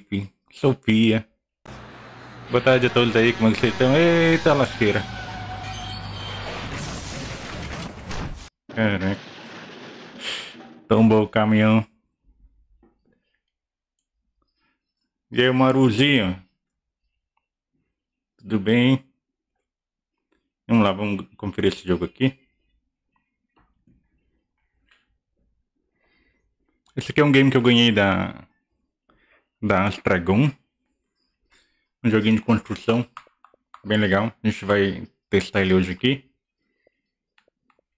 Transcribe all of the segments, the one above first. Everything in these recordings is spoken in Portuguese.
Recife, Sofia. Boa tarde a todos aí, como é que vocês estão? Eita lasqueira. Caraca. Tombou o caminhão. E aí, Maruzinho? Tudo bem? Vamos lá, vamos conferir esse jogo aqui. Esse aqui é um game que eu ganhei da Astragon. Um joguinho de construção. Bem legal. A gente vai testar ele hoje aqui.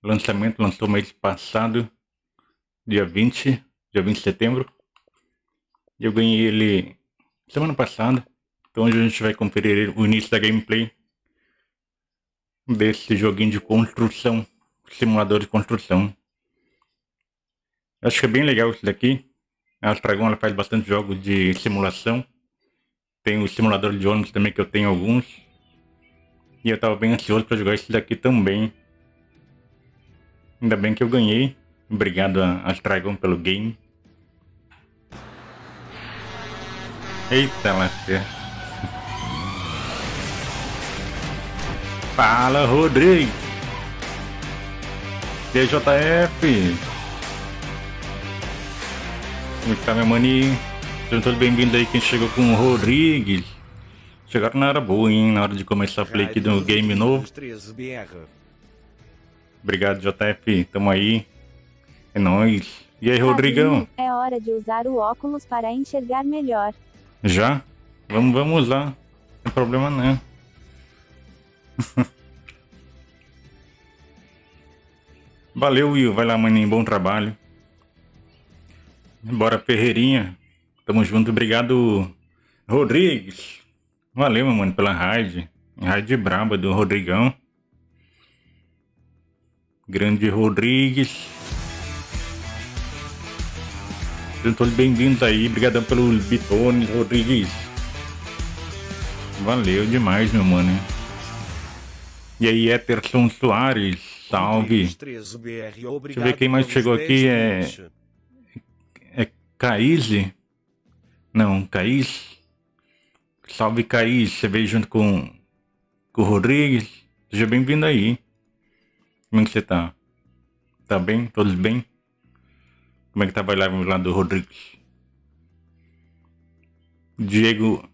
Lançamento, lançou mês passado. Dia 20 de setembro. Eu ganhei ele semana passada. Então hoje a gente vai conferir o início da gameplay desse joguinho de construção. Simulador de construção. Acho que é bem legal isso daqui. A Astragon, ela faz bastante jogos de simulação. Tem o simulador de ônibus também, que eu tenho alguns. E eu tava bem ansioso para jogar isso daqui também. Ainda bem que eu ganhei. Obrigado a Astragon pelo game. Eita, Lacer. Fala, Rodrigo. DJF. Como está, meu maninho? Sejam todos bem-vindos aí, quem chegou com o Rodrigues. Chegaram na hora boa, hein? Na hora de começar a play aqui do game novo. Obrigado, JF. Tamo aí. É nóis. E aí, Rodrigão? É hora de usar o óculos para enxergar melhor. Já? Vamos lá. Não tem problema, não. Valeu, Will. Vai lá, maninho. Bom trabalho. Bora, Ferreirinha. Tamo junto. Obrigado, Rodrigues. Valeu, meu mano, pela raid. Raid braba do Rodrigão. Grande Rodrigues. Sejam todos bem-vindos aí. Obrigadão pelo Bitones, Rodrigues. Valeu demais, meu mano. E aí, Eterson Soares. Salve. Deixa eu ver quem mais chegou aqui. Caize? Não, Caiz. Salve, Caiz. Você veio junto com o Rodrigues. Seja bem-vindo aí. Como é que você tá? Tá bem? Todos bem? Como é que tá a live lá do Rodrigues? Diego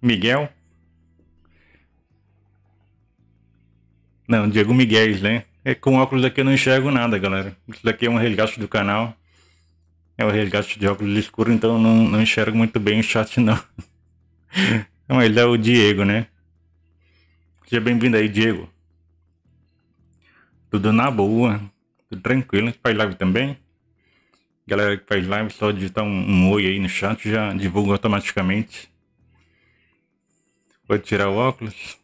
Miguel? Não, Diego Miguel, né? É, com óculos aqui eu não enxergo nada, galera. Isso daqui é um resgate do canal. É o resgate de óculos escuros, então não enxergo muito bem o chat, não. Mas é o Diego, né? Seja bem-vindo aí, Diego. Tudo na boa, tudo tranquilo. Você faz live também? Galera que faz live, só digitar um oi aí no chat, já divulga automaticamente. Pode tirar o óculos?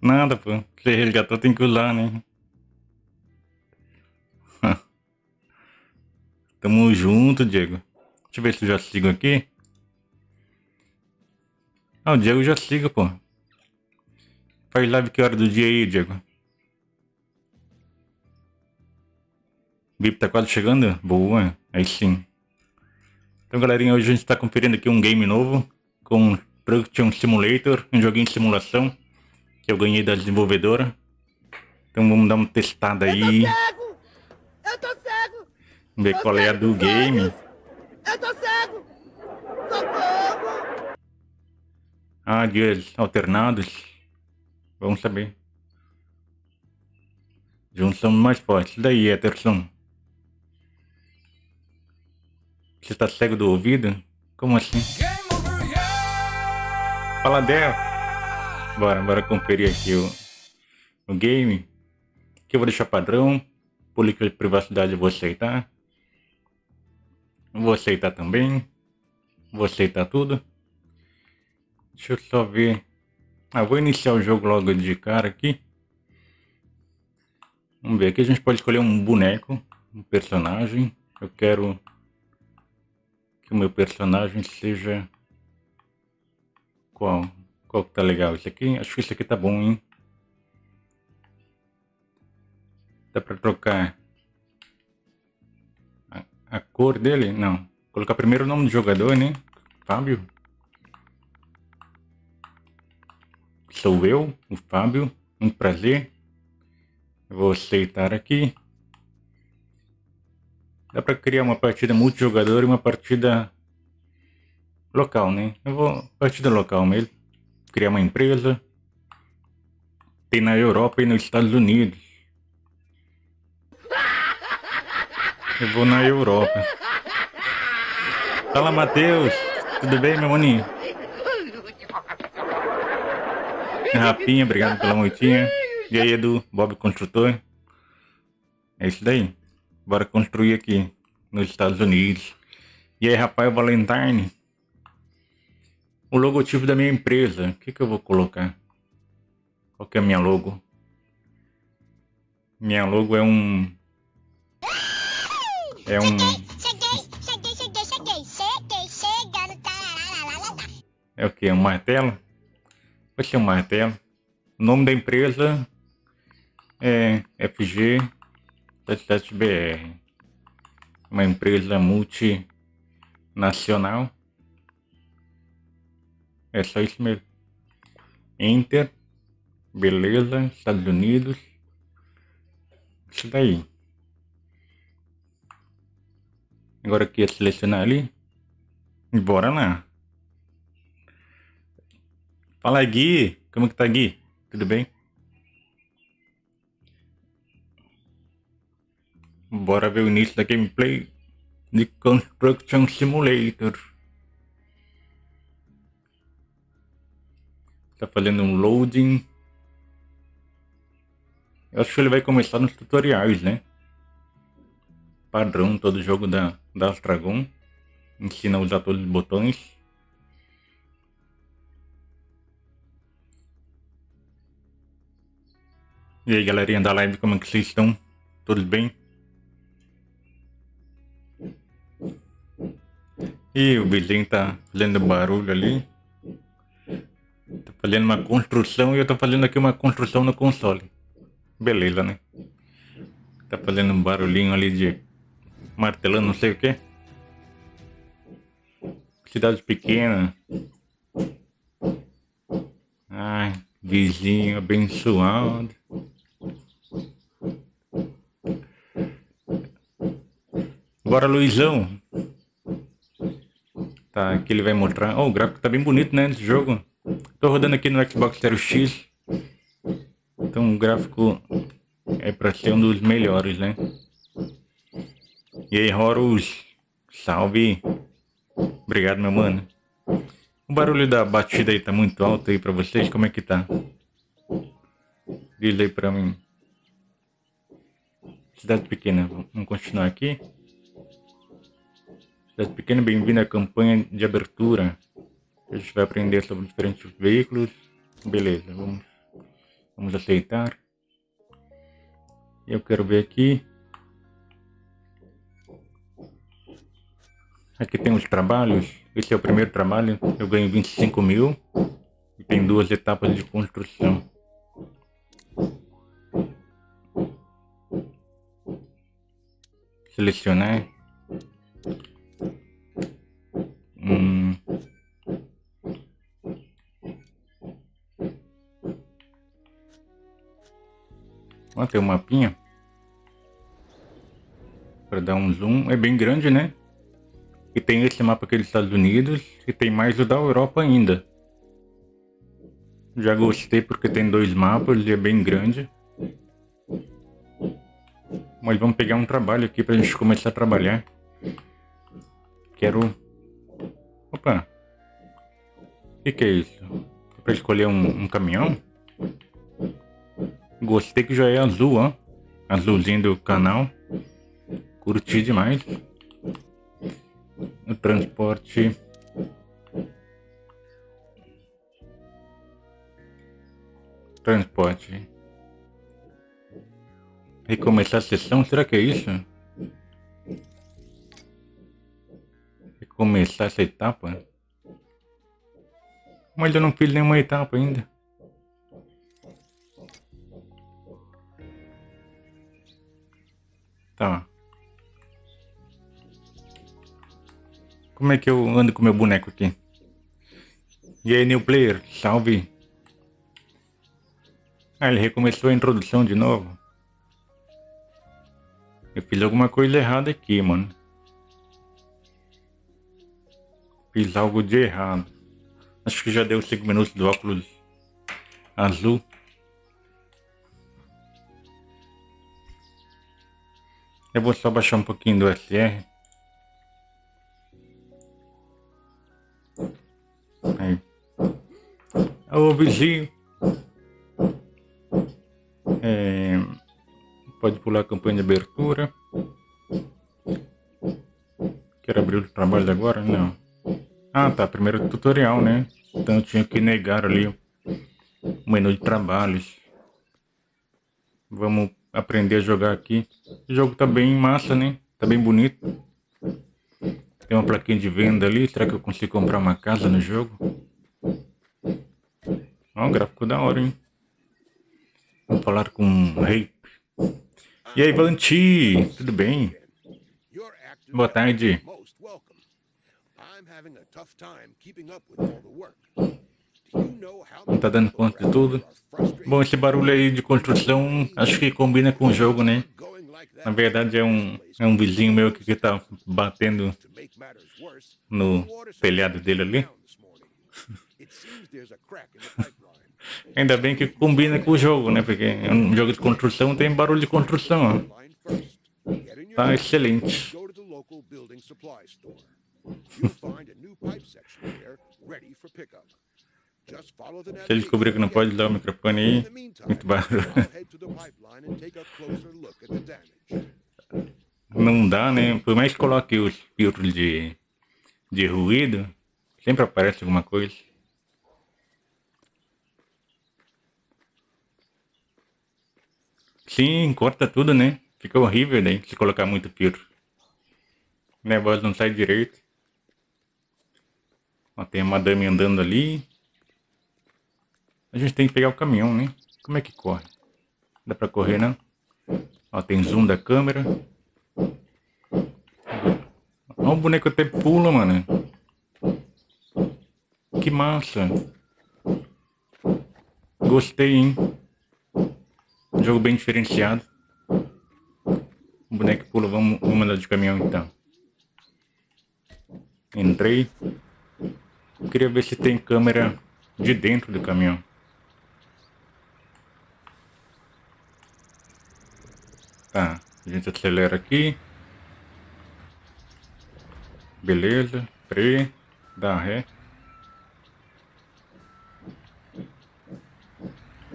Nada, pô. Se resgatou, tem que usar, né? Tamo junto, Diego. Deixa eu ver se eu já sigo aqui. Ah, o Diego já siga, pô. Faz live que hora do dia aí, Diego? O Bip tá quase chegando? Boa, aí sim. Então, galerinha, hoje a gente tá conferindo aqui um game novo. Com Construction Simulator, um joguinho de simulação. Que eu ganhei da desenvolvedora. Então vamos dar uma testada aí. Ver qual é a do game. Eu tô cego! Socorro! Ah, dias alternados. Vamos saber. Juntos somos mais fortes. Daí, Eterson. Você tá cego do ouvido? Como assim? Fala dela! Bora conferir aqui o game. Aqui eu vou deixar padrão. Política de privacidade eu vou aceitar. Vou aceitar também. Vou aceitar tudo. Deixa eu só ver. Ah, vou iniciar o jogo logo de cara aqui. Vamos ver. Aqui a gente pode escolher um boneco. Um personagem. Eu quero que o meu personagem seja... Qual? Qual que tá legal? Esse aqui? Acho que esse aqui tá bom, hein? Dá pra trocar... A cor dele? Não. Colocar primeiro o nome do jogador, né? Fábio. Sou eu, o Fábio. Um prazer. Vou aceitar aqui. Dá para criar uma partida multijogador e uma partida local, né? Eu vou partida local mesmo. Criar uma empresa. Tem na Europa e nos Estados Unidos. Eu vou na Europa. Fala, Matheus. Tudo bem, meu maninho? Rapinha, obrigado pela noitinha. E aí, Edu, Bob Construtor. É isso daí. Bora construir aqui nos Estados Unidos. E aí, rapaz, Valentine. O logotipo da minha empresa. O que que eu vou colocar? Qual que é a minha logo? Minha logo é um... É um... É o que? Um martelo? Vai ser um martelo. O nome da empresa é FG77BR. Uma empresa multinacional. É só isso mesmo. Enter. Beleza. Estados Unidos. Isso daí. Agora aqui é selecionar ali. E bora lá. Fala, Gui. Como que tá, Gui? Tudo bem? Bora ver o início da gameplay de Construction Simulator. Tá fazendo um loading. Eu acho que ele vai começar nos tutoriais, né? Padrão, todo jogo da Astragon. Ensina a usar todos os botões. E aí, galerinha da live, como é que vocês estão? Todos bem? Ih, o vizinho tá fazendo barulho ali. Tá fazendo uma construção e eu tô fazendo aqui uma construção no console. Beleza, né? Tá fazendo um barulhinho ali de martelando não sei o que. Cidade pequena. Ai, vizinho abençoado. Bora, Luizão. Tá, aqui ele vai mostrar. Oh, o gráfico tá bem bonito, né, desse jogo. Tô rodando aqui no Xbox Series X. Então o gráfico é pra ser um dos melhores, né? E aí, Horus. Salve. Obrigado, meu mano. O barulho da batida aí tá muito alto aí pra vocês. Como é que tá? Diz aí pra mim. Cidade pequena. Vamos continuar aqui. Cidade pequena, bem-vindo à campanha de abertura. A gente vai aprender sobre diferentes veículos. Beleza, vamos aceitar. Eu quero ver aqui. Aqui tem os trabalhos. Esse é o primeiro trabalho. Eu ganho 25 mil. E tem duas etapas de construção. Selecionar. Ó, tem um mapinha para dar um zoom. É bem grande, né? E tem esse mapa aqui dos Estados Unidos. E tem mais o da Europa ainda. Já gostei porque tem dois mapas e é bem grande. Mas vamos pegar um trabalho aqui pra gente começar a trabalhar. Quero... Opa! O que que é isso? É pra escolher um caminhão? Gostei que já é azul, ó. Azulzinho do canal. Curti demais. O transporte. Transporte. Recomeçar a sessão? Será que é isso? Recomeçar essa etapa? Mas eu não fiz nenhuma etapa ainda. Tá. Como é que eu ando com meu boneco aqui? E aí, new player, salve. Ah, ele recomeçou a introdução de novo. Eu fiz alguma coisa errada aqui, mano. Fiz algo de errado. Acho que já deu 5 minutos do óculos azul. Eu vou só baixar um pouquinho do SR. Aí. Alô, vizinho. É... Pode pular a campanha de abertura. Quero abrir o trabalho agora? Não. Ah, tá. Primeiro tutorial, né? Então eu tinha que negar ali o menu de trabalhos. Vamos aprender a jogar aqui. O jogo tá bem massa, né? Tá bem bonito. Tem uma plaquinha de venda ali. Será que eu consigo comprar uma casa no jogo? Ó, um gráfico da hora, hein? Vamos falar com o rei. E aí, Valentim, tudo bem? Boa tarde. Não tá dando conta de tudo. Bom, esse barulho aí de construção acho que combina com o jogo, né? Na verdade é um vizinho meu que tá batendo no telhado dele ali. Ainda bem que combina com o jogo, né? Porque é um jogo de construção, tem barulho de construção, ó. Tá excelente. Se ele descobrir que não pode dar o microfone aí, muito barulho. Não dá, né? Por mais que coloque os filtros de ruído, sempre aparece alguma coisa. Sim, corta tudo, né? Fica horrível daí, se colocar muito filtro. O negócio não sai direito. Ó, tem a madame andando ali. A gente tem que pegar o caminhão, né? Como é que corre? Dá pra correr, não? Ó, tem zoom da câmera. Ó, o boneco até pula, mano. Que massa. Gostei, hein? Um jogo bem diferenciado. O boneco pula, vamos mandar de caminhão então. Entrei. Eu queria ver se tem câmera de dentro do caminhão. Tá, a gente acelera aqui. Beleza, pre, dá ré.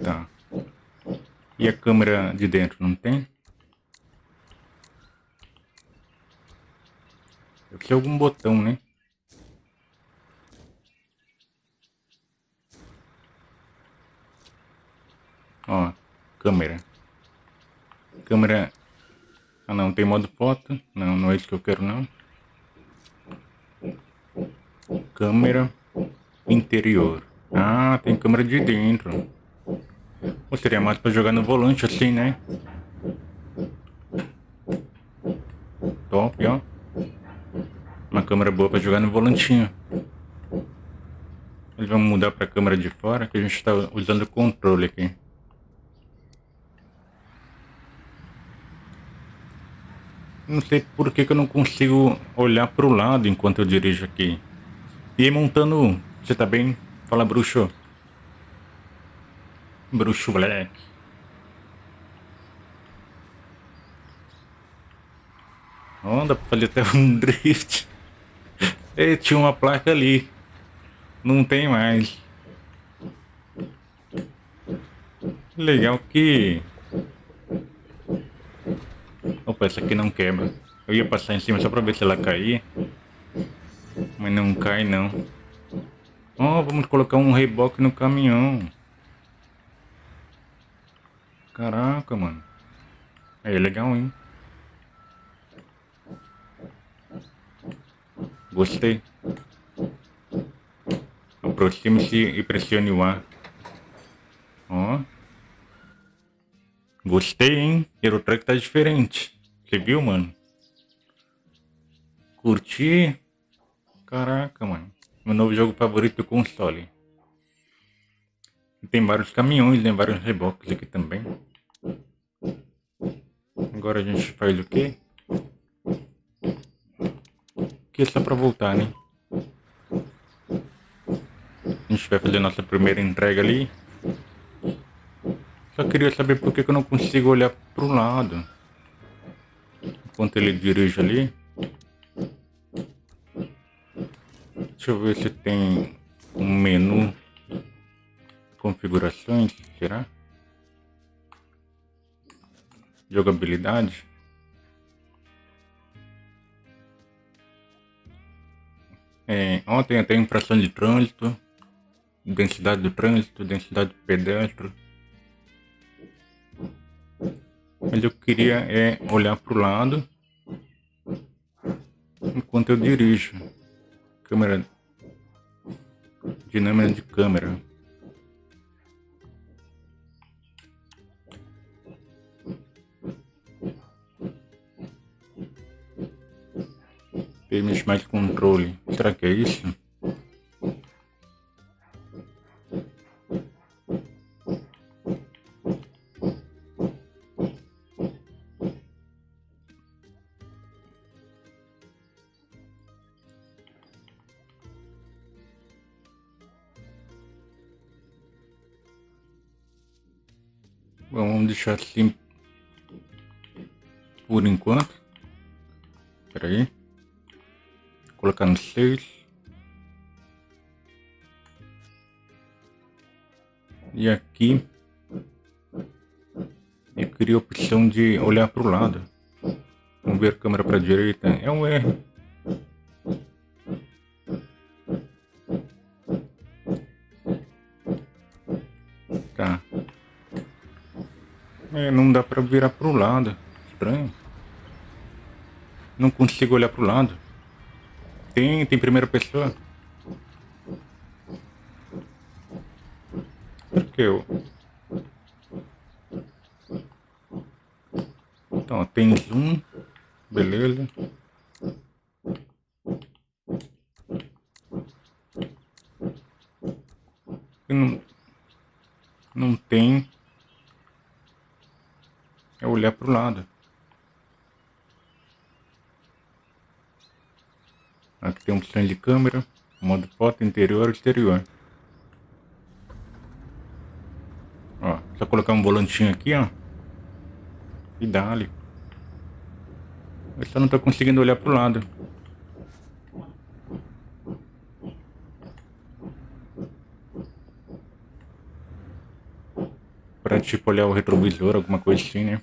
Tá. E a câmera de dentro não tem? Eu tinha algum botão, né? Ó, câmera. Câmera... Ah não, tem modo foto. Não, não é isso que eu quero não. Câmera interior. Ah, tem câmera de dentro. Ou seria mais pra jogar no volante assim, né? Top, ó. Uma câmera boa pra jogar no volantinho. Eles vão mudar pra câmera de fora, que a gente tá usando o controle aqui. Não sei por que eu não consigo olhar pro lado enquanto eu dirijo aqui. E aí, montando, você tá bem? Fala, bruxo. Bruxo Black. Ó, dá pra fazer até um drift. E tinha uma placa ali. Não tem mais. Legal que... Opa, essa aqui não quebra. Eu ia passar em cima só pra ver se ela caía. Mas não cai não. Ó, vamos colocar um reboque no caminhão. Caraca, mano. É legal, hein? Gostei. Aproxime-se e pressione o ar. Ó. Gostei, hein? Eurotruck tá diferente. Você viu, mano? Curti. Caraca, mano. Meu novo jogo favorito do console. Tem vários caminhões, tem vários reboques aqui também. Agora a gente faz o quê? Que é só pra voltar, né? A gente vai fazer nossa primeira entrega ali. Só queria saber por que eu não consigo olhar pro lado enquanto ele dirige ali. Deixa eu ver se tem um menu. Configurações, será? Jogabilidade. É, ontem até infração de trânsito, densidade do trânsito, densidade do pedestre. Mas eu queria olhar para o lado enquanto eu dirijo. Câmera, dinâmica de câmera. Permite mais controle. Será que é isso? Bom, vamos deixar assim por enquanto. Espera aí. Colocar no 6. E aqui eu queria a opção de olhar para o lado. Vamos ver a câmera para a direita. É um erro. Tá. É, não dá para virar para o lado. Estranho. Não consigo olhar para o lado. Tem primeira pessoa? Por que eu? Então, tem zoom. Beleza. Não tem. É olhar pro lado. Aqui tem opção de câmera, modo foto, interior, exterior. Ó, só colocar um volantinho aqui, ó. E dá-lhe. Eu só não tô conseguindo olhar pro lado. Pra tipo olhar o retrovisor, alguma coisa assim, né?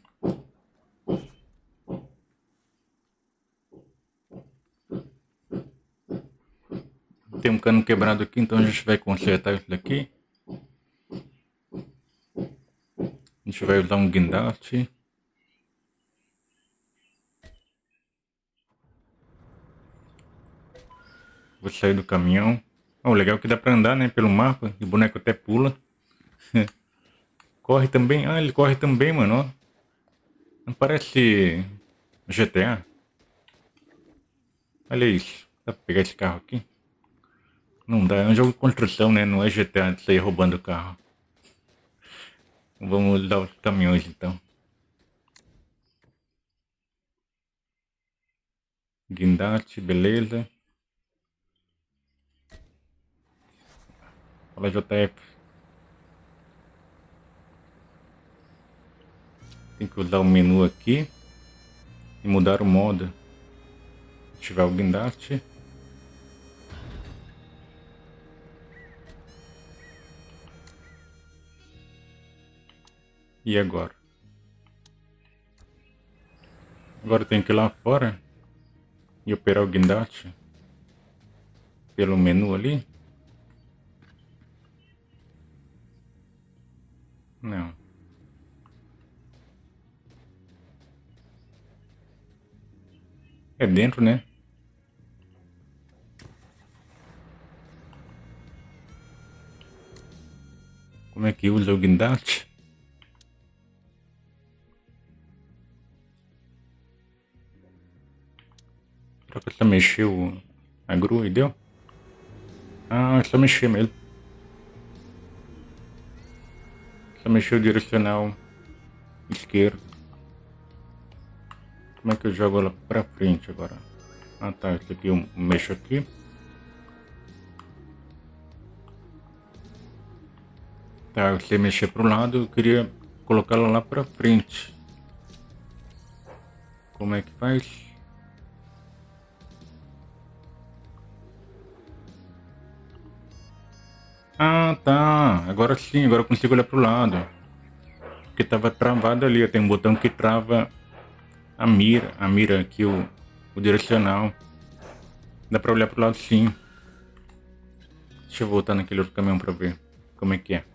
Tem um cano quebrado aqui, então a gente vai consertar isso daqui. A gente vai usar um guindaste. Vou sair do caminhão. Oh, legal que dá pra andar, né, pelo mapa. E o boneco até pula. Corre também. Ah, ele corre também, mano. Não parece GTA? Olha isso. Dá pra pegar esse carro aqui? Não dá, é um jogo de construção, né? Não é GTA de sair roubando o carro. Vamos usar os caminhões então. Guindaste, beleza. Fala JF. Tem que usar o menu aqui e mudar o modo. Ativar o guindaste. E agora? Agora eu tenho que ir lá fora e operar o guindaste pelo menu ali? Não. É dentro, né? Como é que usa o guindaste? Só mexeu a grua e deu? Acho que eu mexi mesmo. Só mexi o direcional esquerdo. Como é que eu jogo ela pra frente agora? Ah tá, isso aqui eu mexo aqui. Tá, eu sei mexer pro lado, eu queria colocar ela lá pra frente. Como é que faz? Ah tá, agora sim, agora eu consigo olhar pro lado. Porque tava travado ali, tem um botão que trava a mira aqui, o direcional. Dá pra olhar pro lado sim. Deixa eu voltar naquele outro caminhão pra ver como é que é.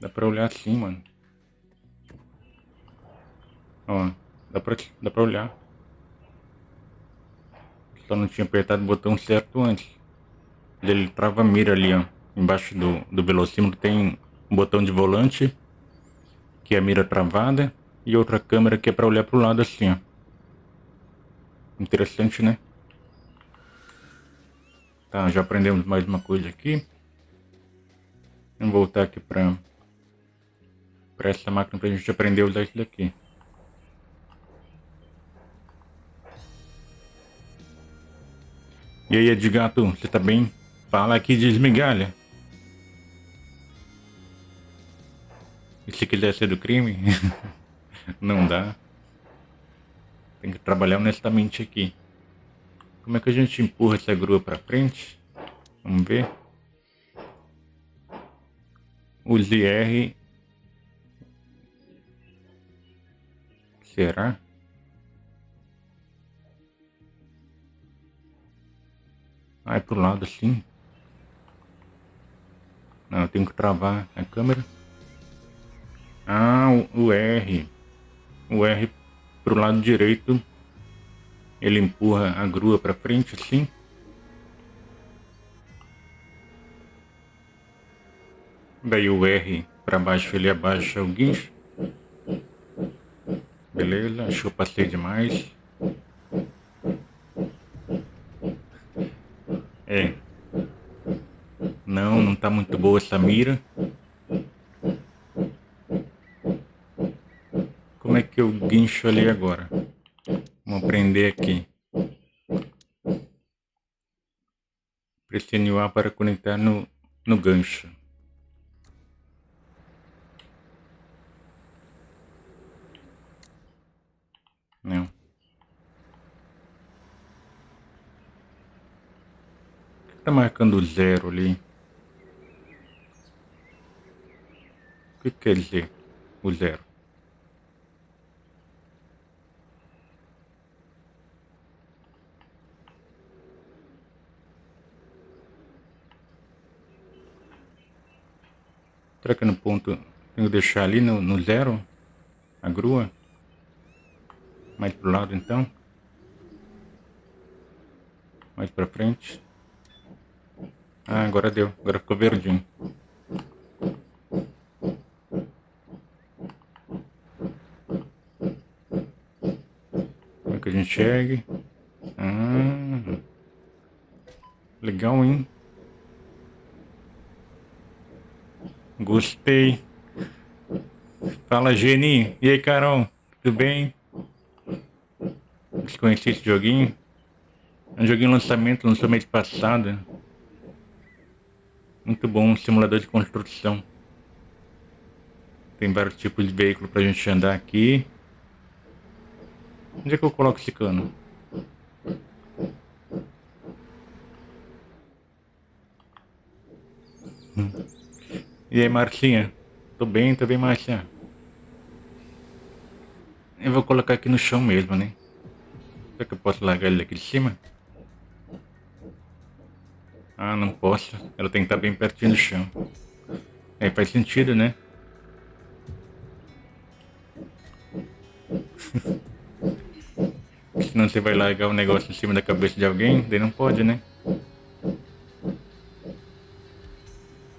Dá pra olhar assim, mano. Ó, dá pra olhar. Só não tinha apertado o botão certo antes. Ele trava a mira ali, ó. Embaixo do velocímetro tem um botão de volante, que é a mira travada, e outra câmera que é pra olhar pro lado assim, ó. Interessante, né? Tá, já aprendemos mais uma coisa aqui. Vamos voltar aqui pra essa máquina pra gente aprender a usar isso daqui. E aí, Edgato, você tá bem? Fala aqui de esmigalha. E se quiser ser do crime, não dá. Tem que trabalhar honestamente aqui. Como é que a gente empurra essa grua pra frente? Vamos ver. Use R. Será? Ah, é pro lado assim. Não, eu tenho que travar a câmera. Ah, o R. O R pro lado direito. Ele empurra a grua pra frente assim. Daí o R pra baixo, ele abaixa o guincho. Beleza, acho que eu passei demais. É. Não tá muito boa essa mira. Como é que eu guincho ali agora? Vamos aprender aqui. Pressione o A para conectar no gancho. Não. Tá marcando 0 ali. O que quer dizer o 0? Será que no ponto tenho que deixar ali no 0 a grua? Mais pro lado então. Mais pra frente. Ah, agora deu. Agora ficou verdinho. Como é que a gente chega? Ah, legal, hein? Gostei. Fala, Geni. E aí, Carol? Tudo bem? Desconheci esse joguinho. É um joguinho lançou mês passado. Muito bom, um simulador de construção. Tem vários tipos de veículo pra gente andar aqui. Onde é que eu coloco esse cano? E aí, Marcinha? Tô bem, Marcinha. Eu vou colocar aqui no chão mesmo, né? Será que eu posso largar ele aqui de cima? Ah, não posso. Ela tem que estar bem pertinho do chão. É, faz sentido, né? Senão você vai largar o negócio em cima da cabeça de alguém, daí não pode, né?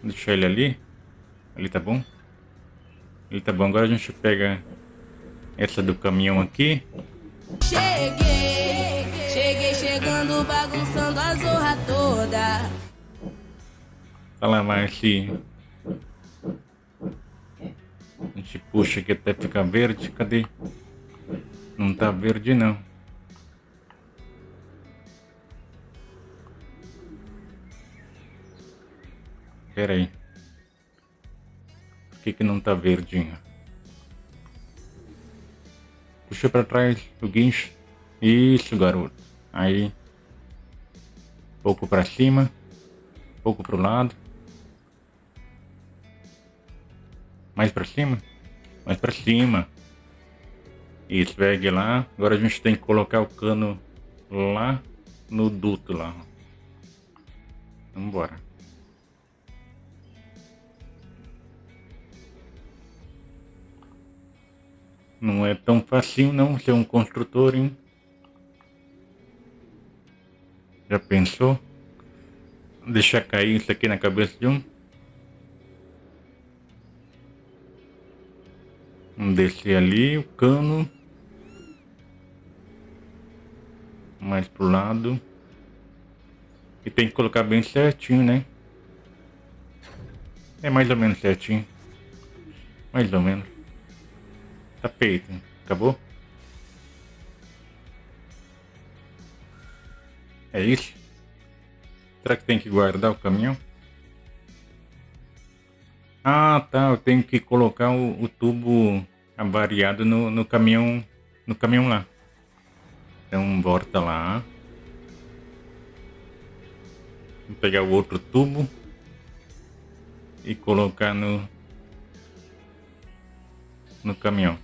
Deixa ele ali. Ali tá bom? Ali tá bom. Agora a gente pega essa do caminhão aqui. Cheguei chegando bagunçando a zorra toda. Fala, Marci. A gente puxa aqui até ficar verde. Cadê? Não tá verde, não. Pera aí. Por que que não tá verdinho? Puxa pra trás o guincho. Isso, garoto. Aí. Um pouco pra cima. Um pouco pro lado. Mais pra cima. Mais pra cima. Isso, pegue lá. Agora a gente tem que colocar o cano lá no duto lá. Vamos embora. Não é tão facinho não ser um construtor, hein? Já pensou? Deixar cair isso aqui na cabeça de um? Vamos descer ali o cano. Mais pro lado. E tem que colocar bem certinho, né? É mais ou menos certinho. Mais ou menos. Tá feito, acabou? É isso? Será que tem que guardar o caminhão? Ah, tá, eu tenho que colocar o tubo avariado no caminhão lá. Então volta lá. Vou pegar o outro tubo e colocar no caminhão.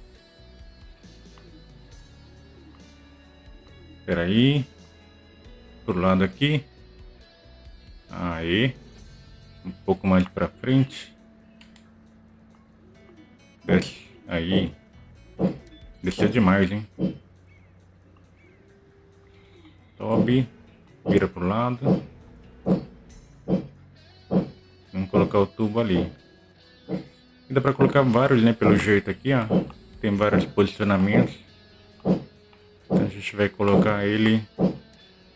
Espera aí, pro lado aqui, aí, um pouco mais para frente, desce, aí, desceu demais, hein? Sobe, vira pro lado, vamos colocar o tubo ali. E dá para colocar vários, né? Pelo jeito aqui, ó, tem vários posicionamentos. Então a gente vai colocar ele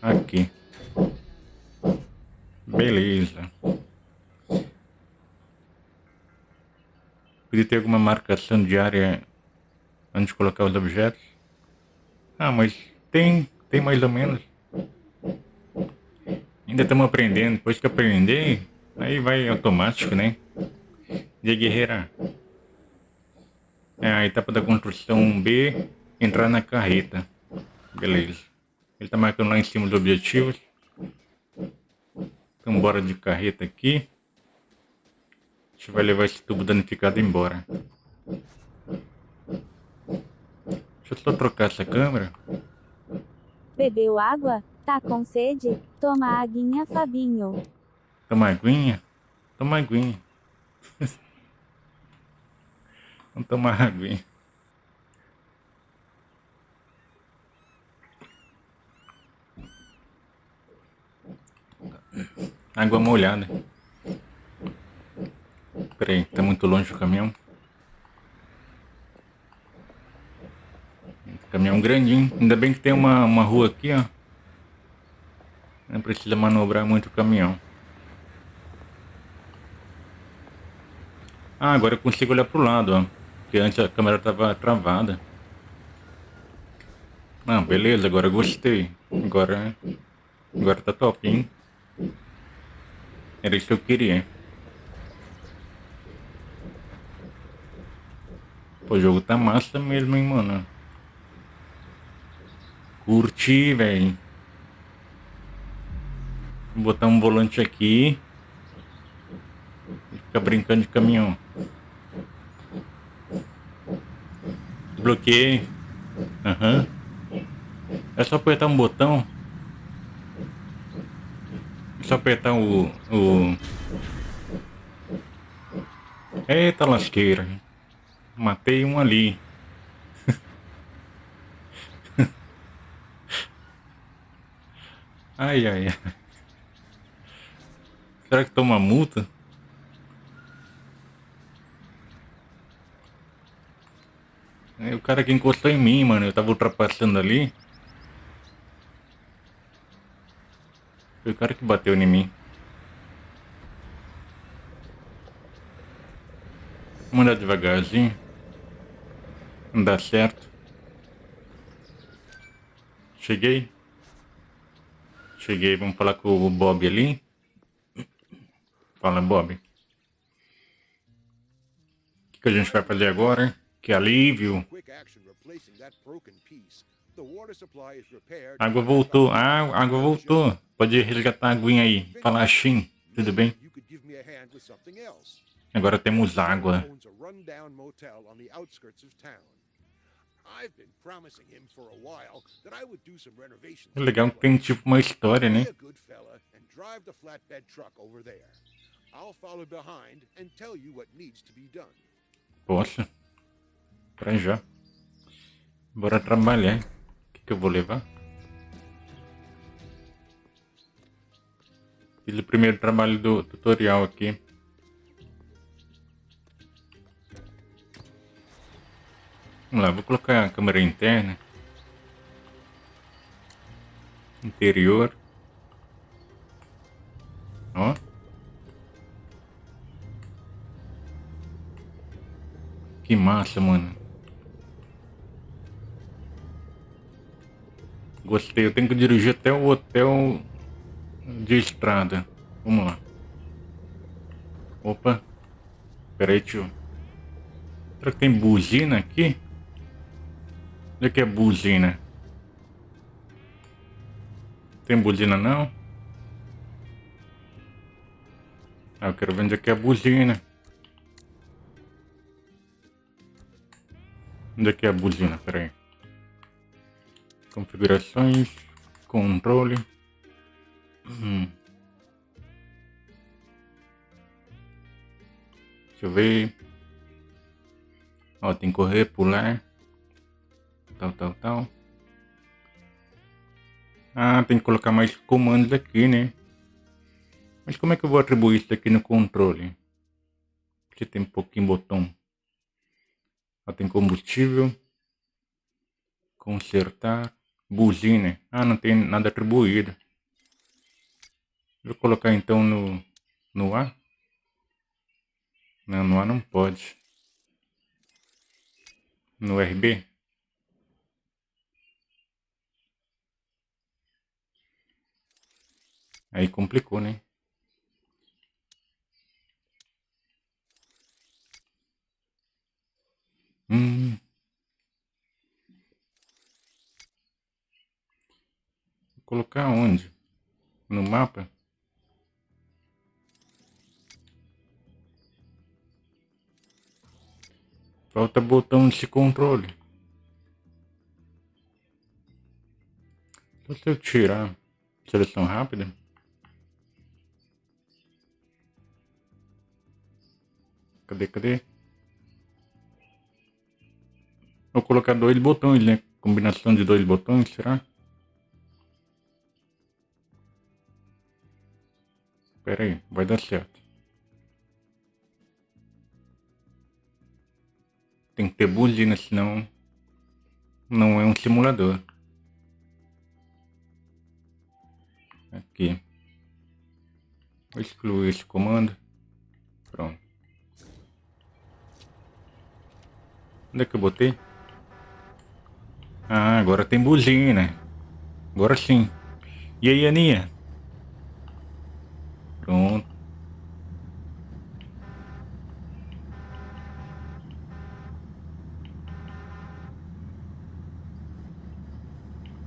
aqui. Beleza. Podia ter alguma marcação de área antes de colocar os objetos. Ah, mas tem mais ou menos. Ainda estamos aprendendo. Depois que aprender, aí vai automático, né? De guerreira. É a etapa da construção B, entrar na carreta. Beleza. Ele tá marcando lá em cima os objetivos. Então bora de carreta aqui. A gente vai levar esse tubo danificado embora. Deixa eu só trocar essa câmera. Bebeu água? Tá com sede? Toma aguinha, Fabinho. Toma aguinha? Toma aguinha. Vamos tomar aguinha. Água molhada. Peraí, tá muito longe o caminhão. Caminhão grandinho. Ainda bem que tem uma rua aqui, ó. Não precisa manobrar muito o caminhão. Ah, agora eu consigo olhar pro lado, ó. Porque antes a câmera tava travada. Ah, beleza, agora eu gostei. Agora tá top, hein? Era isso que eu queria. Pô, o jogo tá massa mesmo, hein, mano. Curti, velho. Vou botar um volante aqui e ficar brincando de caminhão. Bloqueei. Aham. É só apertar um botão. Só apertar o... Eita lasqueira. Matei um ali. Ai, ai, ai. Será que toma multa? É o cara que encostou em mim, mano. Eu tava ultrapassando ali. Foi o cara que bateu em mim. Vou mandar devagarzinho. Não dá certo. Cheguei. Cheguei, vamos falar com o Bob ali. Fala, Bob. O que a gente vai fazer agora, hein? Que alívio. A água voltou. Ah, a água voltou. Pode resgatar a aguinha aí. Fala, Shin. Tudo bem? Agora temos água. É legal que tem tipo uma história, né? Poxa. Pra já. Bora trabalhar. O que, que eu vou levar? Fiz o primeiro trabalho do tutorial aqui. Vamos lá, vou colocar a câmera interna. Interior. Ó. Que massa, mano. Gostei, eu tenho que dirigir até o hotel de estrada. Vamos lá. Opa. Espera aí, tio. Será que tem buzina aqui? Onde é que é buzina? Tem buzina não? Ah, eu quero ver onde é que é a buzina. Onde é que é a buzina? Pera aí. Configurações. Controle. Deixa eu ver. Ó, tem que correr, pular. Tal. Ah, tem que colocar mais comandos aqui, né? Mas como é que eu vou atribuir isso aqui no controle? Porque tem um pouquinho botão. Ó, tem combustível. Consertar. Buzina. Ah, não tem nada atribuído. Vou colocar então no A. Não, no A não pode. No RB. Aí complicou, né? Vou colocar onde? No mapa? Falta botão de controle. Só se eu tirar a seleção rápida. Cadê? Vou colocar dois botões, né? Combinação de dois botões, será? Pera aí, vai dar certo. Tem que ter buzina, senão não é um simulador. Aqui. Vou excluir esse comando. Pronto. Onde é que eu botei? Ah, agora tem buzina. Agora sim. E aí, Aninha? Pronto.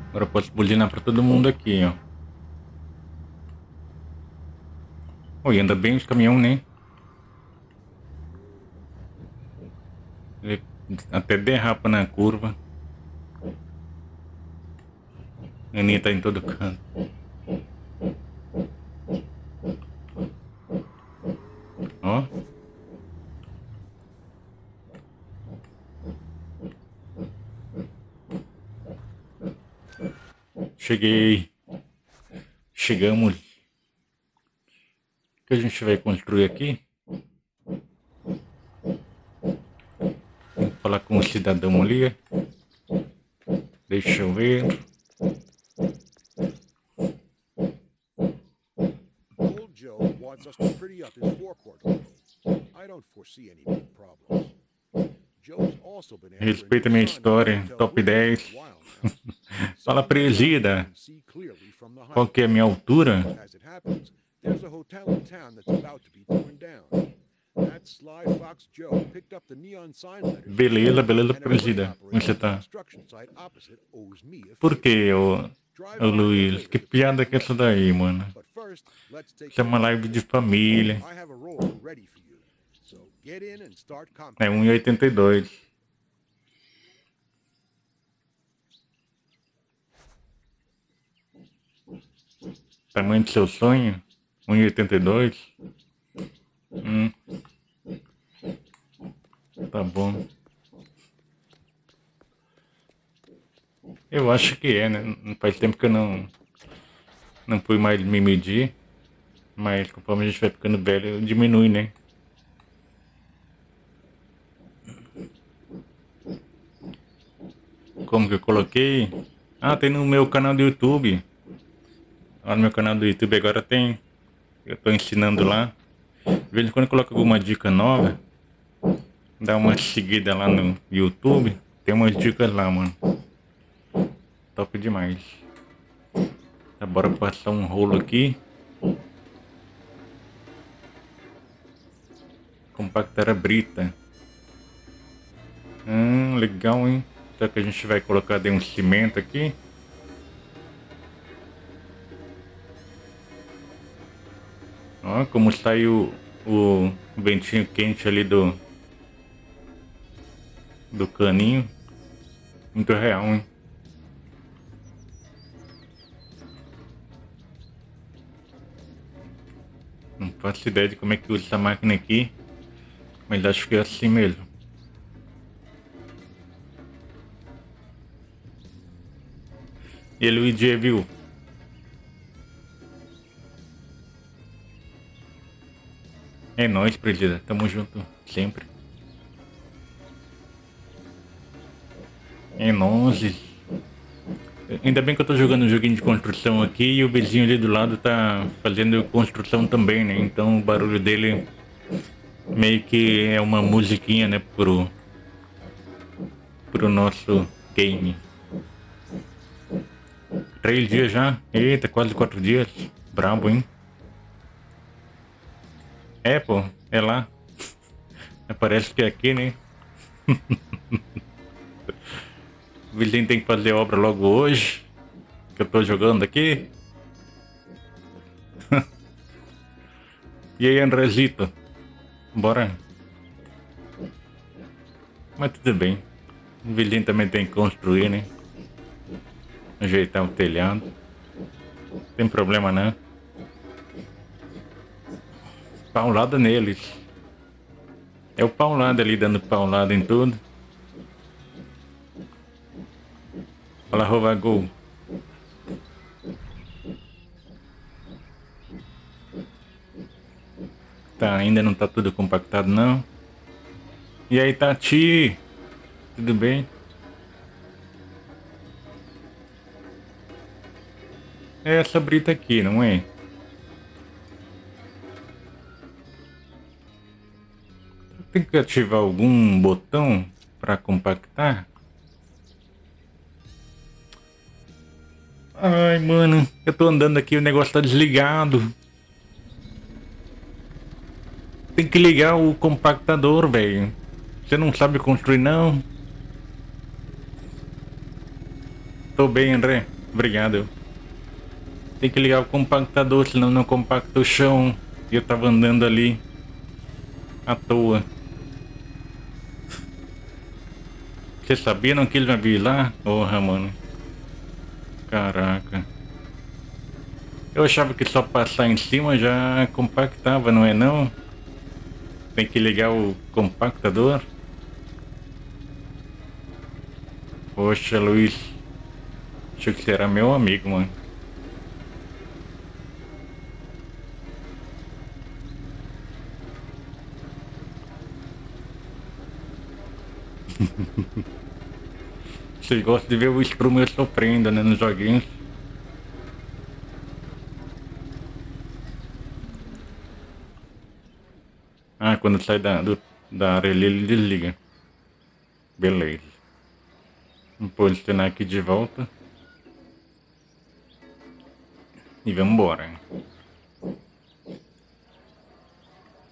Agora eu posso buzinar pra todo mundo aqui, ó. Oh, e anda bem os caminhão, né? Ele até derrapa na curva. A Aninha tá em todo canto. Ó. Cheguei. Chegamos. O que a gente vai construir aqui? Falar com o cidadão ali. Deixa eu ver. Joe wants us to pretty up his forecourt. I don't foresee any big problems. Respeita minha história, top 10. Fala presida. Qual que é a minha altura? Beleza, beleza, presida. Onde você tá? Por que eu Luiz? Que piada que é essa daí, mano? Isso é uma live de família. É 1,82. Tamanho do seu sonho? 1,82? Tá bom. Eu acho que é, né? Faz tempo que eu não fui mais me medir. Mas conforme a gente vai ficando velho, diminui, né? Como que eu coloquei? Ah, tem no meu canal do YouTube. Olha, no meu canal do YouTube agora tem. Eu tô ensinando lá. De vez em quando eu coloco alguma dica nova. Dá uma seguida lá no YouTube. Tem umas dicas lá, mano. Top demais. Tá, bora passar um rolo aqui. Compactar a brita. Legal, hein? Só que a gente vai colocar de um cimento aqui. Ó, como saiu o ventinho quente ali do caninho. Muito real, hein? Não faço ideia de como é que usa essa máquina aqui, mas acho que é assim mesmo. E Luigi, viu? É nóis, presida. Tamo junto sempre. É nóis. Ainda bem que eu tô jogando um joguinho de construção aqui e o vizinho ali do lado tá fazendo construção também, né? Então o barulho dele meio que é uma musiquinha, né? Pro nosso game. 3 dias já? Eita, quase 4 dias. Brabo, hein? É, pô, é lá. Parece que é aqui, né? O vizinho tem que fazer obra logo hoje. Que eu tô jogando aqui. E aí, Andrezito? Bora. Mas tudo bem. O vizinho também tem que construir, né? Ajeitar o telhado. Não tem problema, né? Paulada neles. É o paulada ali, dando paulada em tudo. Olha lá, Rovagol. Tá, ainda não tá tudo compactado, não. E aí, Tati? Tudo bem? É essa brita aqui, não é? Tem que ativar algum botão para compactar? Ai, mano, eu tô andando aqui e o negócio tá desligado. Tem que ligar o compactador, velho. Você não sabe construir, não? Tô bem, André. Obrigado. Tem que ligar o compactador, senão não compacta o chão. E eu tava andando ali à toa. Você sabia, não, que ele vai vir lá? Porra, mano. Caraca. Eu achava que só passar em cima já compactava, não é não? Tem que ligar o compactador. Poxa, Luiz. Acho que será meu amigo, mano. Vocês gostam de ver o Scrum sofrendo, né, nos joguinhos. Ah, quando sai da orelha ele desliga. Beleza. Vamos posicionar aqui de volta. E vamos embora.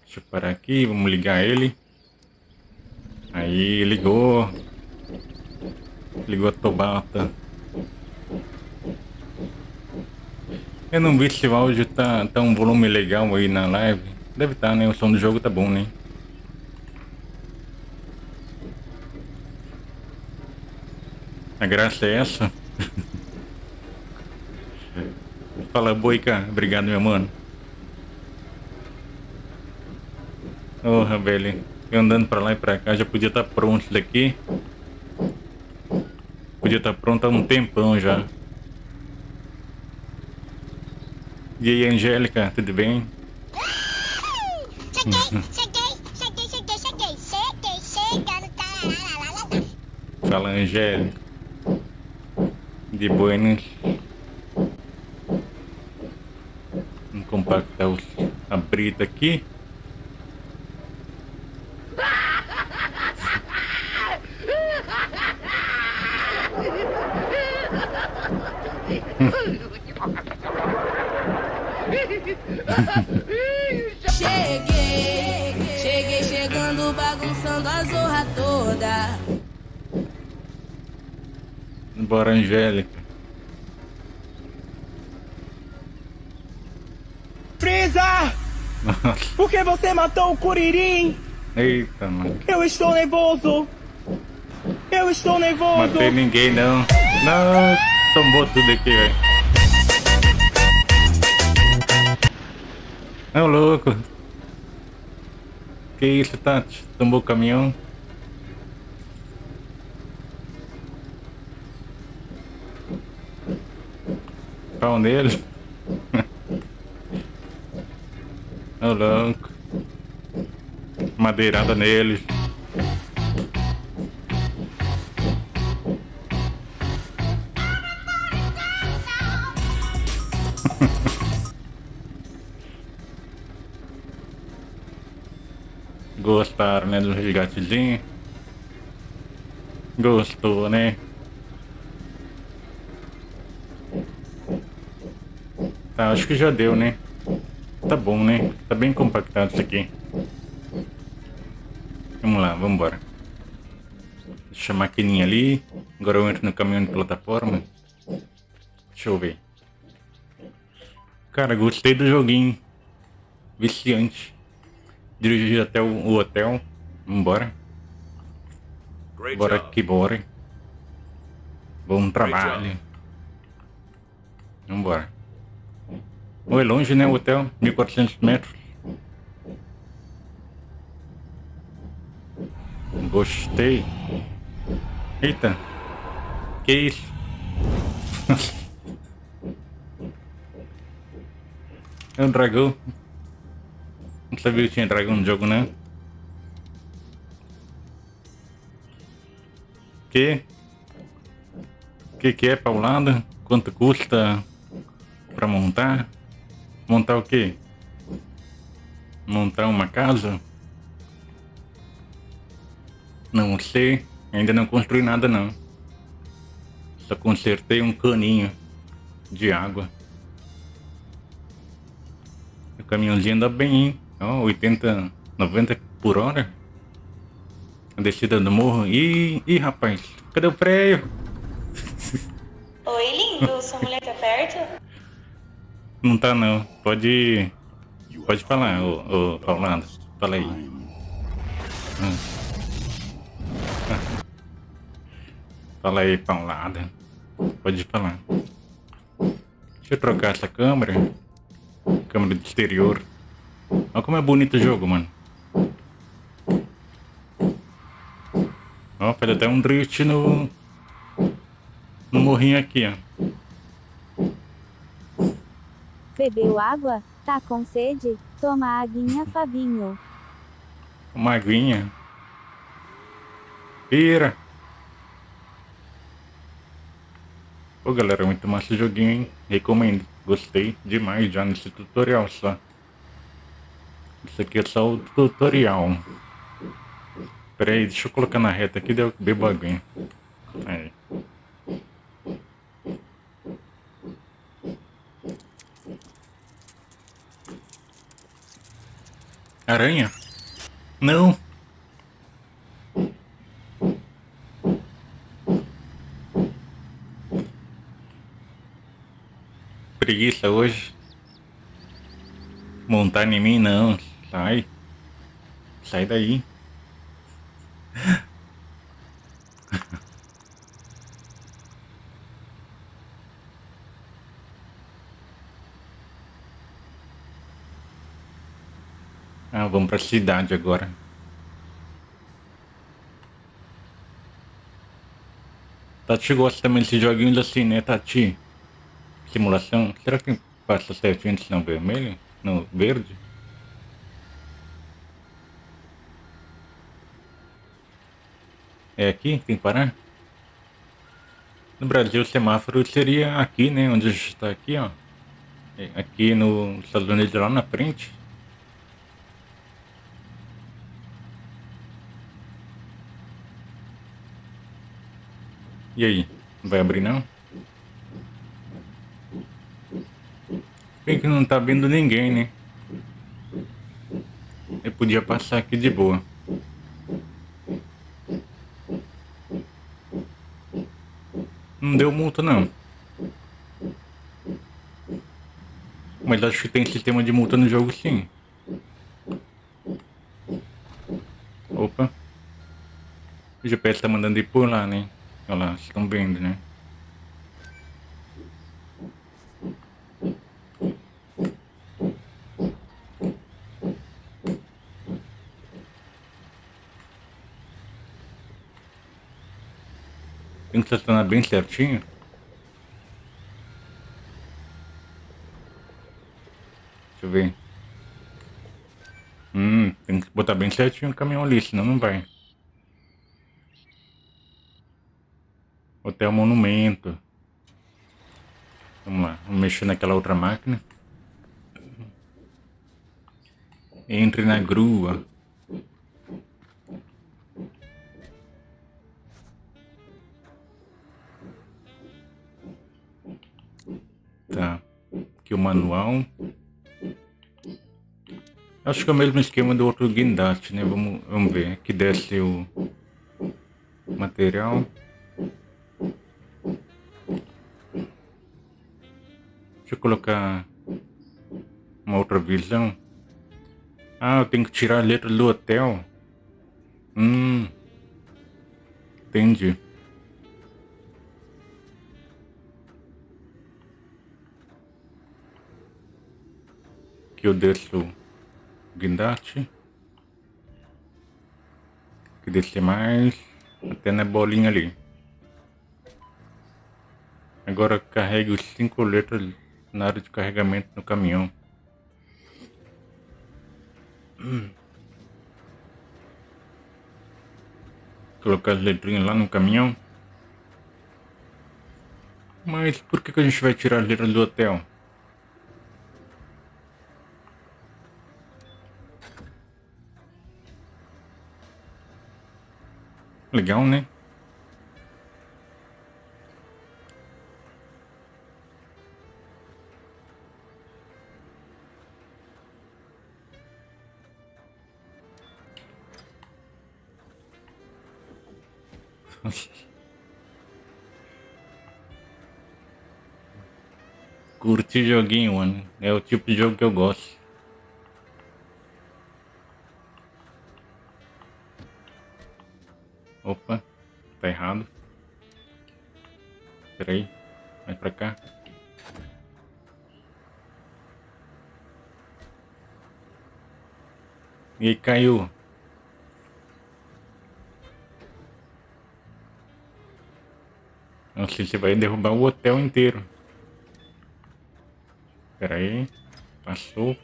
Deixa eu parar aqui, vamos ligar ele. Aí ligou. Ligou a tobata. Eu não vi se o áudio tá um volume legal aí na live. Deve tá, né? O som do jogo tá bom, né? A graça é essa. Fala, Boica. Obrigado, meu mano. Porra, velho. Eu andando pra lá e pra cá. Já podia estar pronto isso daqui. Podia estar pronto há um tempão já. E aí, Angélica, tudo bem? Cheguei. Fala, Angélica. De buenas. Vamos compactar a brita aqui. Cheguei chegando, bagunçando a zorra toda. Bora, Angélica. Frieza! Por que você matou o Curirim? Eita, mano. Eu estou nervoso. Matei ninguém, não. Não, tombou tudo aqui, velho. Ô, louco. Que isso, Tati? Tombou o caminhão? Pau nele? Ô, louco. Madeirada neles. Gostaram, né, do resgatezinho? Gostou, né? Tá, acho que já deu, né? Tá bom, né? Tá bem compactado isso aqui. Vamos lá, vamos embora. Deixa a maquininha ali. Agora eu entro no caminhão de plataforma. Deixa eu ver. Cara, gostei do joguinho. Viciante. Dirigir até o hotel. Vambora. Bora que bora. Bom trabalho. Vambora. Ou é longe, né? O hotel, 1400 metros. Gostei. Eita. Que isso? É um dragão. Não sabia que tinha dragão no jogo, né? Que é, paulada? Quanto custa pra montar? Montar o quê? Montar uma casa? Não sei. Ainda não construí nada, não. Só consertei um caninho de água. O caminhãozinho anda bem, hein? Oh, 80, 90 por hora. A descida do morro. Ih, rapaz, cadê o freio? Oi, lindo, sua mulher tá perto? Não tá, não. Pode falar, ô Paulado. Fala aí. Fala aí, Paulada. Pode falar. Deixa eu trocar essa câmera. Câmera do exterior. Olha como é bonito o jogo, mano. Ó, faz até um drift no morrinho aqui, ó. Bebeu água? Tá com sede? Toma aguinha, Fabinho. Uma aguinha? Pira! Pô, galera, muito massa o joguinho, hein? Recomendo. Gostei demais já nesse tutorial, só. Isso aqui é só o tutorial. Pera aí, deixa eu colocar na reta aqui, deu bem bagunho. Aí. Aranha? Não! Preguiça hoje. Montar em mim não. Sai. Sai daí. Ah, vamos para a cidade agora. Tati gosta também desses joguinhos assim, né, Tati? Simulação. Será que passa certinho de sinal vermelho? Não, verde? É aqui que tem que parar? No Brasil o semáforo seria aqui, né? Onde a gente está aqui, ó. Aqui nos Estados Unidos, lá na frente. E aí? Não vai abrir não? Bem que não tá vendo ninguém, né? Eu podia passar aqui de boa. Não deu multa não. Mas acho que tem sistema de multa no jogo sim. Opa. O GPS tá mandando ir por lá, né? Olha lá, vocês estão vendo, né? Tem que estacionar bem certinho. Deixa eu ver. Tem que botar bem certinho o caminhão ali, senão não vai. Hotel Monumento. Vamos lá, vamos mexer naquela outra máquina. Entre na grua. Tá, aqui o manual. Acho que é o mesmo esquema do outro guindaste, né? Vamos ver, aqui desce o material. Deixa eu colocar uma outra visão. Ah, eu tenho que tirar a letra do hotel. Entendi. Aqui eu desço o guindaste. Aqui descer mais, até na bolinha ali. Agora carrego 5 letras na área de carregamento no caminhão. Colocar as letrinhas lá no caminhão. Mas por que a gente vai tirar as letras do hotel? Legal, né? Curti joguinho, mano. É o tipo de jogo que eu gosto. Opa, tá errado. Espera aí, vai pra cá. E aí, caiu. Nossa, você vai derrubar o hotel inteiro. Espera aí, passou.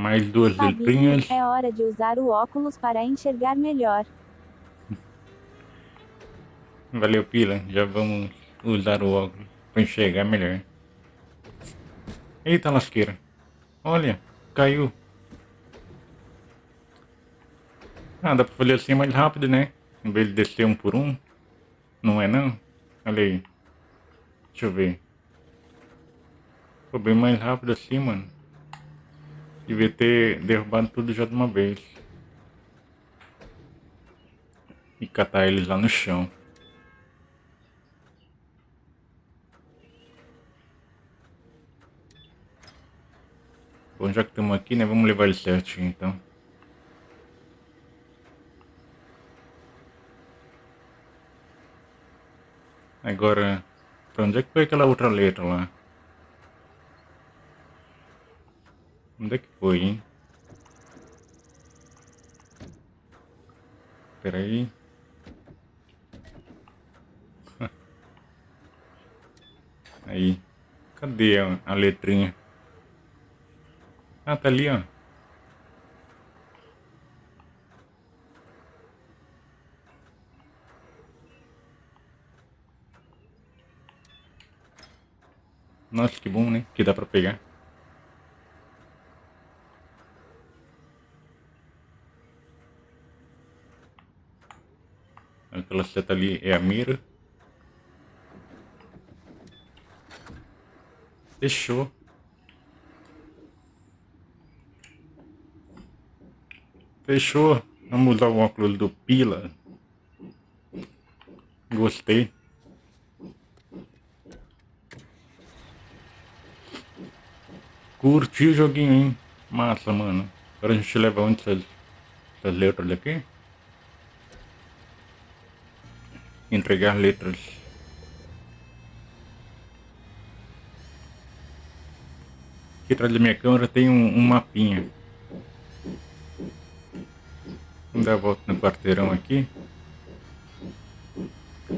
Mais duas letrinhas. É hora de usar o óculos para enxergar melhor. Valeu, Pila. Já vamos usar o óculos para enxergar melhor. Eita lasqueira. Olha, caiu. Ah, dá para fazer assim mais rápido, né? Em vez de descer um por um. Não é não? Olha aí. Deixa eu ver. Ficou bem mais rápido assim, mano. Devia ter derrubado tudo já de uma vez. E catar eles lá no chão. Bom, já que estamos aqui, né? Vamos levar ele certinho, então. Agora, pra onde é que foi aquela outra letra lá? Onde é que foi, hein? Espera aí. Aí. Cadê a letrinha? Ah, tá ali, ó. Nossa, que bom, né? Que dá pra pegar. Aquela seta ali é a mira. Fechou. Fechou. Vamos usar o óculos do Pila. Gostei. Curti o joguinho, hein? Massa, mano. Agora a gente leva onde essas letras daqui? Entregar letras. Aqui atrás da minha câmera tem um mapinha. Vamos dar a volta no quarteirão aqui.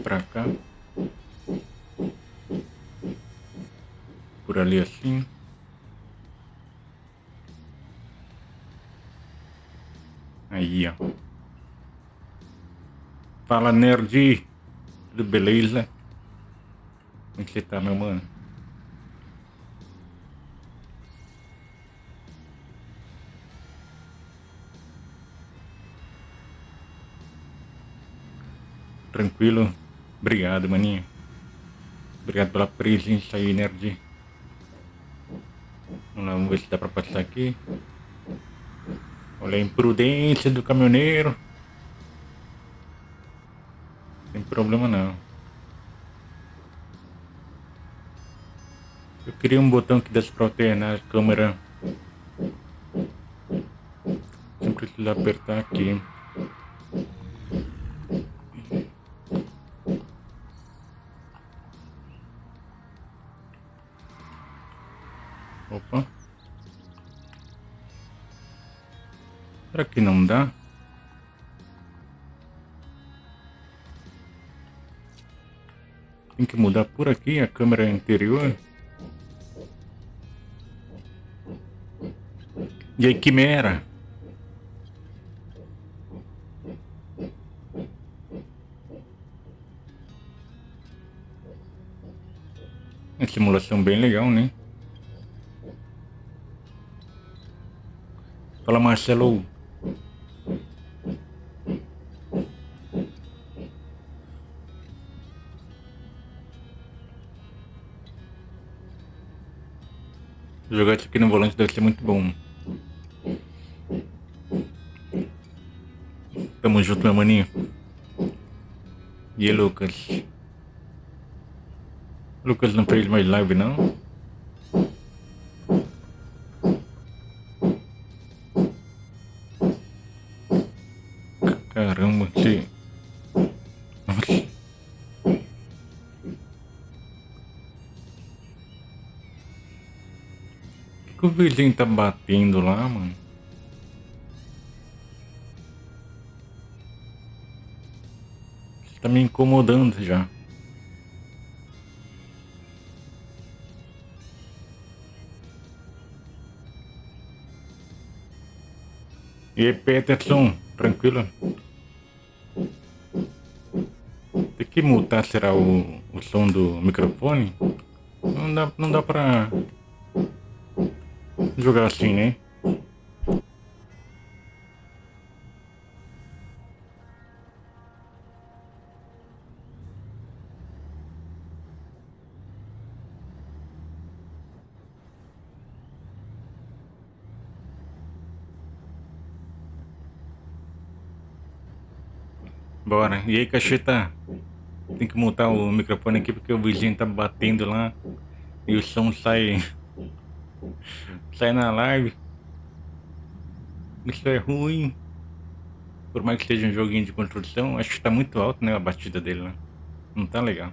Pra cá. Por ali assim. Aí, ó. Fala, nerd. Tudo beleza? Como que você tá, meu mano? Tranquilo? Obrigado, maninho. Obrigado pela presença aí, nerd. Vamos lá, vamos ver se dá pra passar aqui. Olha a imprudência do caminhoneiro. Não tem problema não. Eu queria um botão que desse pra alternar a câmera. Sem precisar apertar aqui. Opa. Será que não dá? Tem que mudar por aqui a câmera anterior. E aí, quimera? Uma simulação bem legal, né? Fala, Marcelo. Jogar isso aqui no volante deve ser muito bom. Tamo junto, meu maninho. E aí, Lucas? Lucas não fez mais live, não? Caramba, que... O vizinho tá batendo lá, mano. Tá me incomodando já. E hipertensão, tranquilo. Tem que mutar, será o som do microfone? Não dá pra jogar assim, né? Bora. E aí, Cacheta? Tem que montar o microfone aqui porque o vizinho tá batendo lá e o som sai na live. Isso é ruim. Por mais que seja um joguinho de construção, acho que tá muito alto, né, a batida dele lá. Não tá legal.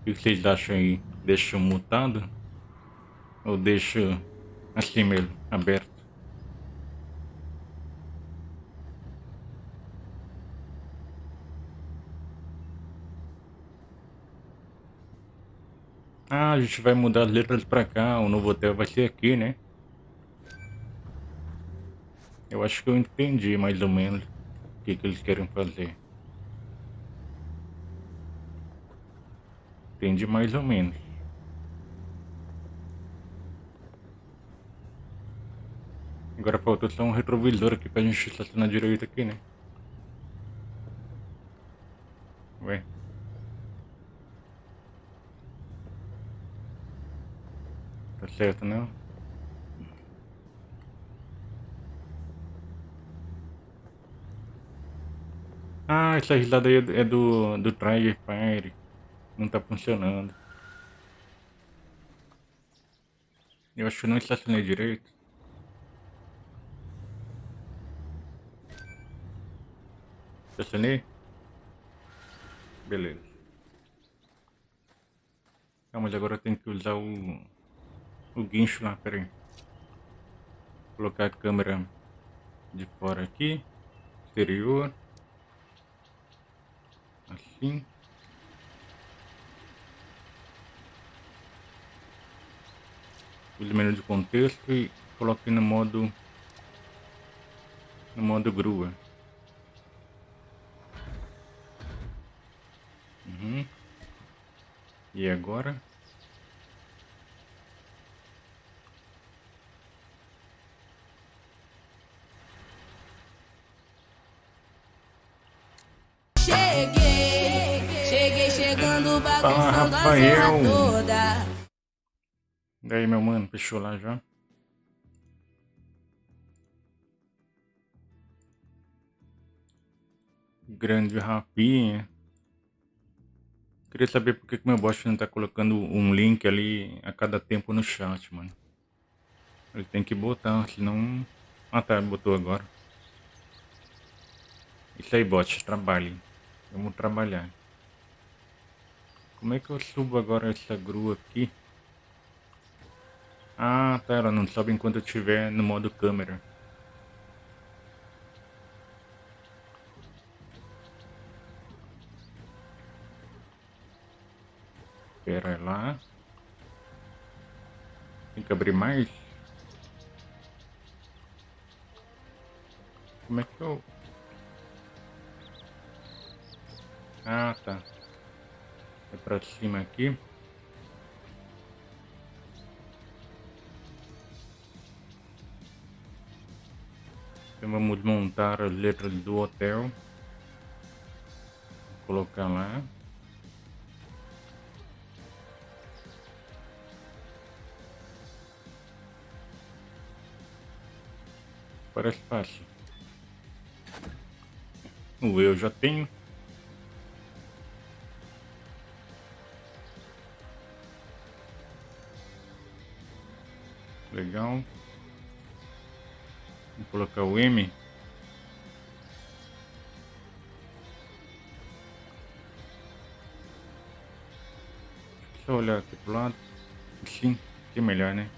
O que vocês acham aí? Deixo mutado ou deixo assim mesmo, aberto? Ah, a gente vai mudar as letras pra cá, o novo hotel vai ser aqui, né? Eu acho que eu entendi mais ou menos o que eles querem fazer. Entendi mais ou menos. Agora faltou só um retrovisor aqui pra gente estacionar direito aqui, né? Ué. Tá certo, não? Ah, essa risada aí é do Trigger Fire. Não tá funcionando. Eu acho que não estacionei direito. Estacionei? Beleza. Ah, mas agora eu tenho que usar o guincho lá, pera aí. Colocar a câmera de fora aqui. Exterior. Assim. Use o menu de contexto e coloque no modo. No modo grua. Uhum. E agora? Cheguei chegando, bagunçando a zona toda. Daí, meu mano, fechou lá já. Grande Rapinha. Queria saber por que meu boss não tá colocando um link ali a cada tempo no chat, mano. Ele tem que botar, senão... Ah tá, botou agora. Isso aí, bot, trabalhe. Vamos trabalhar. Como é que eu subo agora essa grua aqui? Ah, tá, ela não sobe enquanto eu estiver no modo câmera. Espera lá. Tem que abrir mais? Como é que eu... Ah, tá. É pra cima aqui. Então vamos montar as letras do hotel. Vou colocar lá. Parece fácil. O eu já tenho. Legal. Vou colocar o M. Deixa eu olhar aqui pro lado. Sim, que é melhor, né?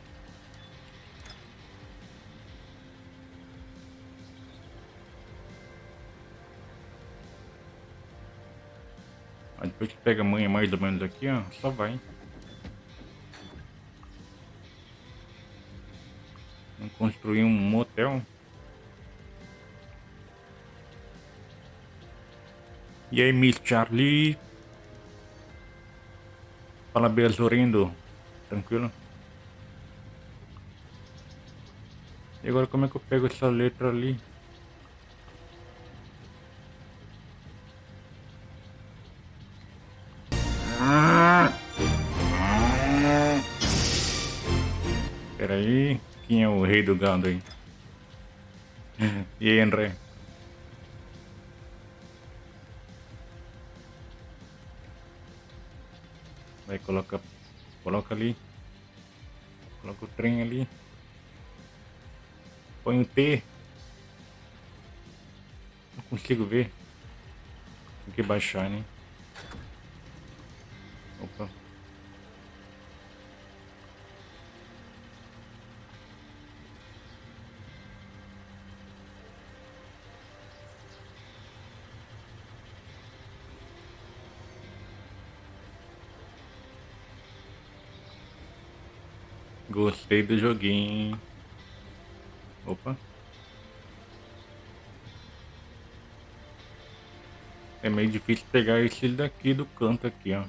Aí depois que pega a manha mais ou menos aqui, ó, só vai, hein? Vamos construir um motel. E aí, Miss Charlie? Fala, Berzurindo. Tranquilo? E agora como é que eu pego essa letra ali? Espera aí, quem é o rei do gado aí? E aí, André? Vai, coloca ali. Coloca o trem ali. Põe o T. Não consigo ver. Tem que baixar, né? Opa. Gostei do joguinho. Opa. É meio difícil pegar esse daqui do canto aqui, ó.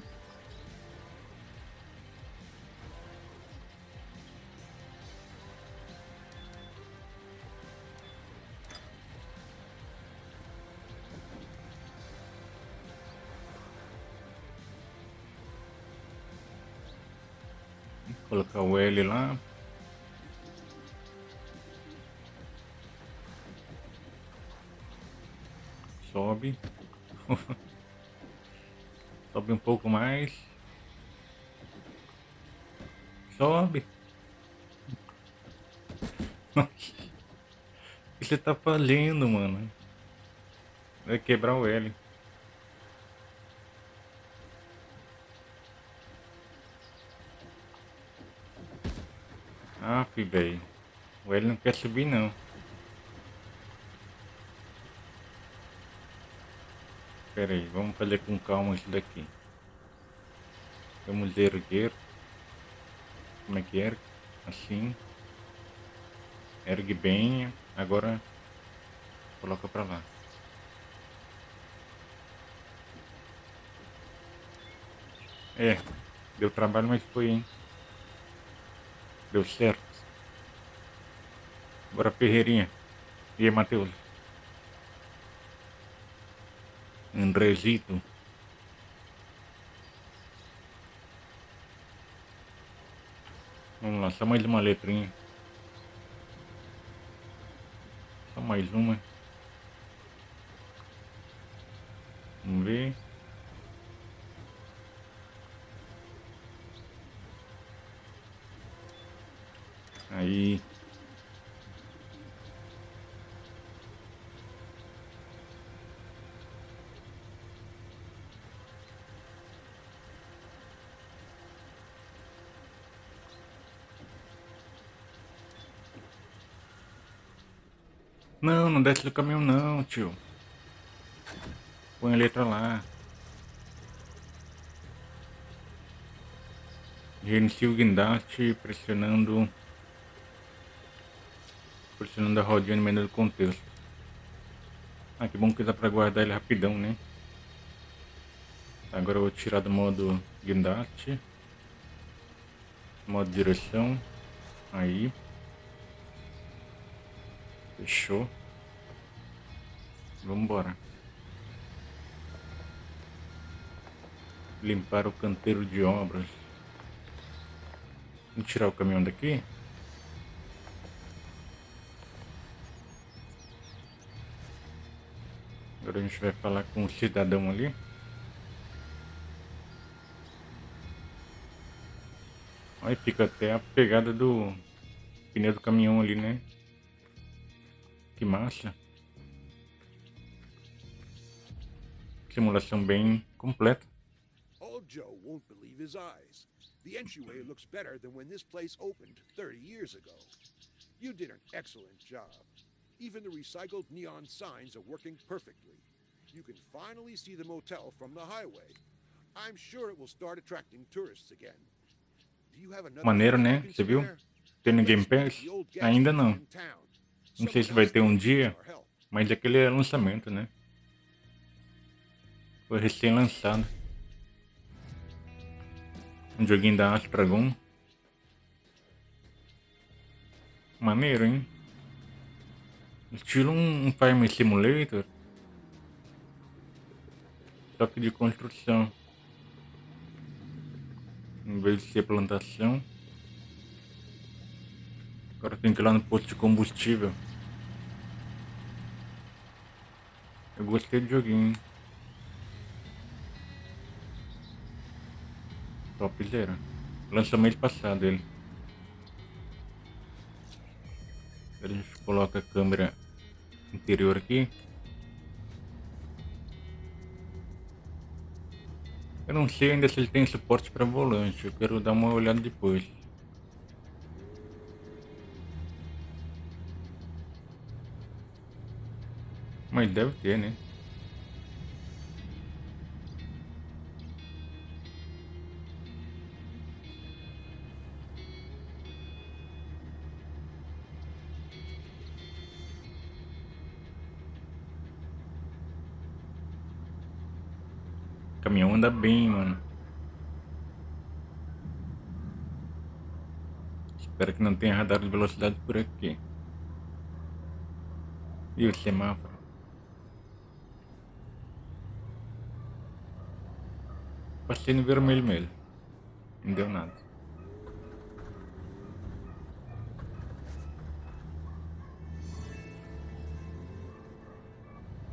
Vou colocar o L lá. Sobe. Sobe um pouco mais. Sobe. O que você tá fazendo, mano? Vai quebrar o L. Ah, velho. O L não quer subir, não. Pera aí, vamos fazer com calma isso daqui. Vamos erguer. Como é que ergue? Assim. Ergue bem. Agora coloca pra lá. É, deu trabalho, mas foi, hein? Deu certo. Bora, Ferreirinha. E aí, Matheus? Andrezito. Vamos lá, só mais uma letrinha. Só mais uma. Vamos ver. Aí. Não, não desce do caminhão não, tio. Põe a letra lá. Gerencia o guindaste pressionando a rodinha no menu do contexto. Ah, que bom que dá pra guardar ele rapidão, né? Agora eu vou tirar do modo guindaste, modo direção. Aí. Fechou. Vamos embora. Limpar o canteiro de obras. Vamos tirar o caminhão daqui. Agora a gente vai falar com o cidadão ali. Aí fica até a pegada do pneu do caminhão ali, né? Que massa. Simulação bem completa. All Joe won't believe his eyes. The entryway looks better than when this place opened 30 years ago. You did an excellent job. Even the recycled neon signs are working perfectly. You can finally see the motel from the highway. Maneiro, né? Você viu? Tem no Game Pass? Ainda não. Não sei se vai ter um dia, mas aquele é lançamento, né? Foi recém-lançado. Um joguinho da Astragon. Maneiro, hein? Estilo um Farm Simulator. Só que de construção. Em vez de ser plantação. Agora tem que ir lá no posto de combustível. Eu gostei do joguinho. Topzera. Lançamento passado ele. A gente coloca a câmera interior aqui. Eu não sei ainda se ele tem suporte para volante, eu quero dar uma olhada depois. Mas deve ter, né? Caminhão anda bem, mano. Espero que não tenha radar de velocidade por aqui. E o semáforo? Passei no vermelho mesmo. Não deu nada.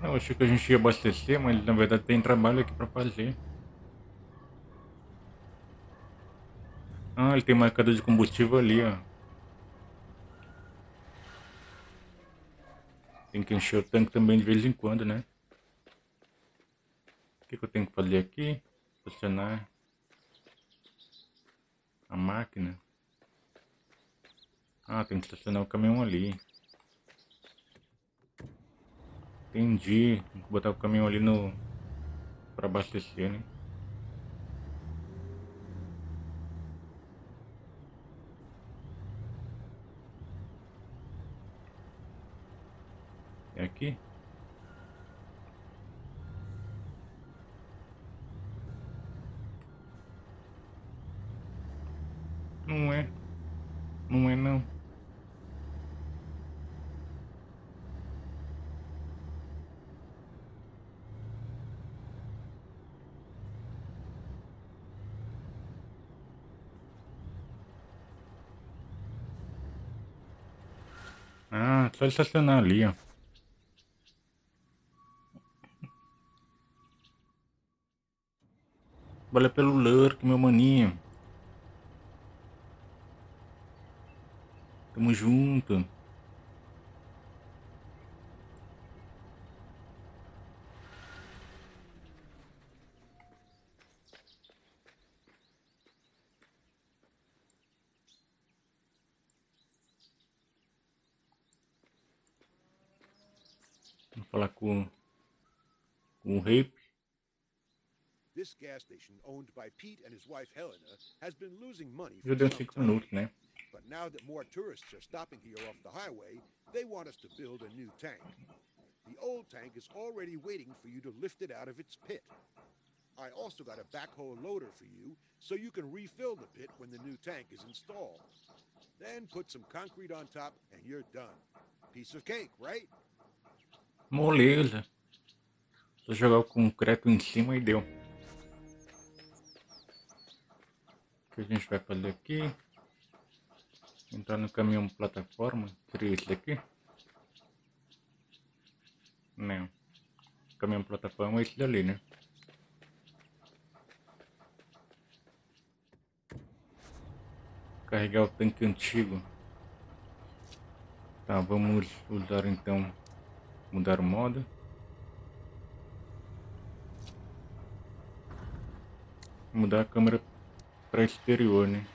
Eu achei que a gente ia abastecer, mas na verdade tem trabalho aqui pra fazer. Ah, ele tem marcador de combustível ali, ó. Tem que encher o tanque também de vez em quando, né? O que que eu tenho que fazer aqui? Posicionar a máquina. Ah, tem que estacionar o caminhão ali. Entendi, tem que botar o caminhão ali no... para abastecer, né? É aqui? Não é. Não é não. Ah, só estacionar ali, ó. Valeu pelo lurk, meu maninho. Tamo junto. Falar com o Rape. Já deu 5 minutos, né? Moleza. Só jogar o concreto em cima e deu. O que a gente vai fazer aqui? Entrar no caminhão plataforma. Seria esse daqui? Não. Caminhão plataforma é esse dali, né? Carregar o tanque antigo. Tá, vamos usar então. Mudar o modo. Mudar a câmera para exterior, né?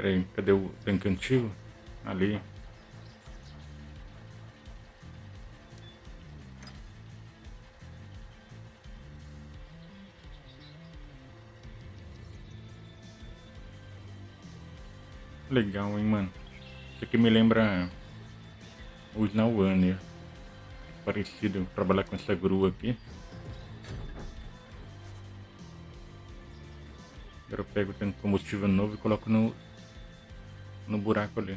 Peraí, cadê o tanque antigo? Ali. Legal, hein, mano. Isso aqui me lembra o Snow One, né? Parecido, trabalhar com essa grua aqui. Agora eu pego o tanque de combustível novo e coloco no buraco ali.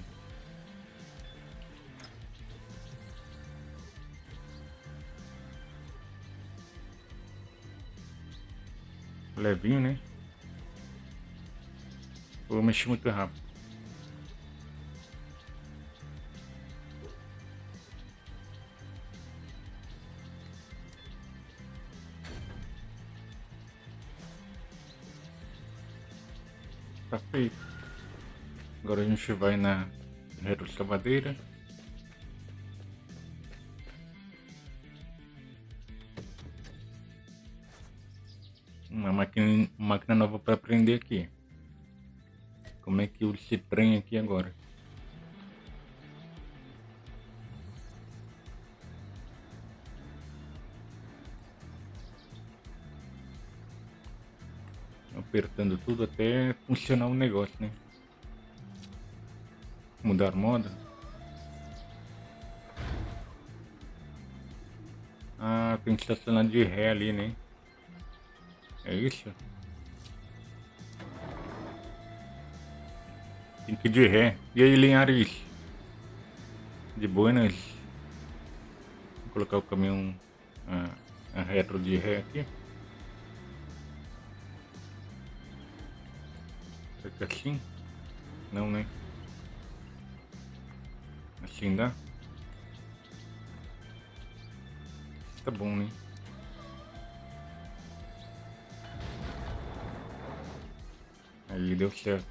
Levinho, né? Vou mexer muito rápido. Tá feito. Agora a gente vai na retroescavadeira. Uma máquina nova para aprender aqui. Como é que usa esse trem aqui agora? Apertando tudo até funcionar o negócio, né? Mudar moda. Ah, tem que estacionar de ré ali, né? É isso? Tem que ir de ré. E aí, Linhares? De buenas? Vou colocar o caminhão a retro de ré aqui. Assim? Não, né? Assim dá? Tá bom, né? Aí deu certo.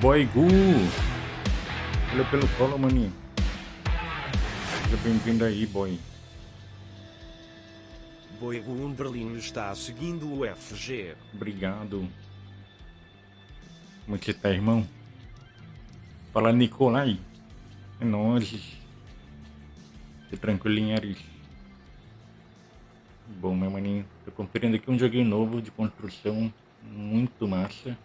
Boy Gu! Olha pelo colo, maninho. Seja bem-vindo aí, boy. O Berlim está seguindo o FG. Obrigado. Como que tá, irmão? Fala, Nicolai. É nóis. Fique tranquilinho, Aris. Bom, meu maninho, tô conferindo aqui um joguinho novo de construção. Muito massa.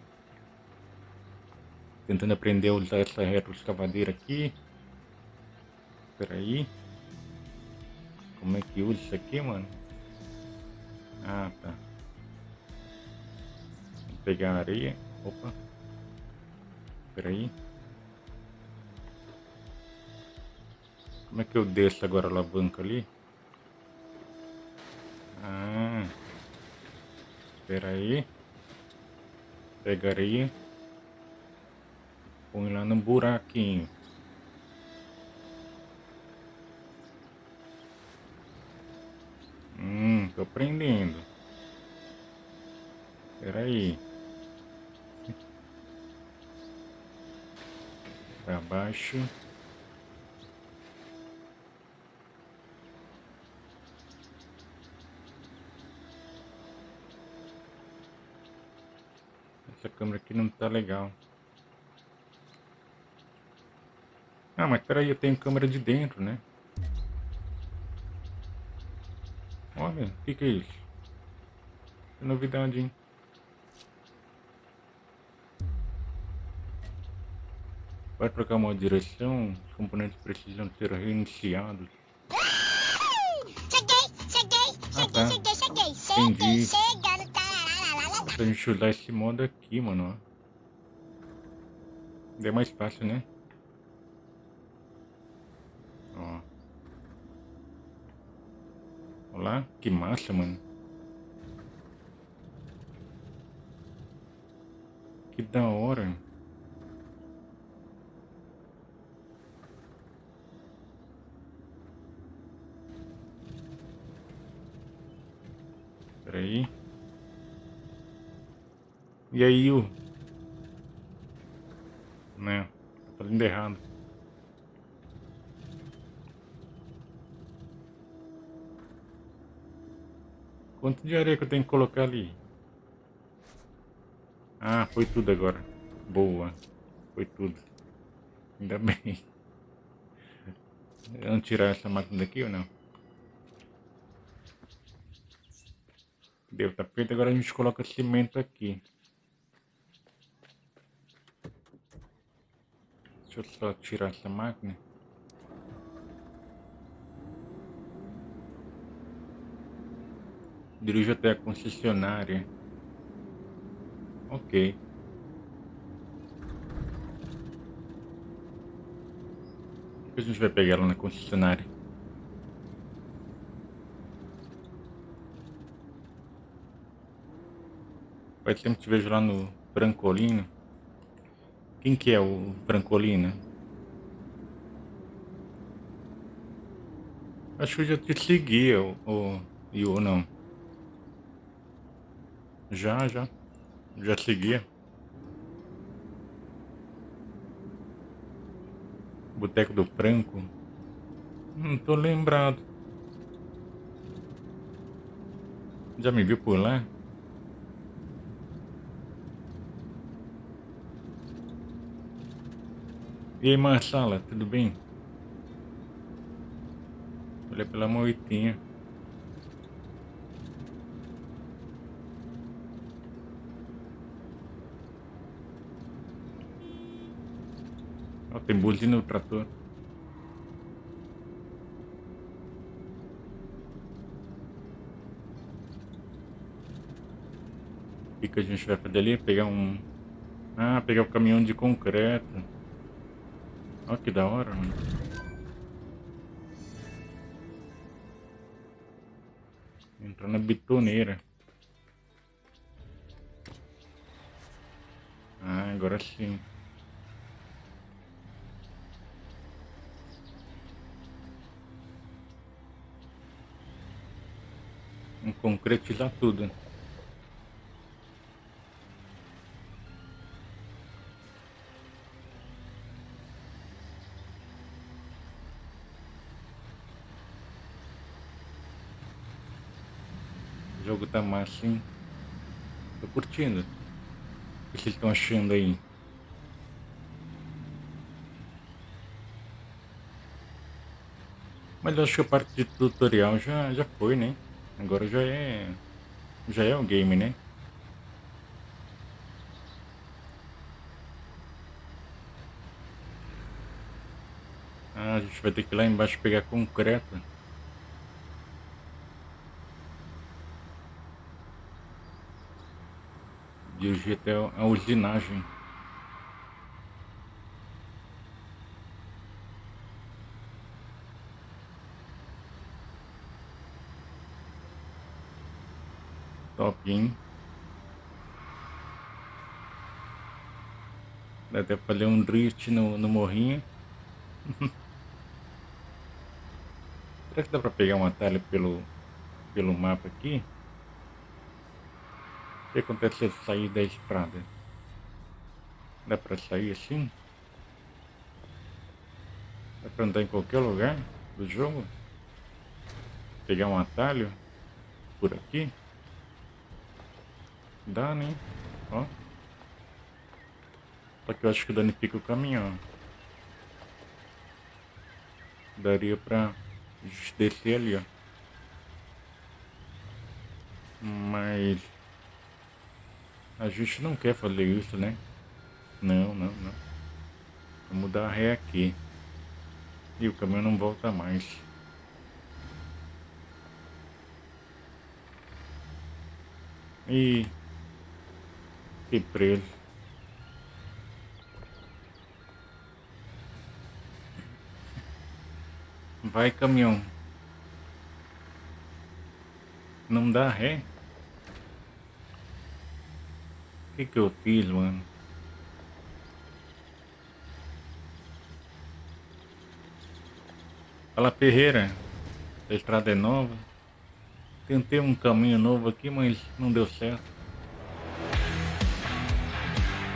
Tentando aprender a usar essa retroescavadeira aqui. Espera aí. Como é que usa isso aqui, mano? Ah, tá. Vou pegar a areia. Opa. Espera aí. Como é que eu desço agora a alavanca ali? Ah. Espera aí. Pega a areia. Põe lá no buraquinho. Tô aprendendo. Espera aí. Pra baixo. Essa câmera aqui não tá legal. Ah, mas peraí, eu tenho câmera de dentro, né? Olha, o que é isso? Que novidade, hein? Vai trocar uma direção, os componentes precisam ser reiniciados. Cheguei, entendi. Pra gente usar esse modo aqui, mano, ó. É mais fácil, né? Ó. Olá, que massa, mano. Que da hora. Espera aí. E aí, o... Não, tá fazendo errado. Quanto de areia que eu tenho que colocar ali? Ah, foi tudo agora. Boa. Foi tudo. Ainda bem. Vamos tirar essa máquina daqui ou não? Deu, tá feito. Agora a gente coloca cimento aqui. Deixa eu só tirar essa máquina. Dirijo até a concessionária. Ok. Depois a gente vai pegar ela na concessionária. Faz tempo que te vejo lá no Brancolino. Quem que é o Brancolino? Acho que eu já te segui, ou não. Já seguia. Boteco do Franco. Não tô lembrado. Já me viu por lá? E aí, Marsala, tudo bem? Olha pela moitinha. Tem buzina no trator. O que a gente vai fazer ali? Pegar um... Ah, pegar o caminhão de concreto. Olha que da hora, mano. Entrar na bitoneira. Ah, agora sim. Concretizar tudo. O jogo tá massa, hein? Tô curtindo. O que vocês estão achando aí? Mas eu acho que a parte de tutorial já foi, né? Agora já é um game, né? Ah, a gente vai ter que ir lá embaixo pegar concreto. Dirigir até a usinagem. Dá até pra fazer um drift no morrinho. Será que dá pra pegar um atalho pelo mapa aqui? O que acontece se eu sair da estrada? Dá pra sair assim? Dá pra andar em qualquer lugar do jogo? Pegar um atalho por aqui? Dá, né? Ó. Só que eu acho que danifica o caminhão. Daria pra descer ali, ó. Mas... a gente não quer fazer isso, né? Não. Vou mudar a ré aqui. E o caminhão não volta mais. E... fiquei preso. Vai, caminhão. Não dá ré? O que eu fiz, mano? Fala, Ferreira. A estrada é nova. Tentei um caminho novo aqui, mas não deu certo.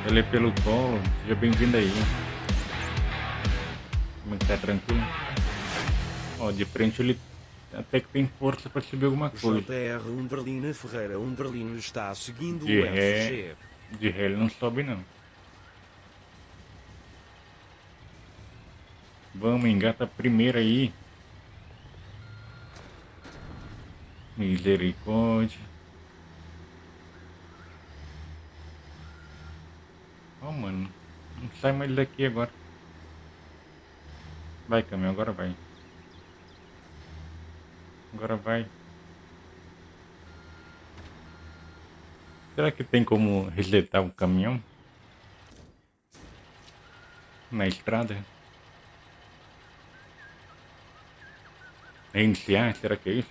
Olhei pelo colo, seja bem-vindo aí. Como é que tá, tranquilo? Ó, de frente ele até que tem força para subir alguma coisa. JR Umberlina Ferreira Umberlino está seguindo de o ré, FG. De ré ele não sobe não. Vamos, engata a primeira aí. Misericórdia. Oh, mano. Não sai mais daqui agora. Vai, caminhão, agora vai. Agora vai. Será que tem como resetar o caminhão? Na estrada? Reiniciar? Será que é isso?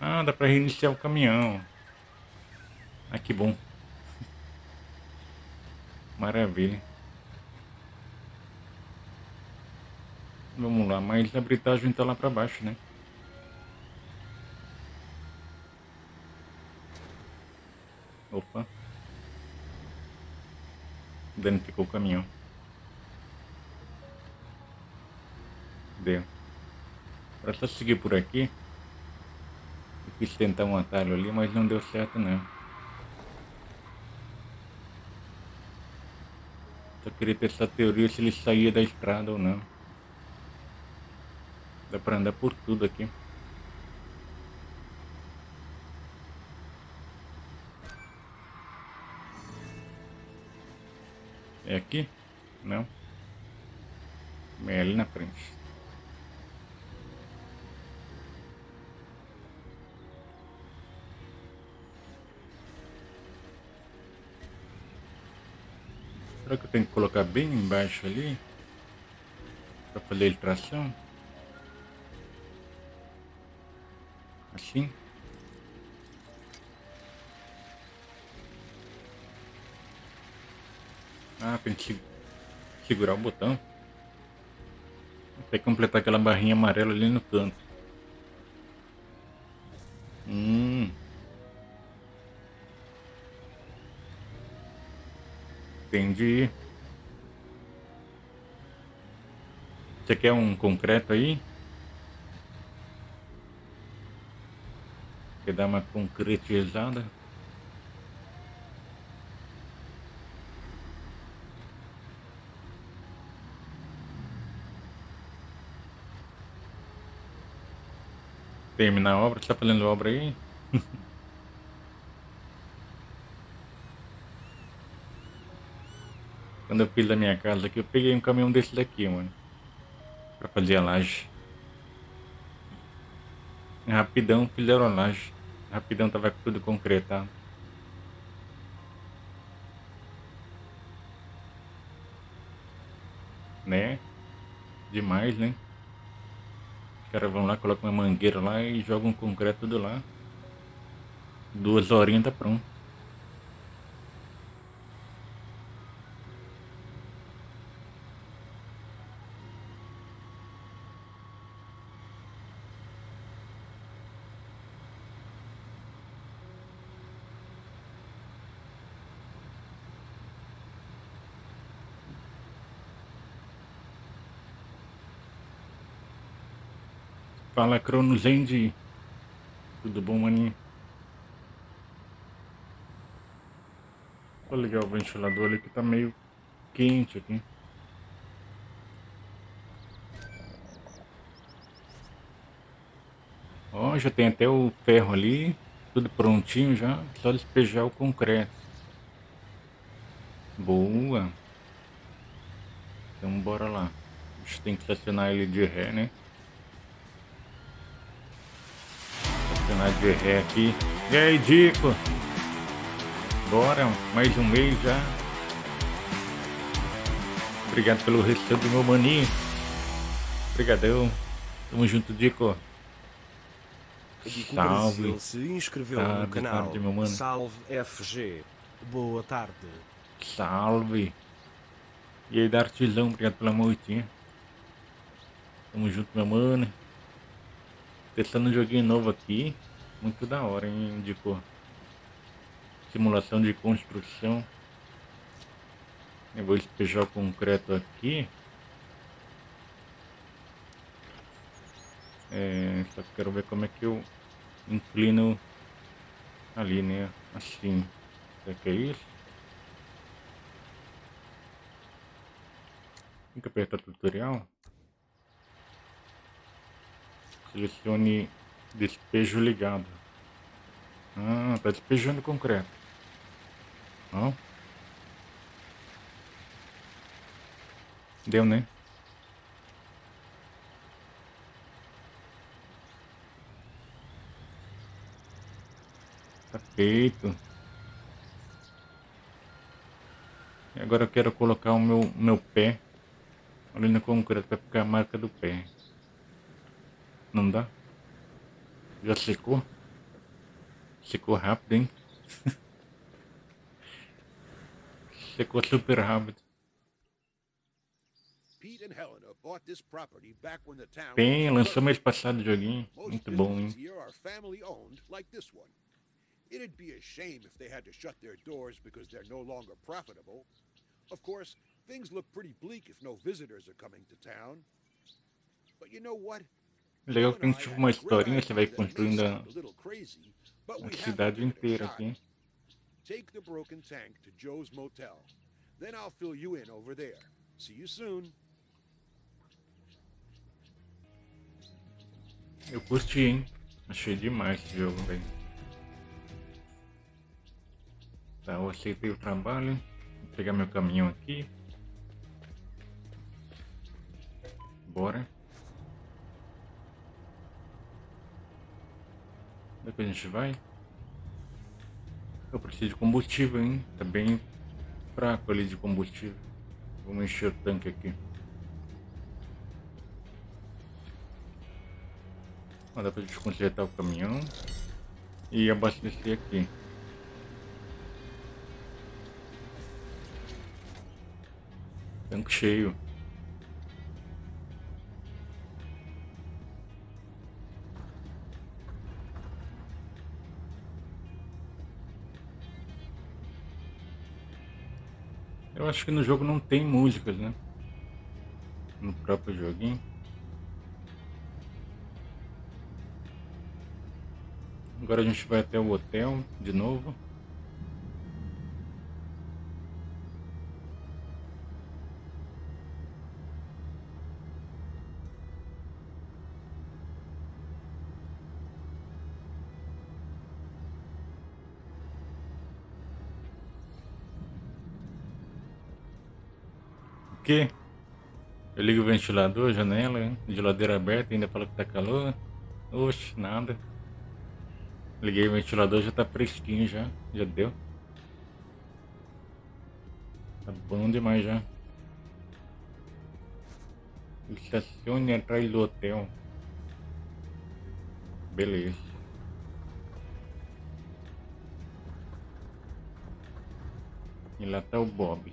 Ah, dá pra reiniciar o caminhão. Ah, que bom. Maravilha. Vamos lá, mas a britagem tá lá pra baixo, né? Opa. Danificou o caminhão. Deu. Agora só seguir por aqui. Eu quis tentar um atalho ali, mas não deu certo não. Só queria testar a teoria se ele saía da estrada ou não. Dá pra andar por tudo aqui. É aqui? Não. É ali na frente. Será que eu tenho que colocar bem embaixo ali? Pra fazer a tração? Assim? Ah, pra gente segurar o botão. Até completar aquela barrinha amarela ali no canto. Entendi. Você quer um concreto aí? Quer dar uma concretizada? Terminar a obra, está fazendo obra aí? Quando eu fiz da minha casa aqui, eu peguei um caminhão desse daqui, mano, pra fazer a laje. Rapidão fizeram a laje. Rapidão tava tudo concretado. Né? Demais, né? Os caras vão lá, colocam uma mangueira lá e jogam concreto tudo lá. 2 horinhas tá pronto. Fala, Cronos End. Tudo bom, maninho? Vou ligar o ventilador ali que tá meio quente aqui. Ó, já tem até o ferro ali. Tudo prontinho já. Só despejar o concreto. Boa. Então bora lá. A gente tem que estacionar ele de ré, né? De ré aqui. E aí, Dico? Bora, mais um mês já. Obrigado pelo restante do meu maninho. Obrigadão. Tamo junto, Dico. Salve. Brasil se inscreveu no canal. Tarde, meu mano. Salve, FG. Boa tarde. Salve. E aí, Dartizão, obrigado pela moitinha. Tamo junto, meu mano. Testando um joguinho novo aqui, muito da hora, hein, Dico? Simulação de construção. Eu vou despejar o concreto aqui. Só que quero ver como é que eu inclino ali, né? Assim. Será que é isso? Tem que apertar tutorial. Selecione despejo ligado. Ah, tá despejando concreto. Não? Deu, né? Tá feito. E agora eu quero colocar o meu pé ali no concreto para ficar a marca do pé. Não dá? Já secou? Secou rápido, hein? Secou super rápido. Bem, lançou mês passado o joguinho. Muito bom, hein? Legal que tem tipo uma historinha, você vai construindo a cidade inteira aqui. Eu curti, hein? Achei demais esse jogo, velho. Tá, eu aceitei o trabalho. Vou pegar meu caminhão aqui. Bora. Depois a gente vai. Eu preciso de combustível, hein? Tá bem fraco ali de combustível. Vamos encher o tanque aqui. Ó, dá pra gente consertar o caminhão e abastecer aqui. Tanque cheio. Eu acho que no jogo não tem músicas, né? No próprio joguinho. Agora a gente vai até o hotel de novo. Que eu ligo o ventilador, janela, geladeira aberta, ainda fala que tá calor. Oxe, nada. Liguei o ventilador, já tá fresquinho já. Já deu. Tá bom demais já. Estacione atrás do hotel. Beleza. E lá tá o Bob.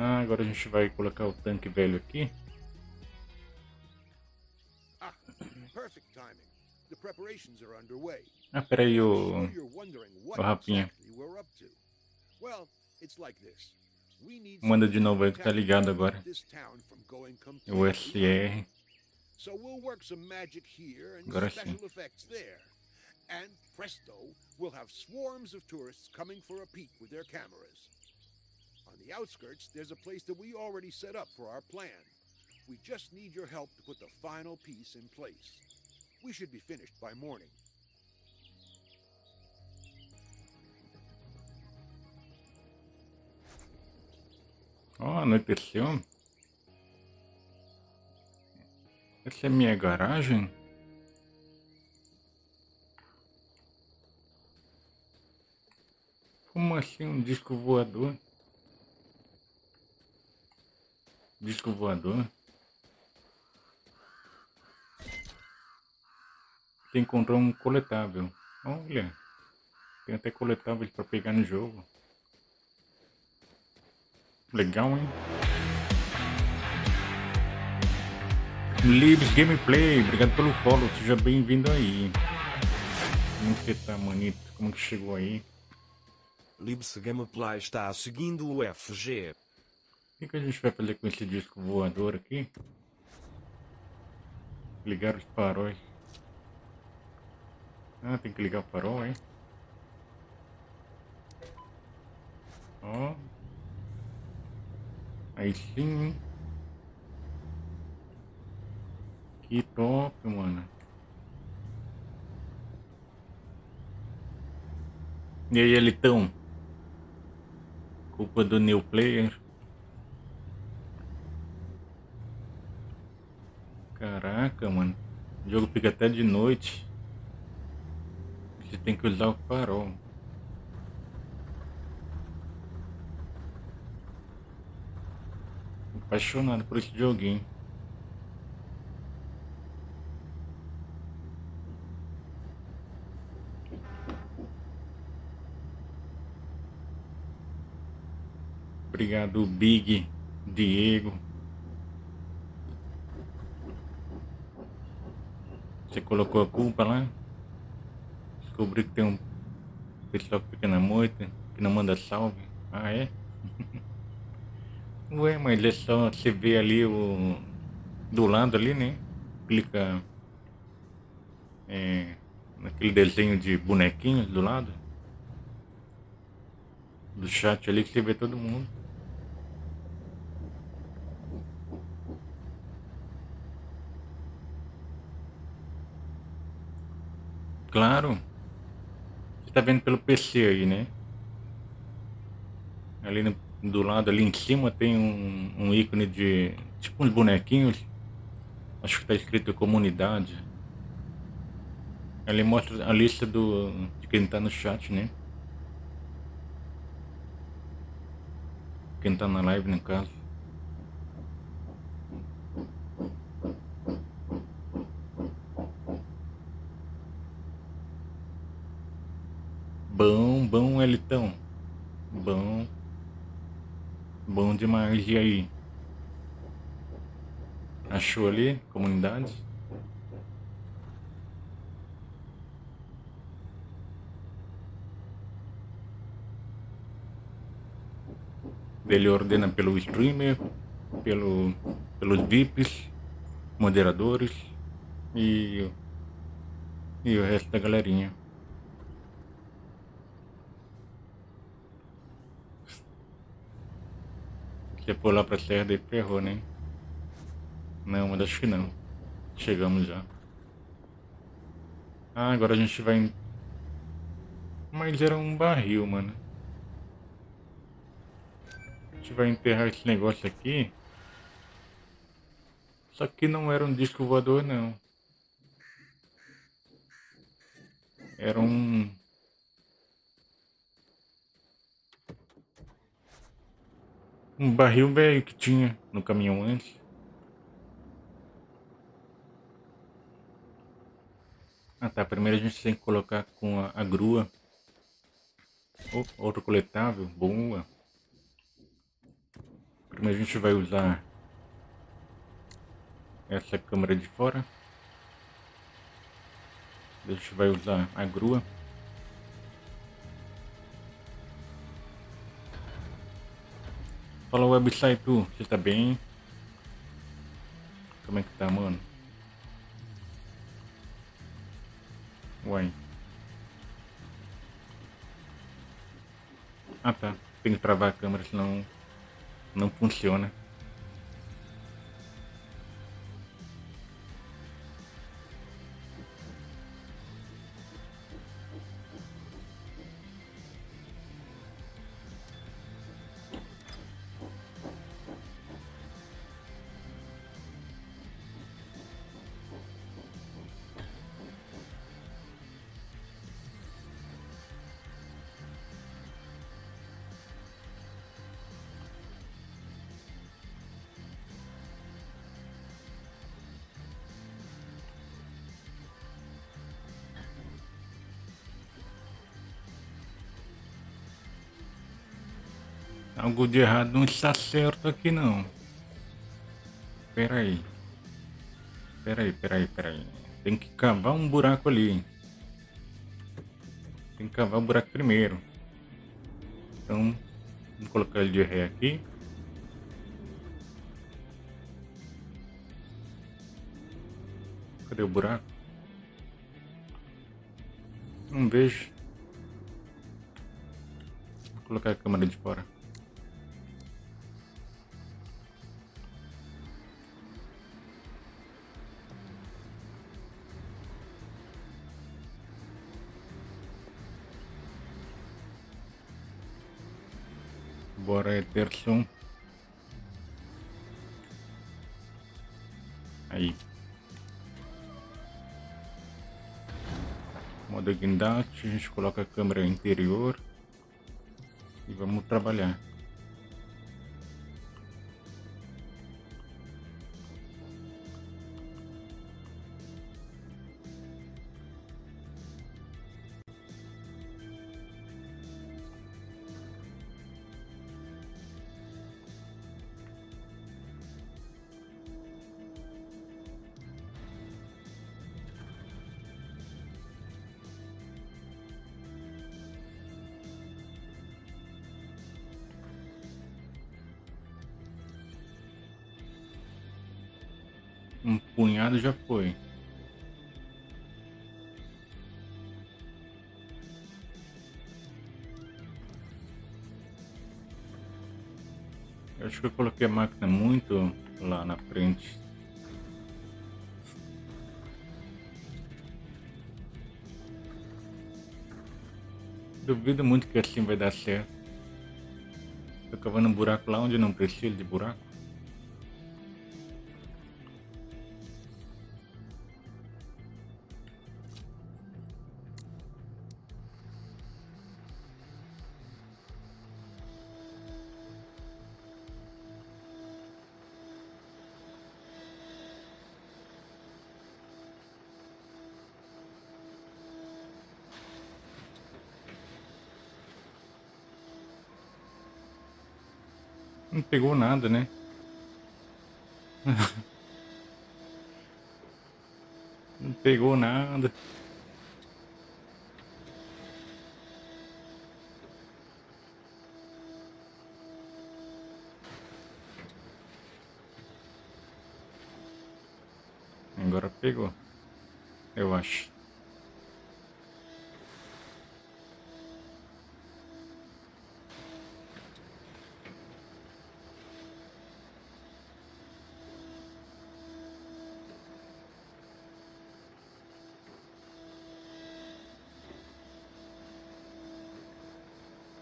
Ah, agora a gente vai colocar o tanque velho aqui. Ah, peraí, o Rapinha. Manda de novo aí que tá ligado agora. O SR. Agora sim. On the outskirts, there's a place that we already set up for our plan. We just need your help to put the final piece in place. We should be finished by morning. Oh, anoiteceu. Essa é minha garagem. Como assim um disco voador? Disco voador. Tem que encontrar um coletável. Olha, tem até coletáveis para pegar no jogo. Legal, hein? Libs Gameplay, obrigado pelo follow, seja bem-vindo aí. Como que tá, manito? Como que chegou aí? Libse Gameplay está seguindo o FG. O que a gente vai fazer com esse disco voador aqui? Ligar os faróis. Ah, tem que ligar o farol, hein? Ó. Aí sim. Que top, mano. E aí, Elitão? Culpa do new player. Caraca, mano. O jogo fica até de noite. Você tem que usar o farol. Apaixonado por esse joguinho. Obrigado, Big Diego. Você colocou a culpa lá? Descobri que tem um pessoal que fica na moita, que não manda salve. Ah, é? Ué, mas é só você ver ali o... do lado ali, né? Clica... é... naquele desenho de bonequinhos do lado. Do chat ali que você vê todo mundo. Claro, você tá vendo pelo PC aí, né? Ali no, do lado, ali em cima tem um ícone de tipo uns bonequinhos. Acho que tá escrito comunidade. Ali mostra a lista de quem tá no chat, né? Quem tá na live, no caso. Bom, bom, Elitão. Bom. Bom demais. E aí? Achou ali? Comunidade? Ele ordena pelo streamer, pelos VIPs, moderadores e o resto da galerinha. Se for lá pra terra, daí ferrou, né? Não, mas acho que não. Chegamos já. Ah, agora a gente vai... Mas era um barril, mano. A gente vai enterrar esse negócio aqui. Só que não era um disco voador, não. Era um... um barril velho que tinha no caminhão antes. Ah tá, primeiro a gente tem que colocar com a grua. Oh, outro coletável, boa. Primeiro a gente vai usar essa câmera de fora. A gente vai usar a grua. Fala, website, tu, você tá bem? Como é que tá, mano? Uai. Ah tá, tem que travar a câmera, senão não funciona. Algo de errado não está certo aqui não. Peraí. Tem que cavar um buraco ali. tem que cavar o buraco primeiro. Então, vamos colocar ele de ré aqui. Cadê o buraco? Não vejo. Vou colocar a câmera de fora. Bora, Ederson. Aí. Modo guindaste, a gente coloca a câmera interior e vamos trabalhar. Um punhado já foi. Eu acho que eu coloquei a máquina muito lá na frente. Duvido muito que assim vai dar certo. Tô cavando um buraco lá onde não precisa de buraco. Não pegou nada, né? Não pegou nada. Agora pegou, eu acho.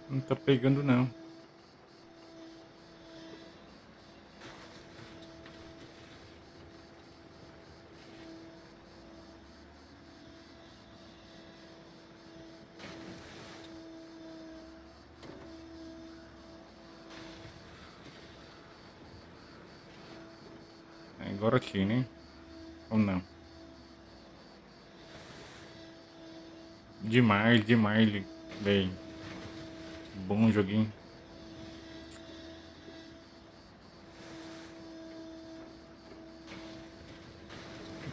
Não tá pegando não. Agora aqui, né? Ou não? Demais, demais, bem. Bom joguinho.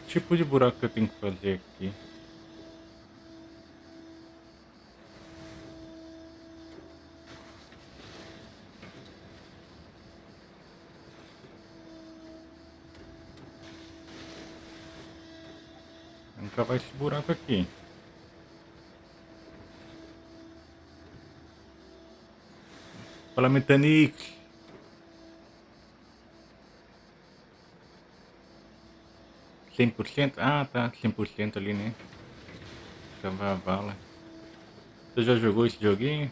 Que tipo de buraco que eu tenho que fazer aqui? Vamos cavar esse buraco aqui. Fala, Metanic. Cem por cento? Ah, tá, 100% ali, né? Cavar a vala. Você já jogou esse joguinho?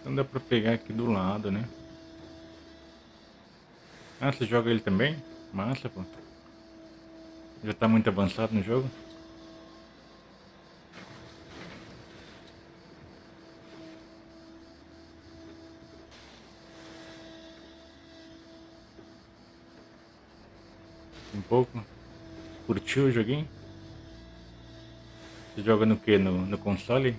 Então dá pra pegar aqui do lado, né? Ah, você joga ele também? Massa, pô. Já tá muito avançado no jogo. Um pouco. Curtiu o joguinho? Você joga no que? No console?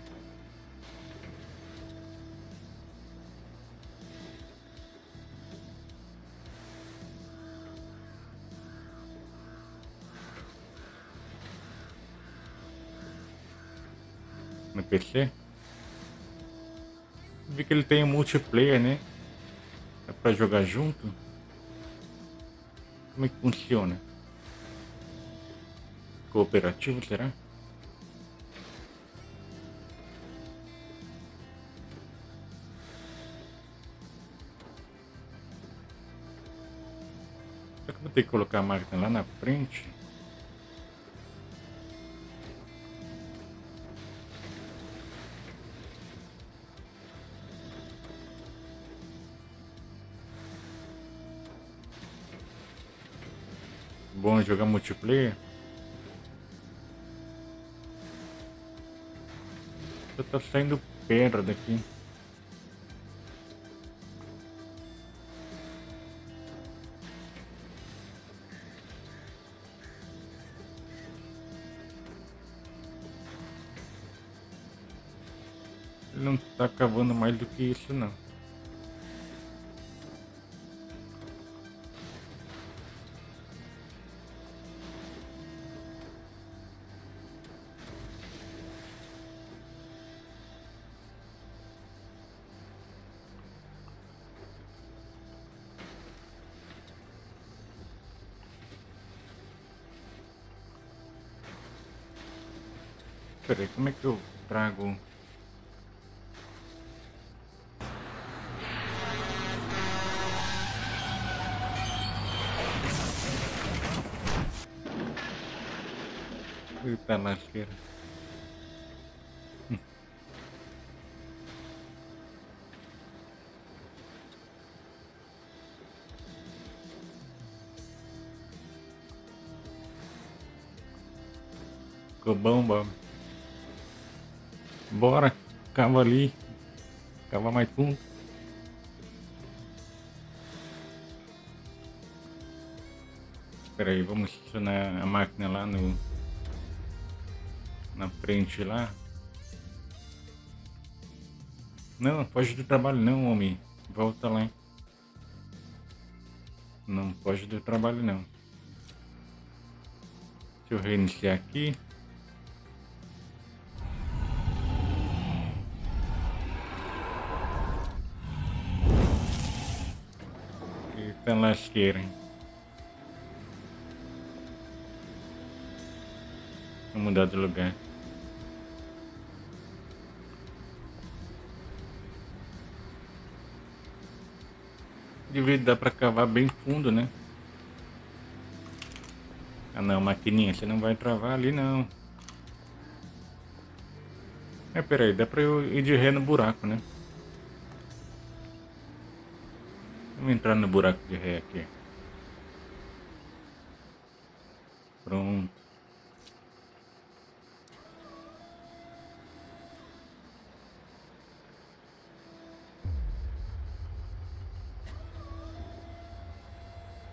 no PC, vi que ele tem multiplayer, né? É pra jogar junto. Como é que funciona? Cooperativo, será? Será que vou ter que colocar a máquina lá na frente? Bom jogar multiplayer. Só tá saindo pedra daqui. Ele não tá cavando mais do que isso, não. Peraí, como é que eu trago? Eita lasqueira. Ficou bom, bom. Bora, cava ali, cava mais fundo. Espera aí, vamos estacionar a máquina lá no na frente lá. Não, foge do trabalho não, homem. Volta lá, hein? Não foge do trabalho não. Deixa eu reiniciar aqui. Lasqueira, hein? Vou mudar de lugar. Devia dar pra cavar bem fundo, né? Ah não, maquininha, você não vai travar ali não. É, peraí, dá pra eu ir de ré no buraco, né? Vamos entrar no buraco de ré aqui. Pronto.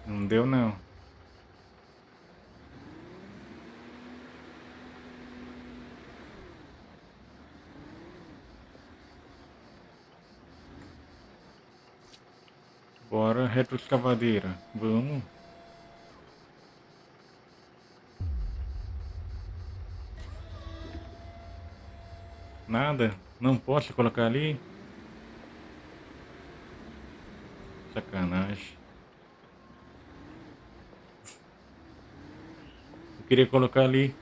Não deu não. Bora, retroescavadeira, vamos. Nada, não posso colocar ali. Sacanagem. Eu queria colocar ali.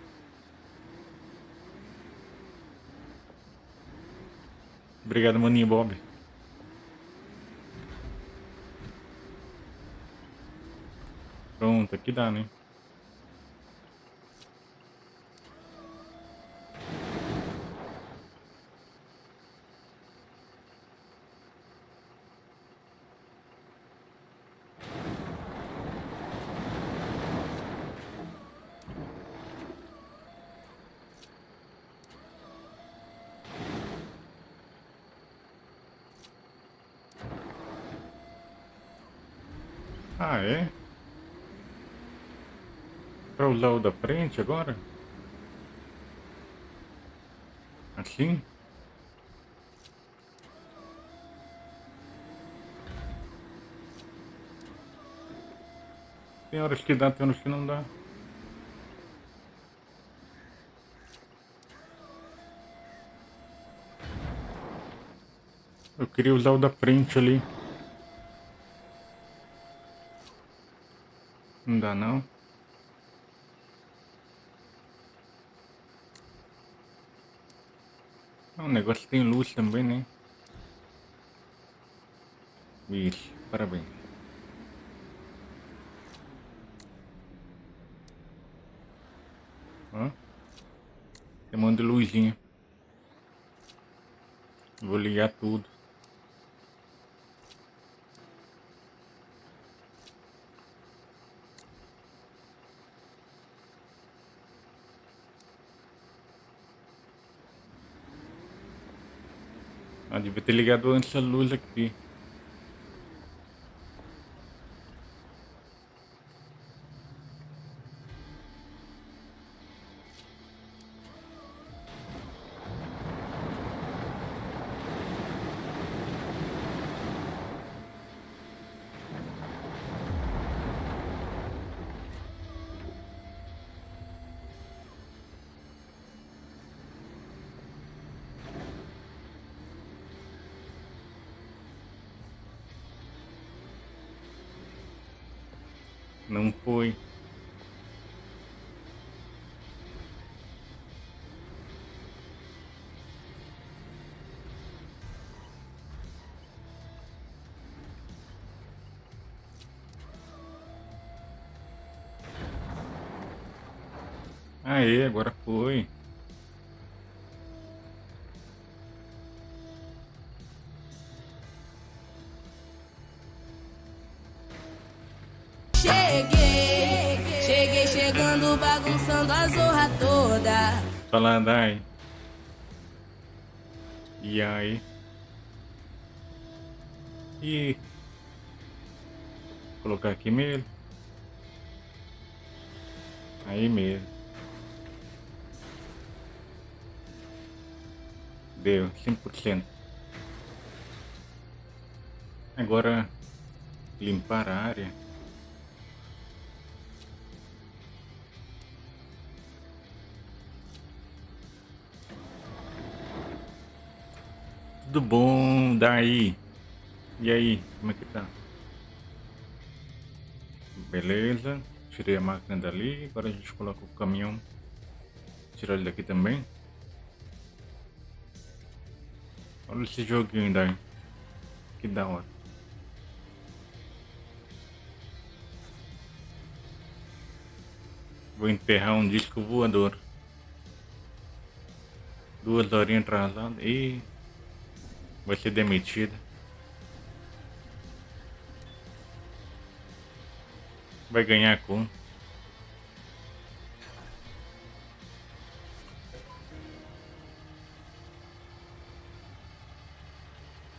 Obrigado, maninho Bob. Pronto, aqui dá, né? Ah, é? Pra usar o da frente agora? Assim? Tem horas que dá, tem horas que não dá. Eu queria usar o da frente ali. Não dá não. O negócio tem luz também, né? Vixe, parabéns. Ó. Tem um monte de luzinha. Vou ligar tudo. Ah, devia ter ligado antes a luz aqui. Não foi. Aê, agora foi. Cheguei chegando, bagunçando a zorra toda. Fala, Dai. E aí? E... vou colocar aqui mesmo. Aí mesmo. Deu, 100%. Agora... limpar a área. Tudo bom, daí? E aí, como é que tá? Beleza, tirei a máquina dali, agora a gente coloca o caminhão. Tirar ele daqui também. Olha esse joguinho, daí. Que da hora. Vou enterrar um disco voador. 2 horinhas atrasado e... vai ser demitida. Vai ganhar com.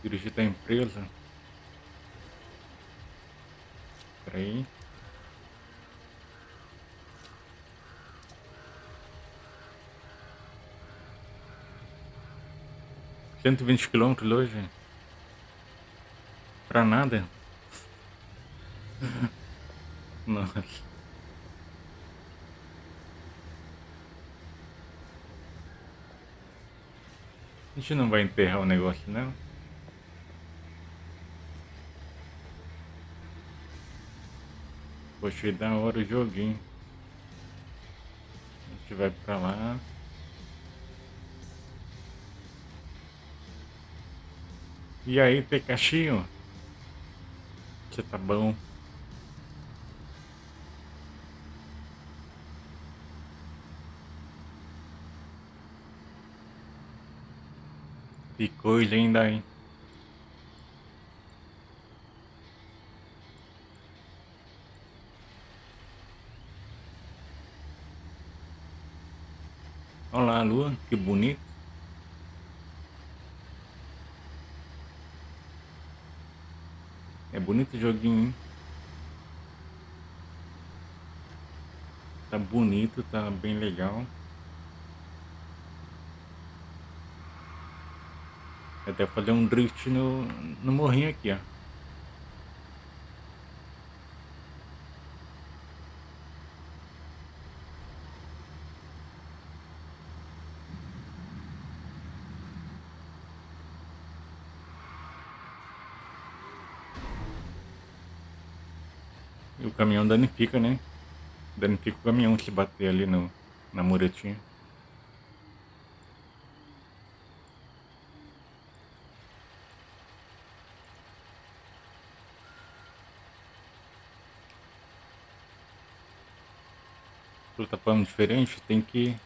Dirigir da empresa. Espera aí. R$120 km hoje, pra nada. Nossa. A gente não vai enterrar o negócio, não. Poxa, da hora o joguinho. A gente vai pra lá. E aí, Pecachinho? Você tá bom? Que coisa ainda, hein? Olha lá a lua, que bonito. É bonito o joguinho, hein? Tá bonito, tá bem legal. Vou até fazer um drift no morrinho aqui, ó. E o caminhão danifica, né? Danifica o caminhão se bater ali no, na muretinha. Plataforma diferente, tem que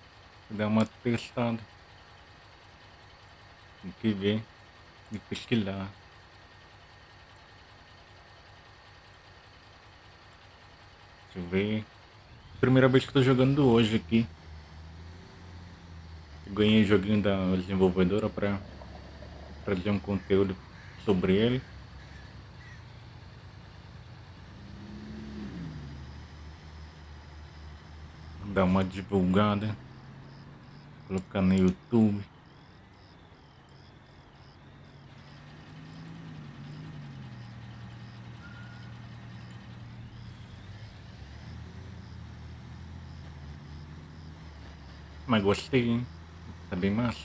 dar uma testada. Tem que ver e pesquisar. Deixa eu ver. Primeira vez que estou jogando hoje aqui. Ganhei o joguinho da desenvolvedora para trazer um conteúdo sobre ele. Dar uma divulgada, colocar no YouTube. Mas gostei, hein? Tá bem massa.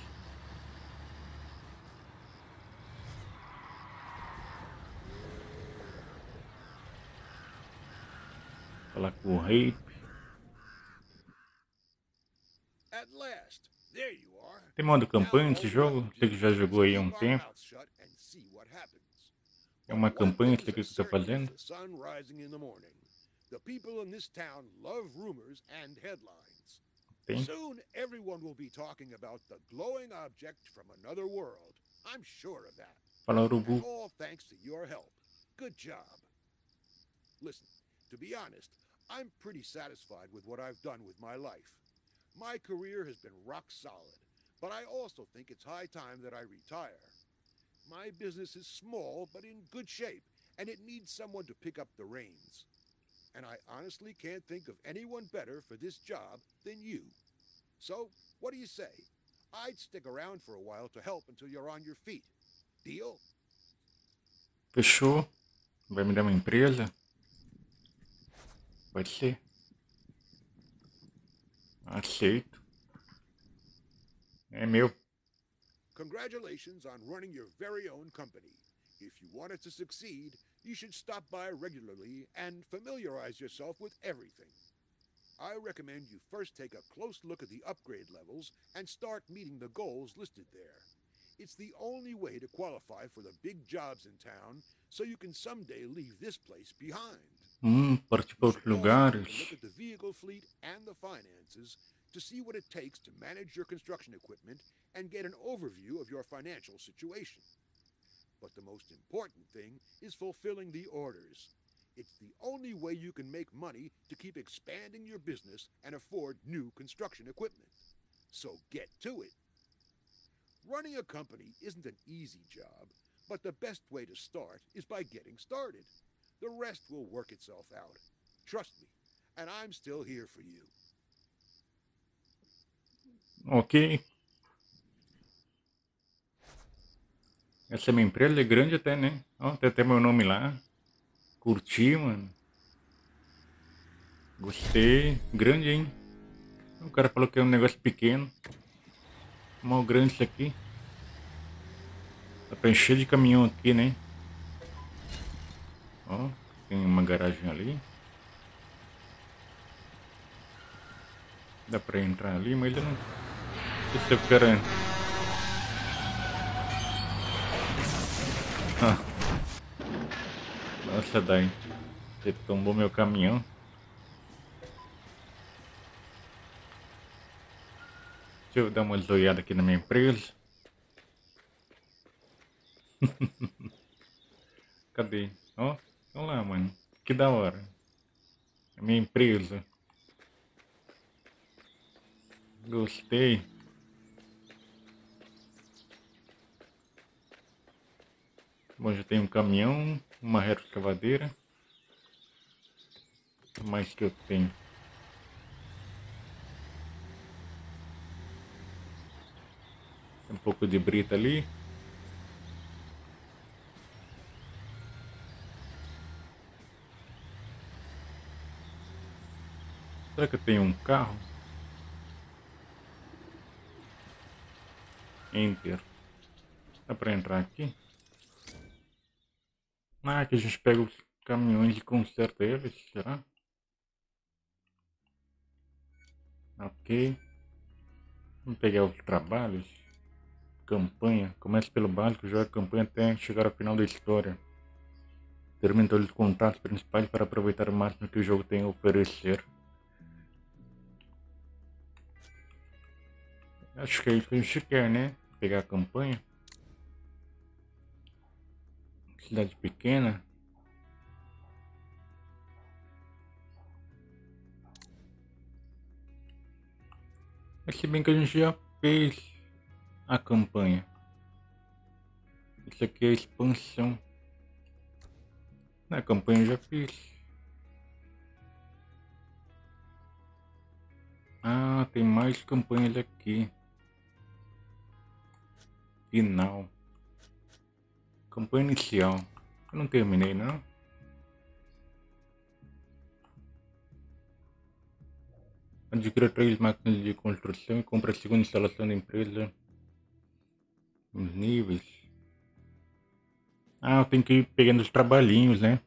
Falar com o rei. Tem modo campanha nesse jogo? Você que já jogou aí há um tempo. É uma campanha que você está fazendo? Tem. Fala, urubu. I'm pretty satisfied with what I've done with my life. My career has been rock solid, but I also think it's high time that I retire. My business is small, but in good shape, and it needs someone to pick up the reins. And I honestly can't think of anyone better for this job than you. So, what do you say? I'd stick around for a while to help until you're on your feet. Deal? Fechou. Vai me dar uma empresa? Pode ser. Aceito. É meu. Congratulations on running your very own company. If you want it to succeed, you should stop by regularly and familiarize yourself with everything. I recommend you first take a close look at the upgrade levels and start meeting the goals listed there. It's the only way to qualify for the big jobs in town, so you can someday leave this place behind. Partir para outros lugares. Running a company isn't an easy job, but the best way to start is by getting started. The rest will work itself out. Trust me, and I'm still here for you. Ok. Essa é minha empresa, é grande até, né? Oh, tem até meu nome lá. Curti, mano. Gostei. Grande, hein? O cara falou que é um negócio pequeno. Mal grande isso aqui. Tá pra encher de caminhão aqui, né? Ó, tem uma garagem ali. Dá pra entrar ali, mas ele não... Esse é o cara... Nossa, daí. Você tombou meu caminhão. Deixa eu dar uma olhada aqui na minha empresa. Cadê? Ó, olha lá, mano. Que da hora. A minha empresa. Gostei. Bom, já tem um caminhão, uma retroescavadeira. O que mais que eu tenho? Um pouco de brita ali. Será que eu tenho um carro? Enter. Dá pra entrar aqui? Ah, que a gente pega Caminhões de conserto deles, será? Ok. Vamos pegar os trabalhos. Campanha. Começa pelo básico, joga a campanha até chegar ao final da história. Termine todos os contatos principais para aproveitar o máximo que o jogo tem a oferecer. Acho que é isso que a gente quer, né? Pegar a campanha. Cidade pequena. Se bem que a gente já fez a campanha. Isso aqui é a expansão. Na campanha eu já fiz. Ah, tem mais campanhas aqui. Final. Campanha inicial. Eu não terminei não. Adquira 3 máquinas de construção e compra a segunda instalação da empresa. Os níveis. Ah, eu tenho que ir pegando os trabalhinhos, né?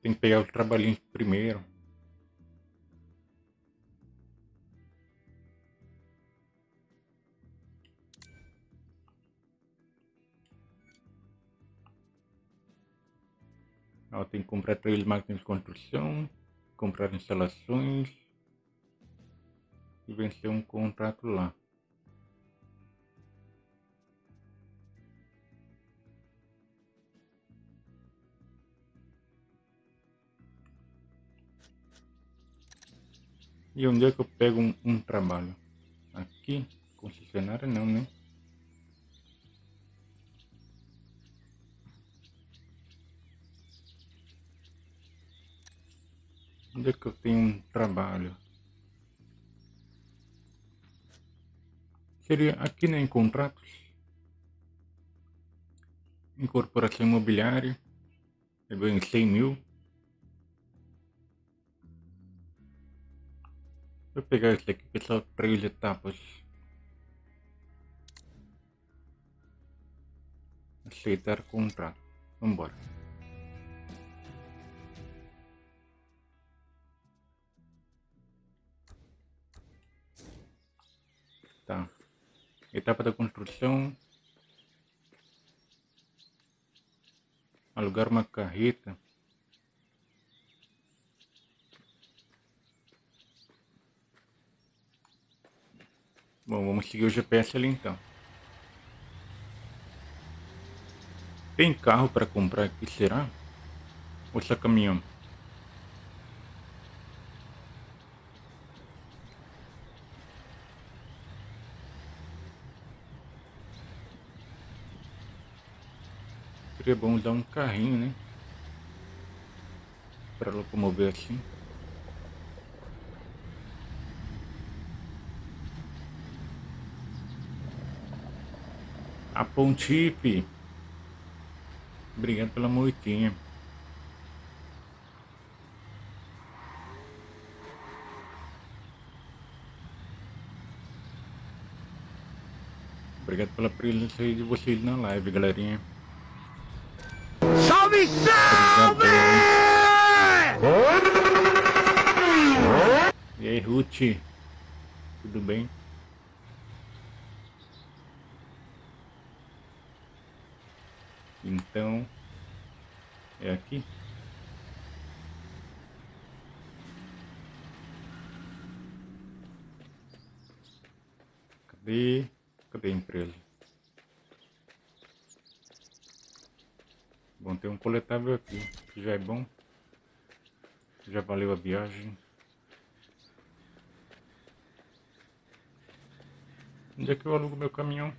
Tem que pegar os trabalhinhos primeiro. Ah, eu tenho que comprar 3 máquinas de construção. Comprar instalações e vencer um contrato lá. E onde é que eu pego um trabalho? Aqui? Concessionária não, né? Onde é que eu tenho um trabalho? Seria aqui, né, em contratos. Incorporação imobiliária. Eu ganho 100 mil. Vou pegar esse aqui que é só 3 etapas. Aceitar contrato. Vamos embora. Tá. Etapa da construção. Alugar uma carreta. Bom, vamos seguir o GPS ali então. Tem carro para comprar aqui, será? Ou só caminhão? É bom dar um carrinho, né, para locomover assim. A Pontipe, obrigado pela moitinha. Obrigado pela presença aí de vocês na live, galerinha. Salve, salve! E aí, Ruth? Tudo bem? Então, é aqui? Cadê? Cadê a empresa? Bom, tem um coletável aqui, que já é bom. Já valeu a viagem. Onde é que eu alugo meu caminhão?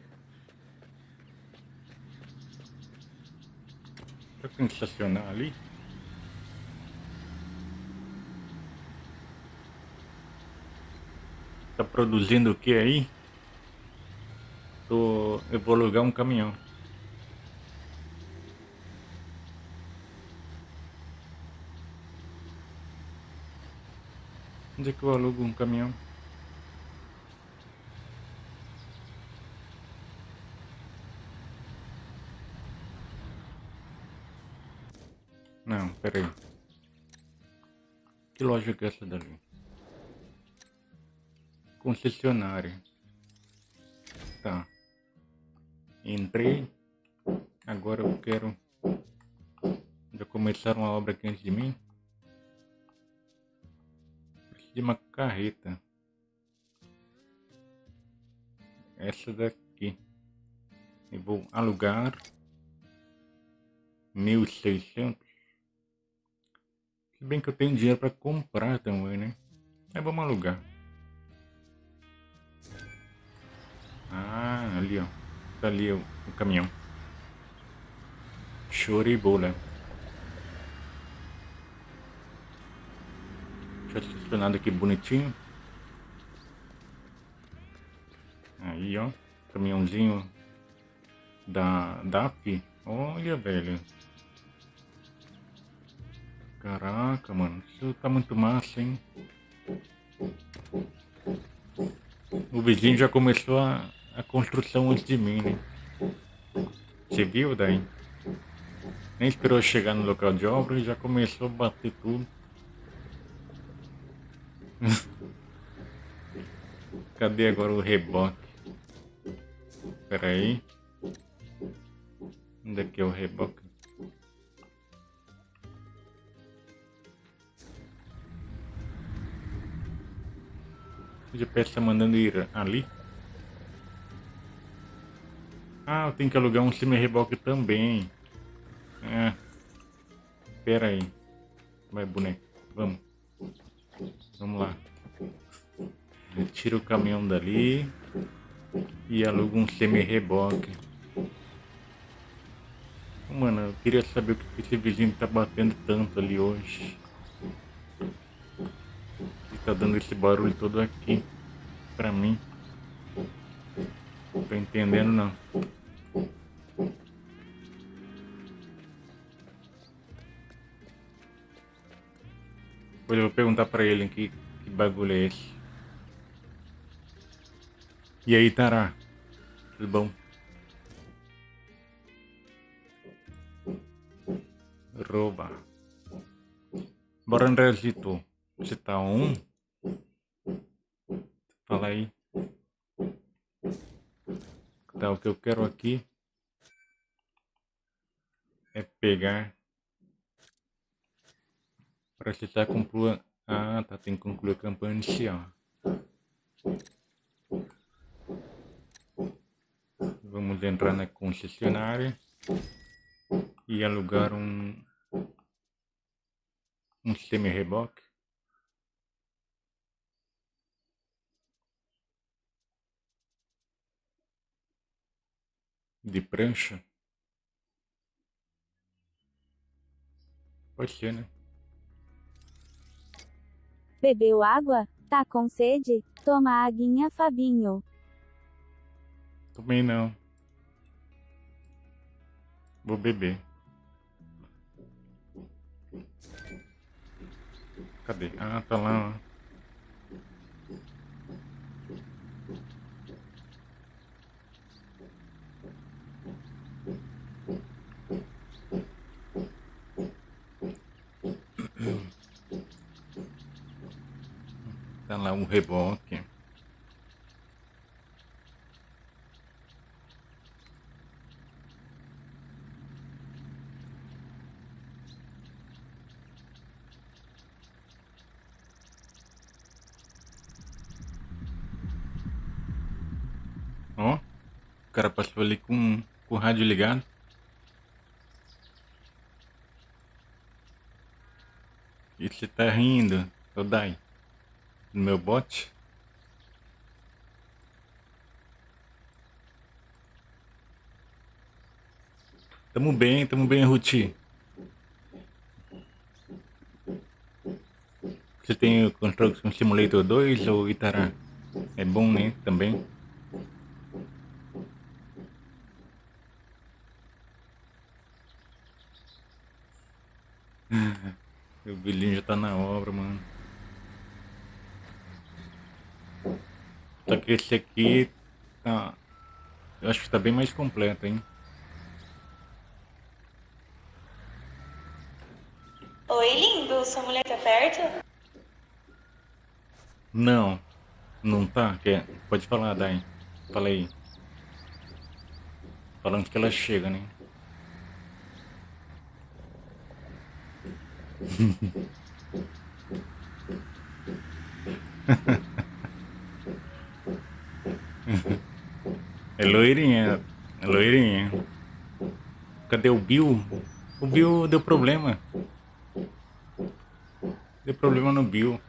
Será que tem que estacionar ali? Tá produzindo o que aí? Eu vou alugar um caminhão. Onde é que eu alugo um caminhão? Não, pera aí. Que lógica é essa dali? Concessionária. Tá. Entrei. Agora eu quero... Já começaram a obra aqui antes de mim. Preciso de uma carreta. Essa daqui. Eu vou alugar 1.600. Se bem que eu tenho dinheiro para comprar também, né? Aí vamos alugar. Ah, ali ó. Tá ali o caminhão. Choribola. Deixa eu estacionar aqui bonitinho. Aí ó, caminhãozinho da DAP. Olha, velho. Caraca, mano. Isso tá muito massa, hein? O vizinho já começou a construção antes de mim, né? Você viu daí? Nem esperou eu chegar no local de obra e já começou a bater tudo. Cadê agora o reboque? Pera aí. Onde é que é o reboque? O GPS tá mandando ir ali. Ah, eu tenho que alugar um semi-reboque também. Ah, pera aí. Vai, boneco. Vamos. Vamos lá. Tira o caminhão dali. E aluga um semi-reboque. Mano, eu queria saber o que esse vizinho tá batendo tanto ali hoje. E tá dando esse barulho todo aqui. Pra mim. Não tô entendendo não. Depois eu vou perguntar pra ele que bagulho é esse. E aí, Tará? Tudo bom? Rouba. Bora, Andrezito. Você tá on? Fala aí. Tá, o que eu quero aqui é pegar... Para acessar, conclua... Ah, tá, tem que concluir a campanha inicial. Vamos entrar na concessionária e alugar um semi-reboque. De prancha. Pode ser, né? Bebeu água? Tá com sede? Toma aguinha, Fabinho. Também não. Vou beber. Cadê? Ah, tá lá, ó. Tá lá um reboque. Ó, o cara passou ali com o rádio ligado. E você tá rindo, Todai. No meu bote. Tamo bem, Ruti. Você tem o Construction Simulator 2 ou Itará? É bom, né? Também. O vilinho já tá na obra, mano. Só que esse aqui tá... Eu acho que tá bem mais completo, hein? Oi, lindo, sua mulher tá perto? Não, não tá. Quer? Pode falar, Dai. Fala aí. Falando que ela chega, né? É loirinha. É loirinha. Cadê o Bill? O Bill deu problema. Deu problema no Bill.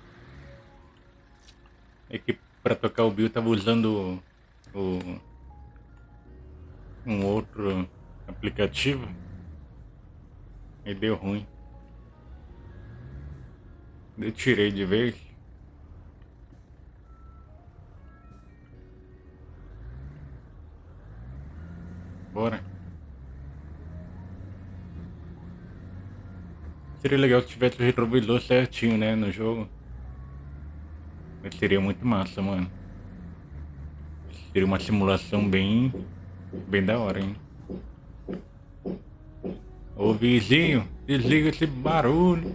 É que pra tocar o Bill tava usando um outro aplicativo e deu ruim. Eu tirei de vez. Bora. Seria legal se tivesse o retrovisor certinho, né, no jogo. Mas seria muito massa, mano. Seria uma simulação bem da hora, hein. Ô vizinho, desliga esse barulho.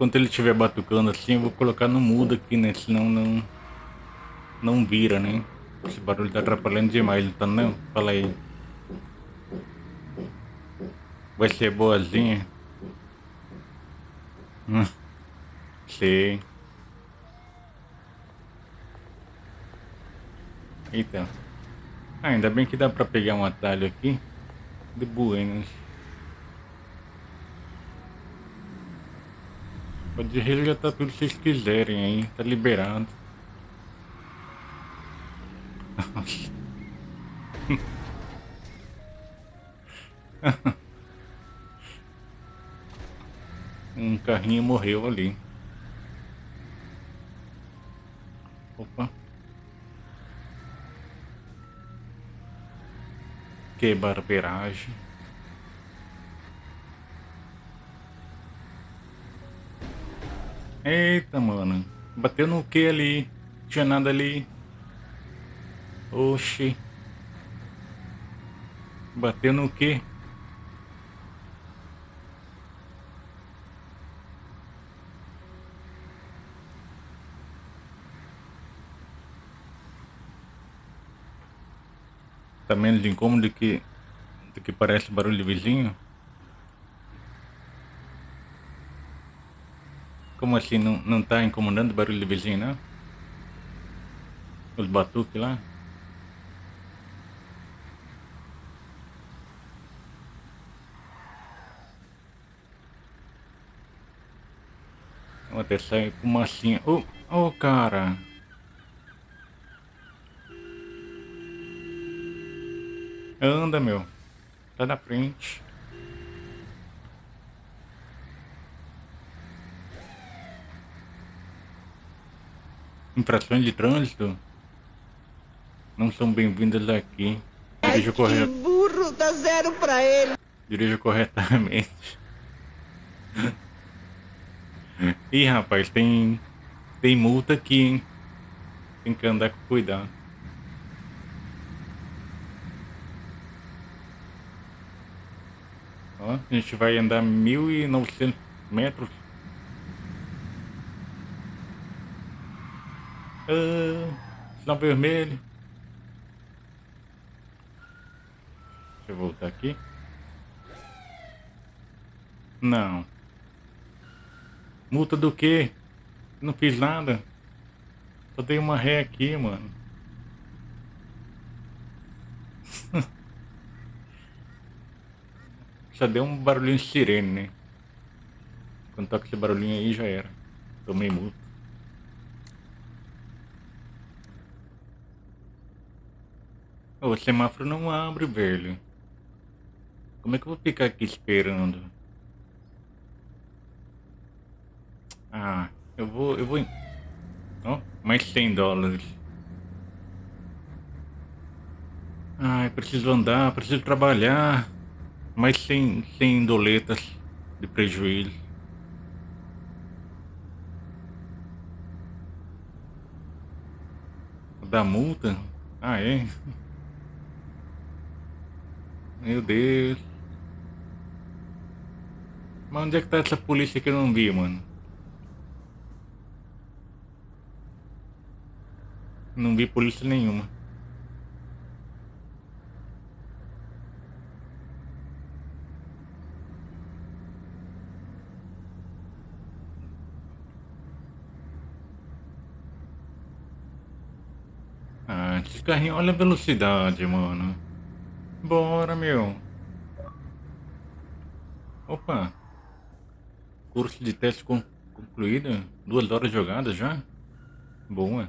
Enquanto ele estiver batucando assim, eu vou colocar no mudo aqui, né? Senão não vira, né? Esse barulho tá atrapalhando demais, não tá não? Fala aí. Vai ser boazinha? Sei. Eita. Ah, ainda bem que dá pra pegar um atalho aqui. De buenas. Pode resgatar tudo que vocês quiserem aí, tá liberado. Um carrinho morreu ali. Opa. Que barbeiragem. Eita, mano. Bateu no que ali? Não tinha nada ali. Oxi. Bateu no que? Tá menos incômodo do que parece barulho de vizinho? Como assim? Não tá incomodando o barulho de vizinho, não? Os batuques lá? Vou até sair com massinha. Oh, cara! Anda, meu! Tá na frente! Infrações de trânsito não são bem-vindas aqui. Dirija correto. Burro, dá zero pra ele. Dirija corretamente. Ih, rapaz, tem multa aqui, hein? Tem que andar com cuidado. Ó, a gente vai andar 1.900 metros. Sinal vermelho. Deixa eu voltar aqui. Não. Multa do quê? Não fiz nada. Só dei uma ré aqui, mano. Só deu um barulhinho de sirene, né? Quando toca esse barulhinho aí já era. Tomei multa. O semáforo não abre, velho. Como é que eu vou ficar aqui esperando? Ah, eu vou... Oh, mais $100. Ai, preciso andar, preciso trabalhar. Mais 100 doletas de prejuízo. Da multa? Ah, é? Meu Deus. Mas onde é que tá essa polícia que eu não vi, mano? Não vi polícia nenhuma. Ah, esse carrinho, olha a velocidade, mano. Bora, meu. Opa. Curso de teste concluído. 2 horas jogadas já. Boa.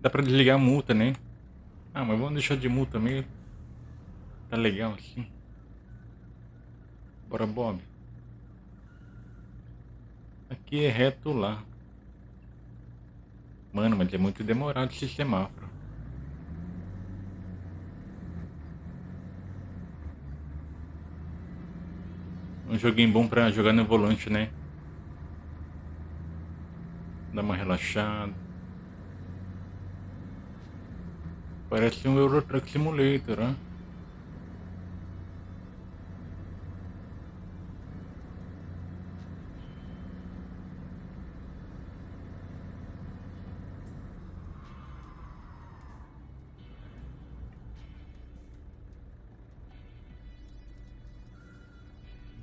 Dá pra desligar a multa, né? Ah, mas vamos deixar de multa mesmo. Tá legal assim. Bora, Bob. Aqui é reto lá. Mano, mas é muito demorado esse semáforo. Um joguinho bom pra jogar no volante, né? Dá uma relaxada. Parece um Eurotruck Simulator, né?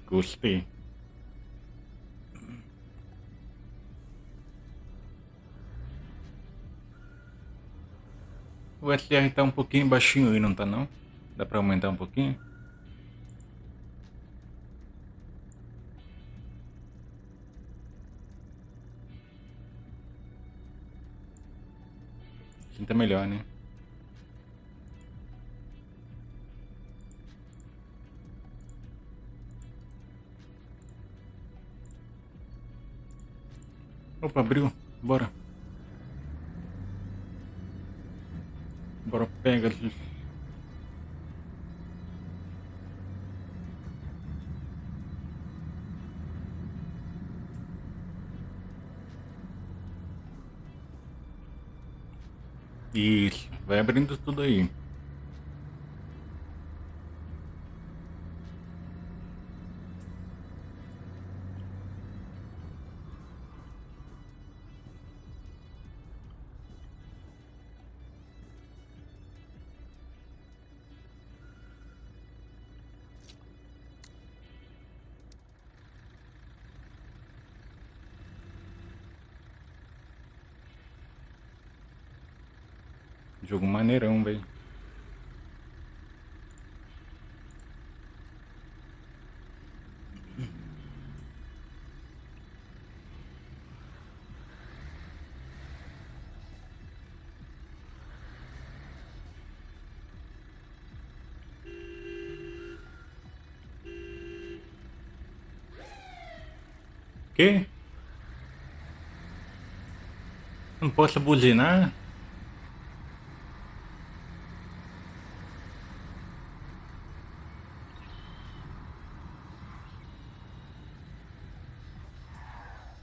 Gostei. O SR tá um pouquinho baixinho aí, não tá não? Dá pra aumentar um pouquinho? Assim tá melhor, né? Opa, abriu. Bora. Bora, pega. Isso, vai abrindo tudo aí. Jogo maneirão, velho. Que? Não posso buzinar?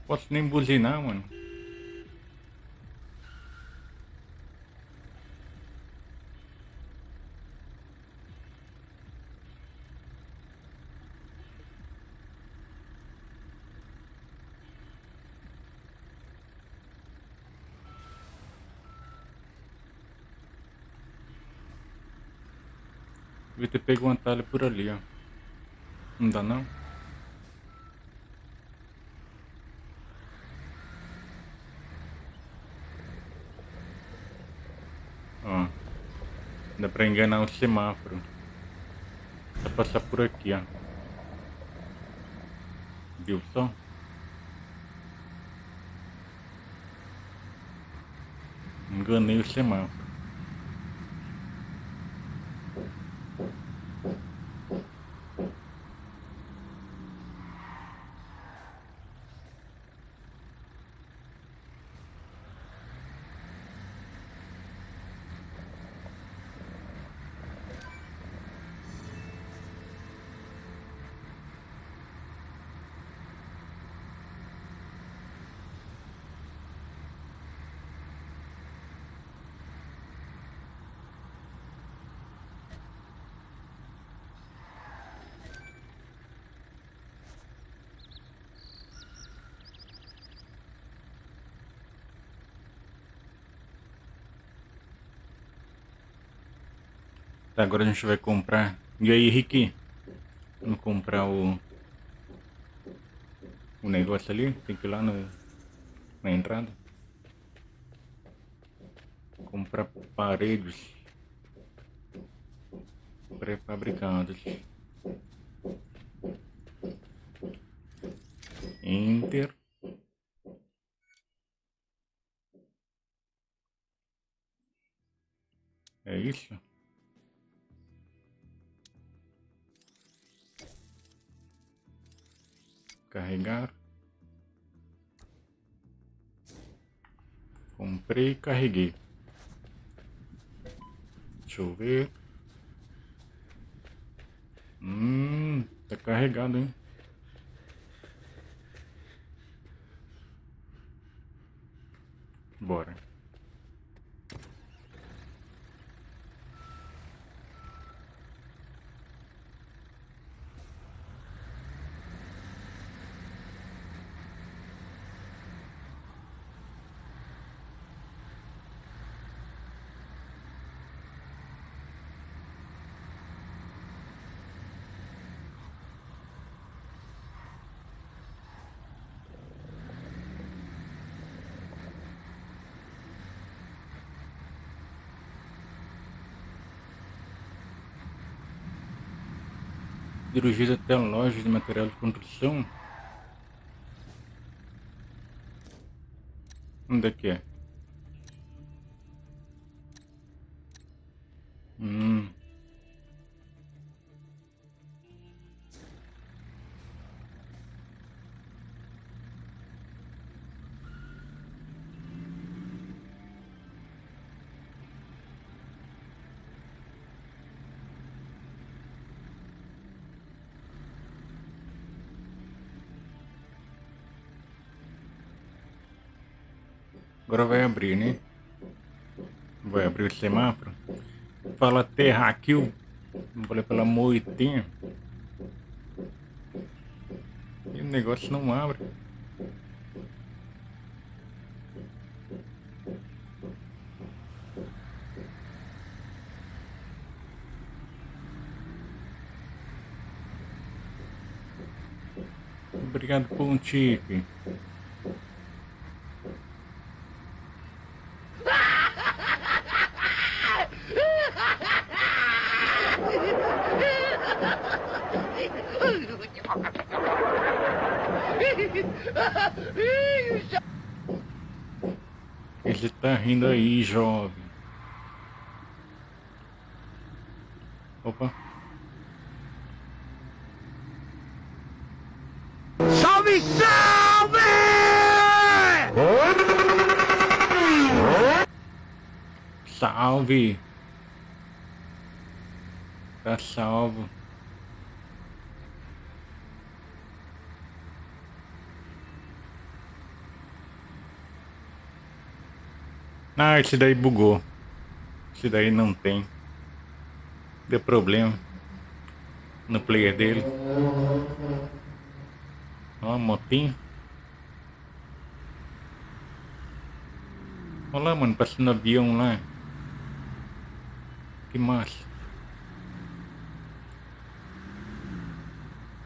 Posso nem buzinar, mano. Devia ter pego um atalho por ali, ó. Não dá não? Dá pra enganar o semáforo. Dá pra passar por aqui, ó. Viu só? Enganei o semáforo. Tá, agora a gente vai comprar. E aí, Rick? Vamos comprar o negócio ali. Tem que ir lá na entrada. Comprar paredes pré-fabricadas. Enter. É isso? Carregar. Comprei e carreguei. Deixa eu ver. Tá carregado, hein? Bora. Dirigir até lojas de material de construção. Onde é que é? Agora vai abrir, né? Vai abrir o semáforo. Fala terra aqui. Eu falei pela moitinha. E o negócio não abre. Obrigado, Pontife. Ele tá rindo aí, jovem. Opa. Salve, salve! Salve. Tá salvo. Ah, esse daí bugou. Esse daí não tem. Deu problema no player dele. Ó, motinho. Olha lá, mano, passando avião lá. Que massa.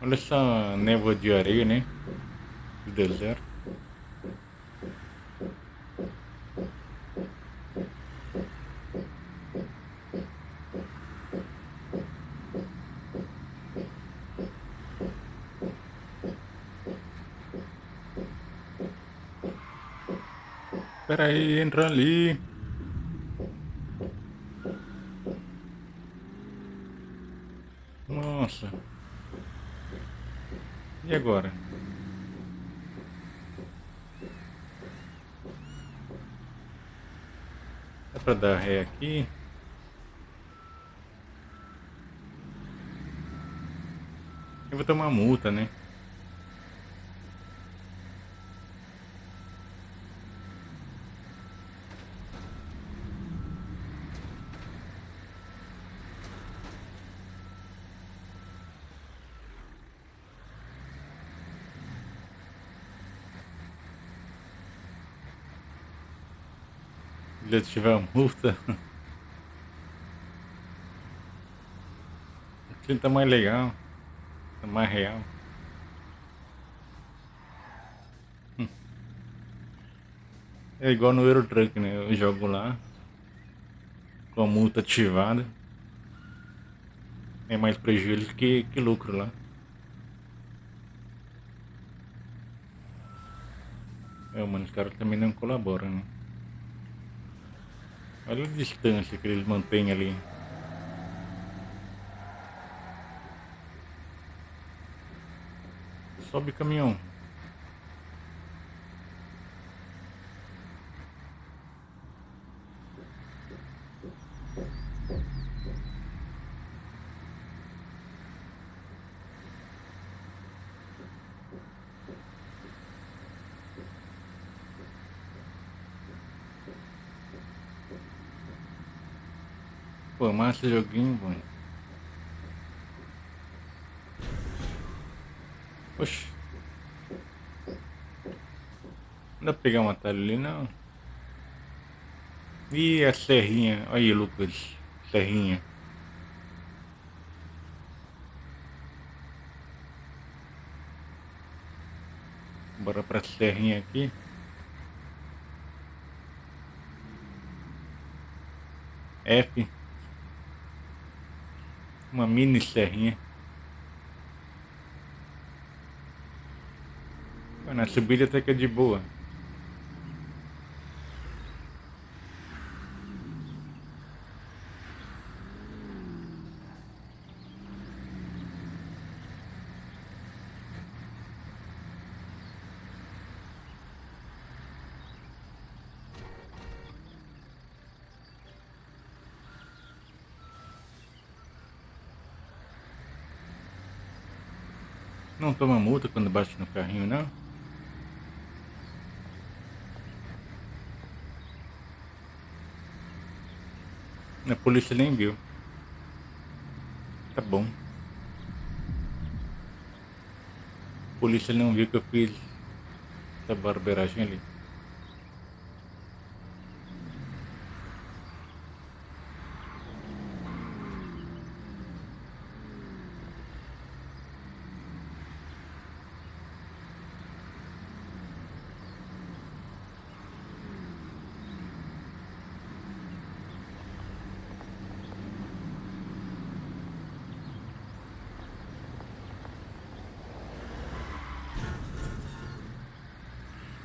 Olha essa névoa de areia, né? Do deserto. Espera aí, entra ali. Nossa. E agora? Dá pra dar ré aqui. Eu vou tomar multa, né? Se tiver uma multa, Assim tá mais legal, tá mais real. É igual no Eurotruck, né? Eu jogo lá com a multa ativada. É mais prejuízo que lucro lá. É, mano, os caras também não colaboram, né? Olha a distância que eles mantêm ali. Sobe o caminhão. Pô, massa joguinho, mano. Oxi. Não dá pra pegar um atalho ali, não. Ih, a serrinha. Olha aí, Lucas. Serrinha. Bora pra serrinha aqui. F. Uma mini serrinha. Na subida até que é de boa. Não toma multa quando bate no carrinho, não? A polícia nem viu. Tá bom. A polícia não viu que eu fiz essa barbeiragem ali.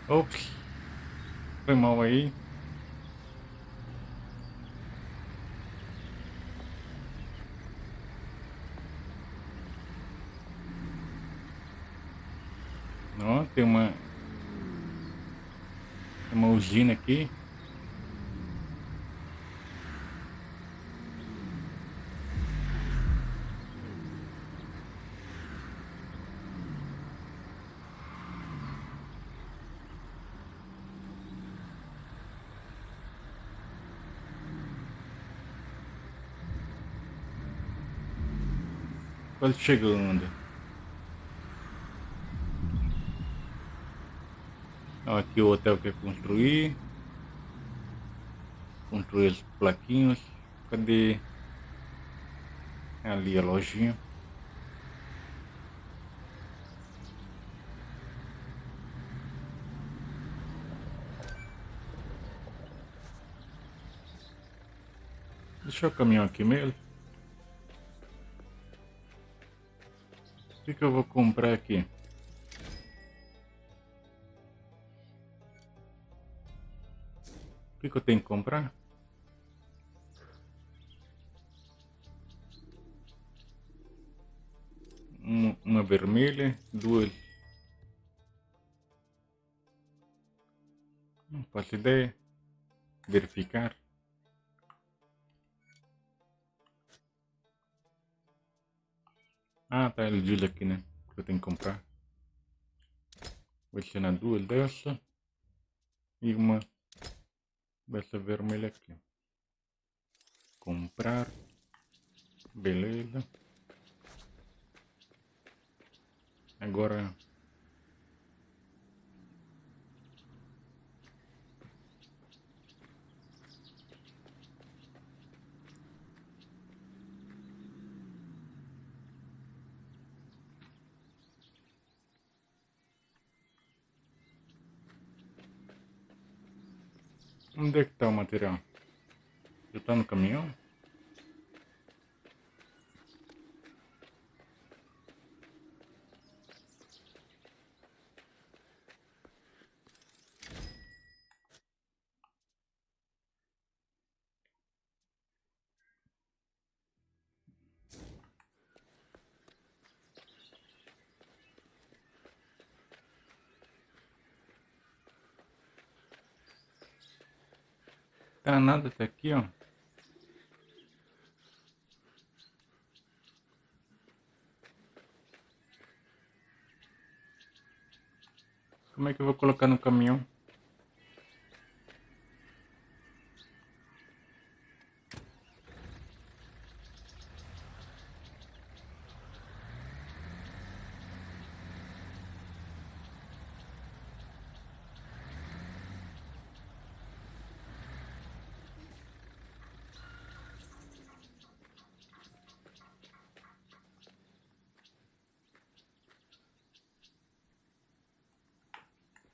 Ops, foi mal aí. Ó, tem uma usina aqui. Quase chegando. Ó, aqui o hotel que eu construí. Construí as plaquinhas. Cadê? Ali a lojinha. Deixa eu caminhar aqui mesmo. O que eu vou comprar aqui? O que eu tenho que comprar? Uma vermelha, duas. Não faço ideia. Verificar. Ah, tá, ele diz aqui, né, que eu tenho que comprar. Vou adicionar duas dessa e uma dessa vermelha aqui. Comprar. Beleza. Agora Onde é que tá o material? Já tá no caminhão? Tá nada até aqui, ó. Como é que eu vou colocar no caminhão?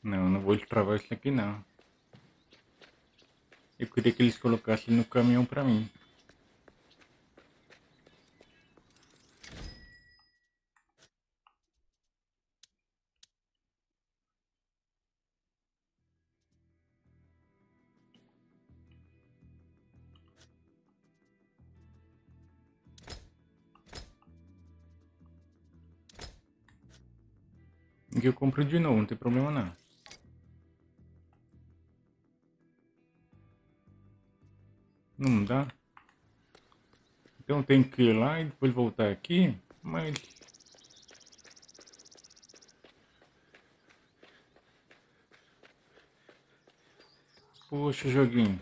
Não, não vou destravar isso aqui não. Eu queria que eles colocassem no caminhão pra mim. E eu compro de novo, não tem problema não. Não dá. Então tem que ir lá e depois voltar aqui. Mas poxa, joguinho.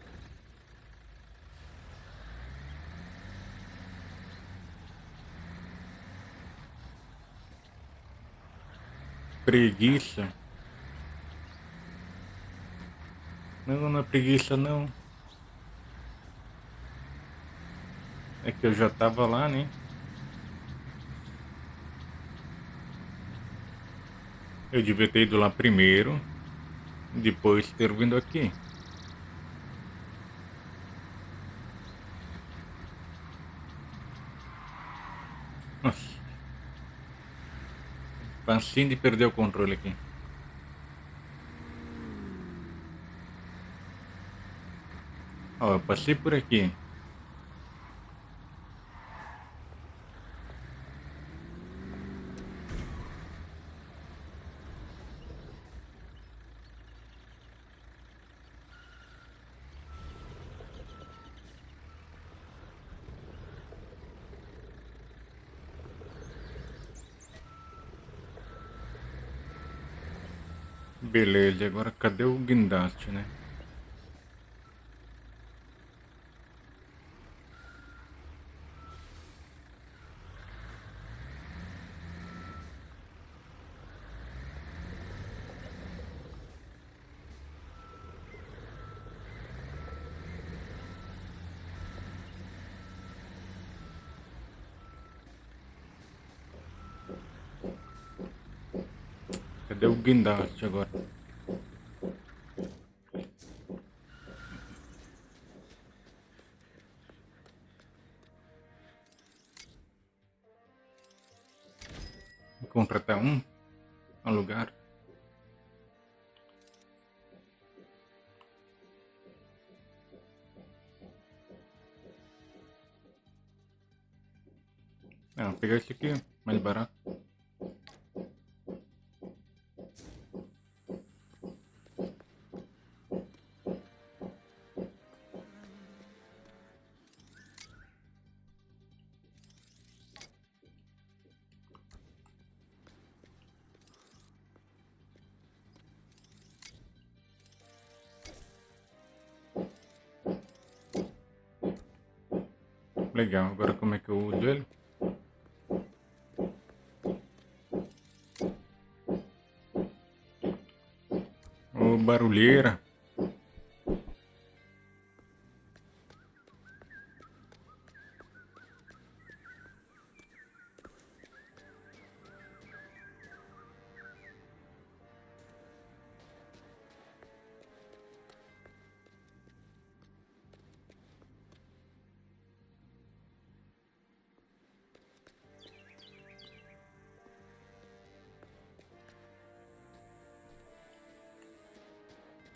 Preguiça. Não, não é preguiça não. É que eu já tava lá, né? Eu devia ter ido lá primeiro, depois ter vindo aqui. Nossa. Facinho de perder o controle aqui. Ó, eu passei por aqui. Beleza, agora cadê o guindaste, né? Cadê o guindaste agora? Vou contratar um, alugar. Ah, vou pegar esse aqui, mais barato. Legal, agora como é que eu uso ele? Ô, barulheira!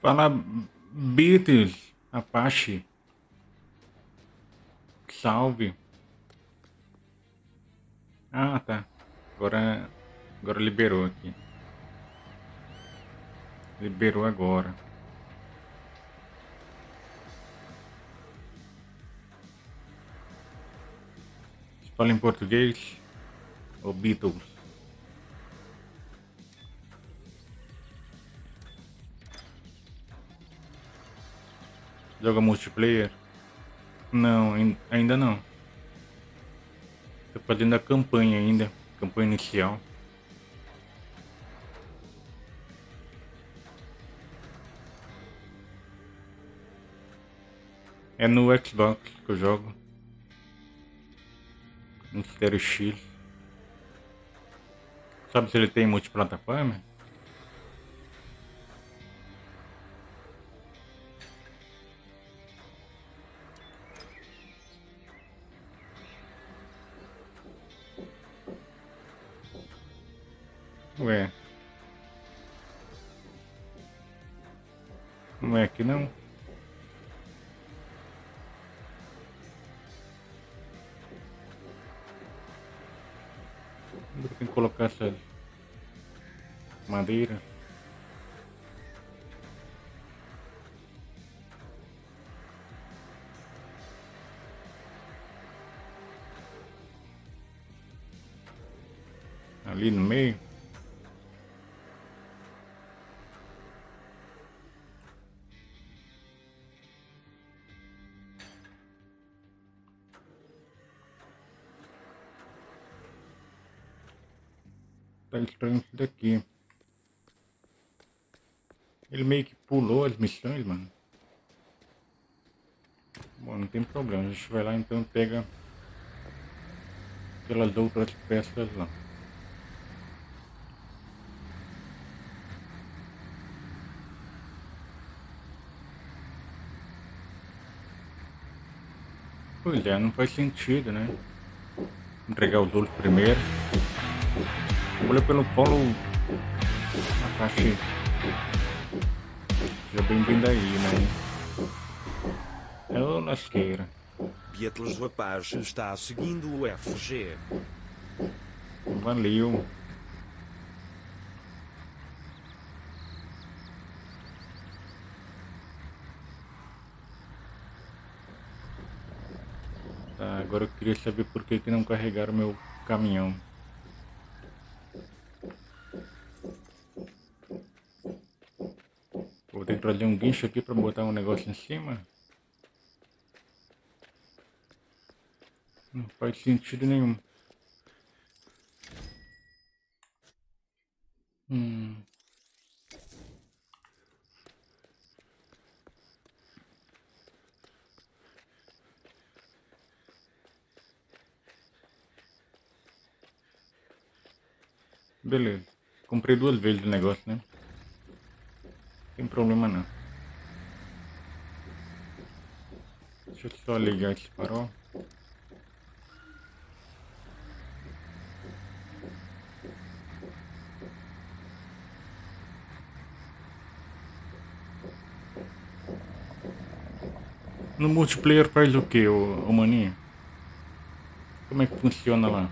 Fala, Beatles, Apache. Salve. Ah, tá. Agora liberou aqui. Liberou agora. Fala em português ou Beatles? Joga multiplayer? Não, ainda não. Tô fazendo a campanha ainda, campanha inicial. É no Xbox que eu jogo. No Stereo X. Sabe se ele tem multiplataforma? Ué. Não é aqui não? Tem que colocar essa madeira. Ali no meio. Tá estranho isso daqui. Ele meio que pulou as missões, mano. Bom, não tem problema. A gente vai lá então e pega pelas outras peças lá. Pois é, não faz sentido, né? Entregar os outros primeiro. Olha pelo polo Apache. Já bem-vindo aí, né? É o lasqueira. Beatles do Apache está seguindo o FG. Valeu. Tá, agora eu queria saber por que não carregaram meu caminhão. Vou ter que trazer um guincho aqui para botar um negócio em cima. Não faz sentido nenhum. Beleza. Comprei 2 vezes o negócio, né? Sem problema não. Deixa eu só ligar esse farol. No multiplayer faz o que, ô maninho? Como é que funciona lá?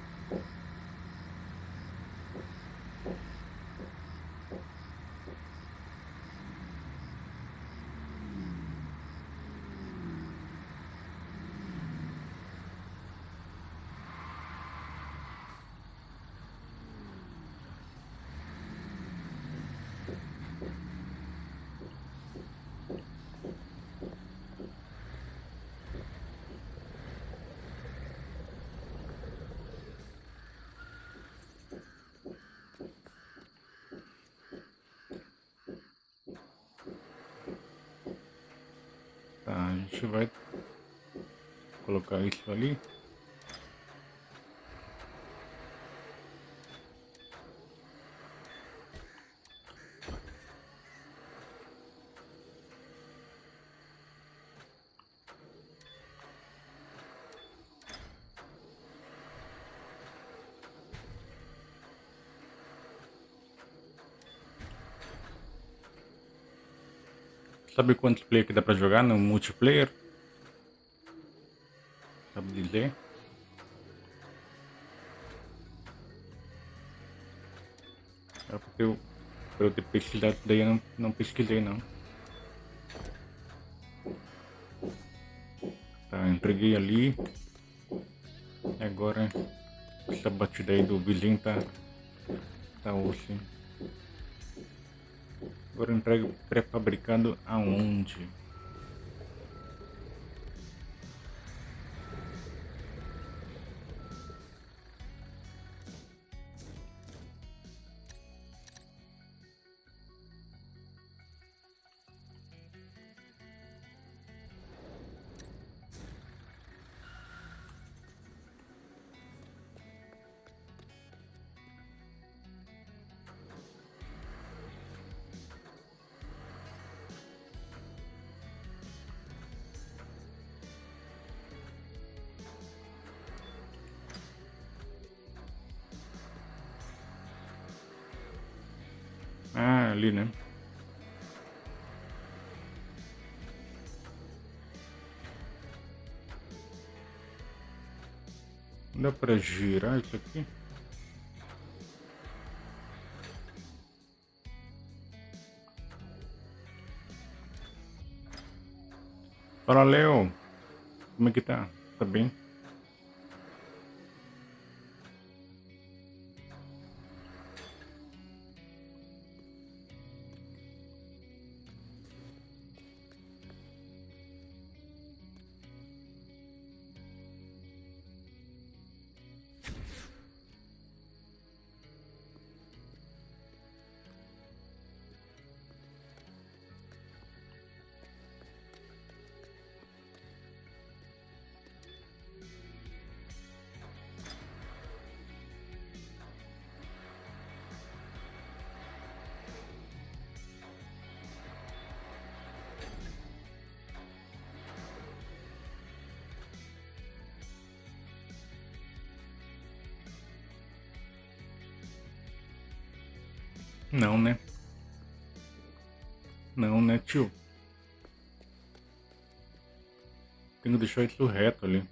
A gente vai colocar isso ali. Sabe quanto player que dá pra jogar no multiplayer? Sabe dizer? Era pra eu ter pesquisado daí, eu não pesquisei não. Tá, entreguei ali. E agora essa batida aí do vizinho tá osso. Agora eu entrego pré-fabricado aonde? Ah, ali, né? Não dá pra girar isso aqui? Fala, Léo! Como é que tá? Tá bem? Não, né? Não, né, tio? Tem que deixar isso reto ali.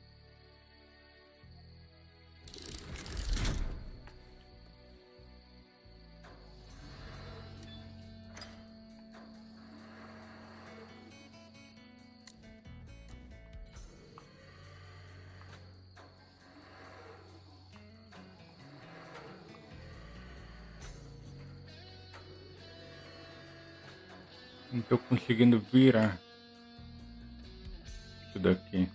Não estou conseguindo virar isso daqui.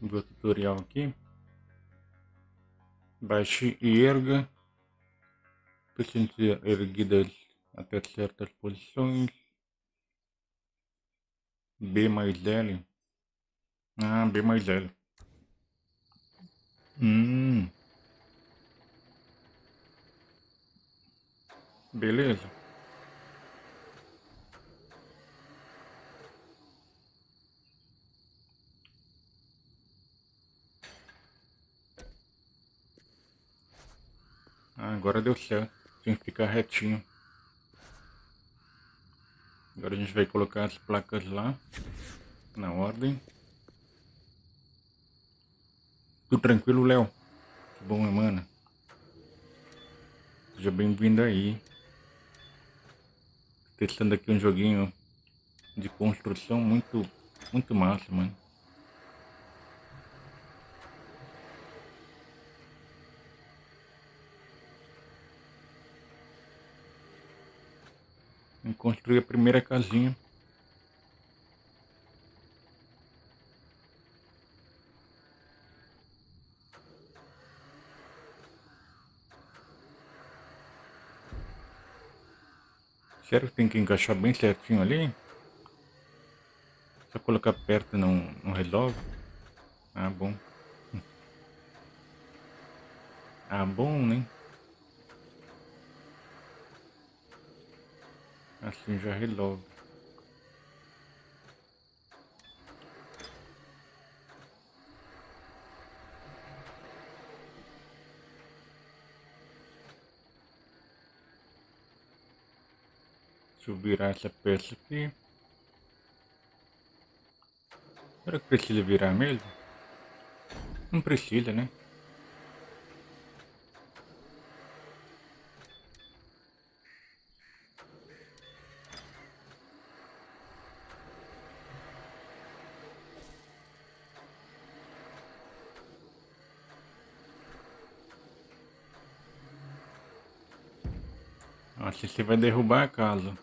Vou tutorial aqui. Baixe e erga. Precisam ser erguidas até certas posições. B mais L. Ah, B mais L. Beleza. Ah, agora deu certo. Tem que ficar retinho. Agora a gente vai colocar as placas lá na ordem. Tudo tranquilo, Léo? Que bom, mano. Seja bem-vindo aí. Testando aqui um joguinho de construção muito massa, mano. Vamos construir a primeira casinha. Sério que tem que encaixar bem certinho ali? Só colocar perto não resolve? Ah, bom. Ah, bom, né? Assim já resolve. Deixa eu virar essa peça aqui. Será que precisa virar mesmo? Não precisa, né? Nossa, você vai derrubar a casa.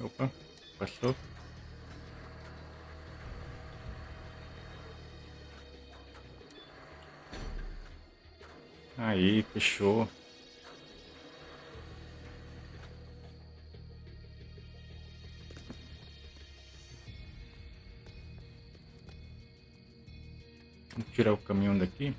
Opa, passou. Aí, fechou. Vou tirar o caminhão daqui.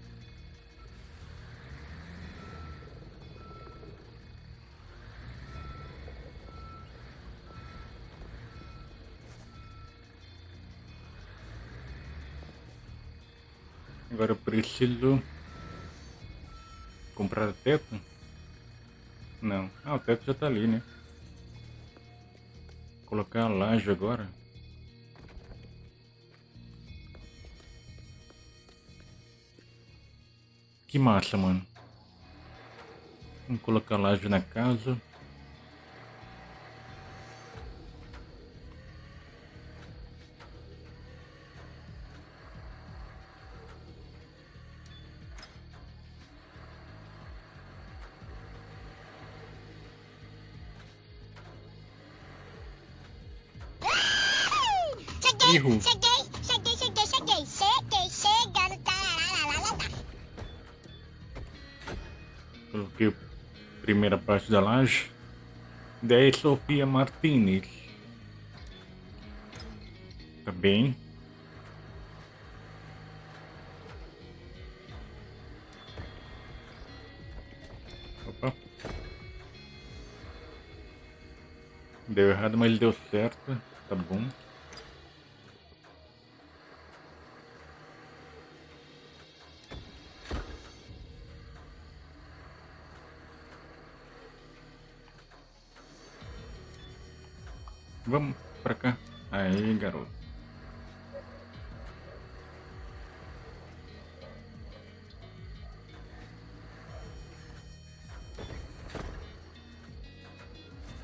Agora eu preciso comprar o teto? Não. Ah, o teto já tá ali, né? Vou colocar a laje agora. Que massa, mano. Vamos colocar a laje na casa. Erro. Coloquei a primeira parte da laje. 10 Sofia Martinez. Tá bem. Opa. Deu errado, mas deu certo. Tá bom. Vamos pra cá. Aí, garoto.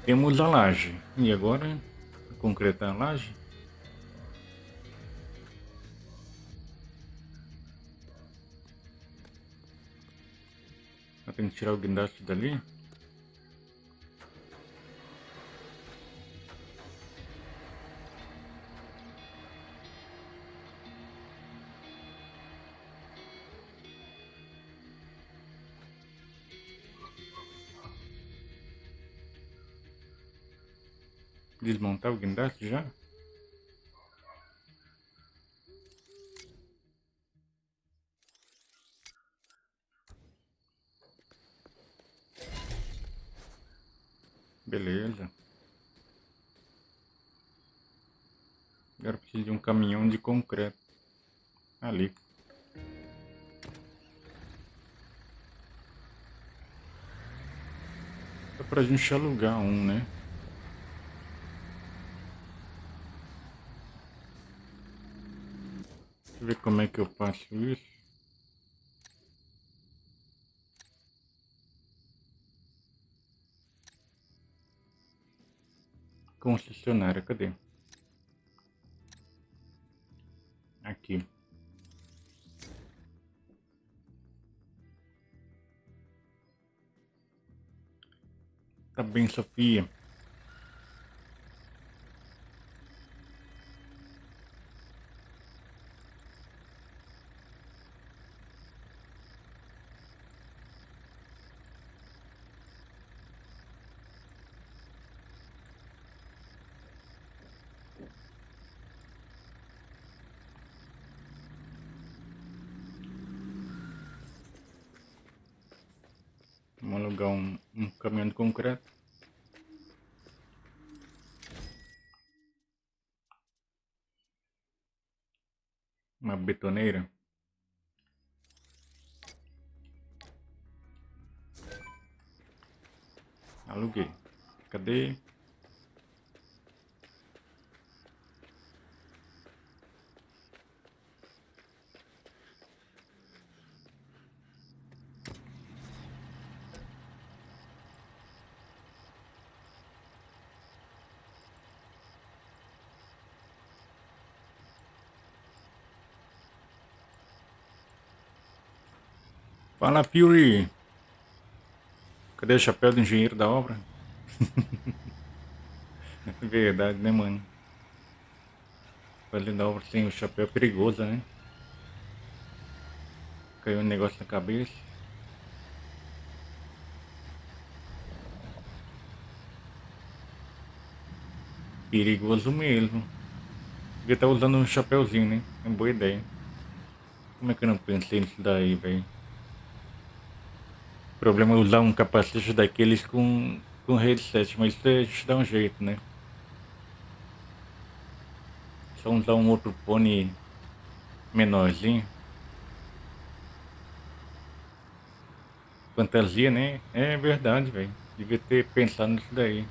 Temos a laje. E agora? Concretar a laje? Eu tenho que tirar o guindaste dali. Desmontar o guindaste já? Beleza. Agora preciso de um caminhão de concreto. Ali. Só pra gente alugar um, né? Deixa eu ver como é que eu faço isso. Concessionária, cadê? Aqui. Tá bem, Sofia. Vamos alugar um caminhão de concreto. Uma betoneira. Aluguei. Cadê? Fala, Fury! Cadê o chapéu do engenheiro da obra? Verdade, né, mano? Ele da obra tem um chapéu perigoso, né? Caiu um negócio na cabeça. Perigoso mesmo. Ele tá usando um chapéuzinho, né? É uma boa ideia. Como é que eu não pensei nisso daí, velho? O problema é usar um capacete daqueles com headset, mas isso a gente dá um jeito, né? Só usar um outro pônei menorzinho. Fantasia, né? É verdade, velho. Devia ter pensado nisso daí.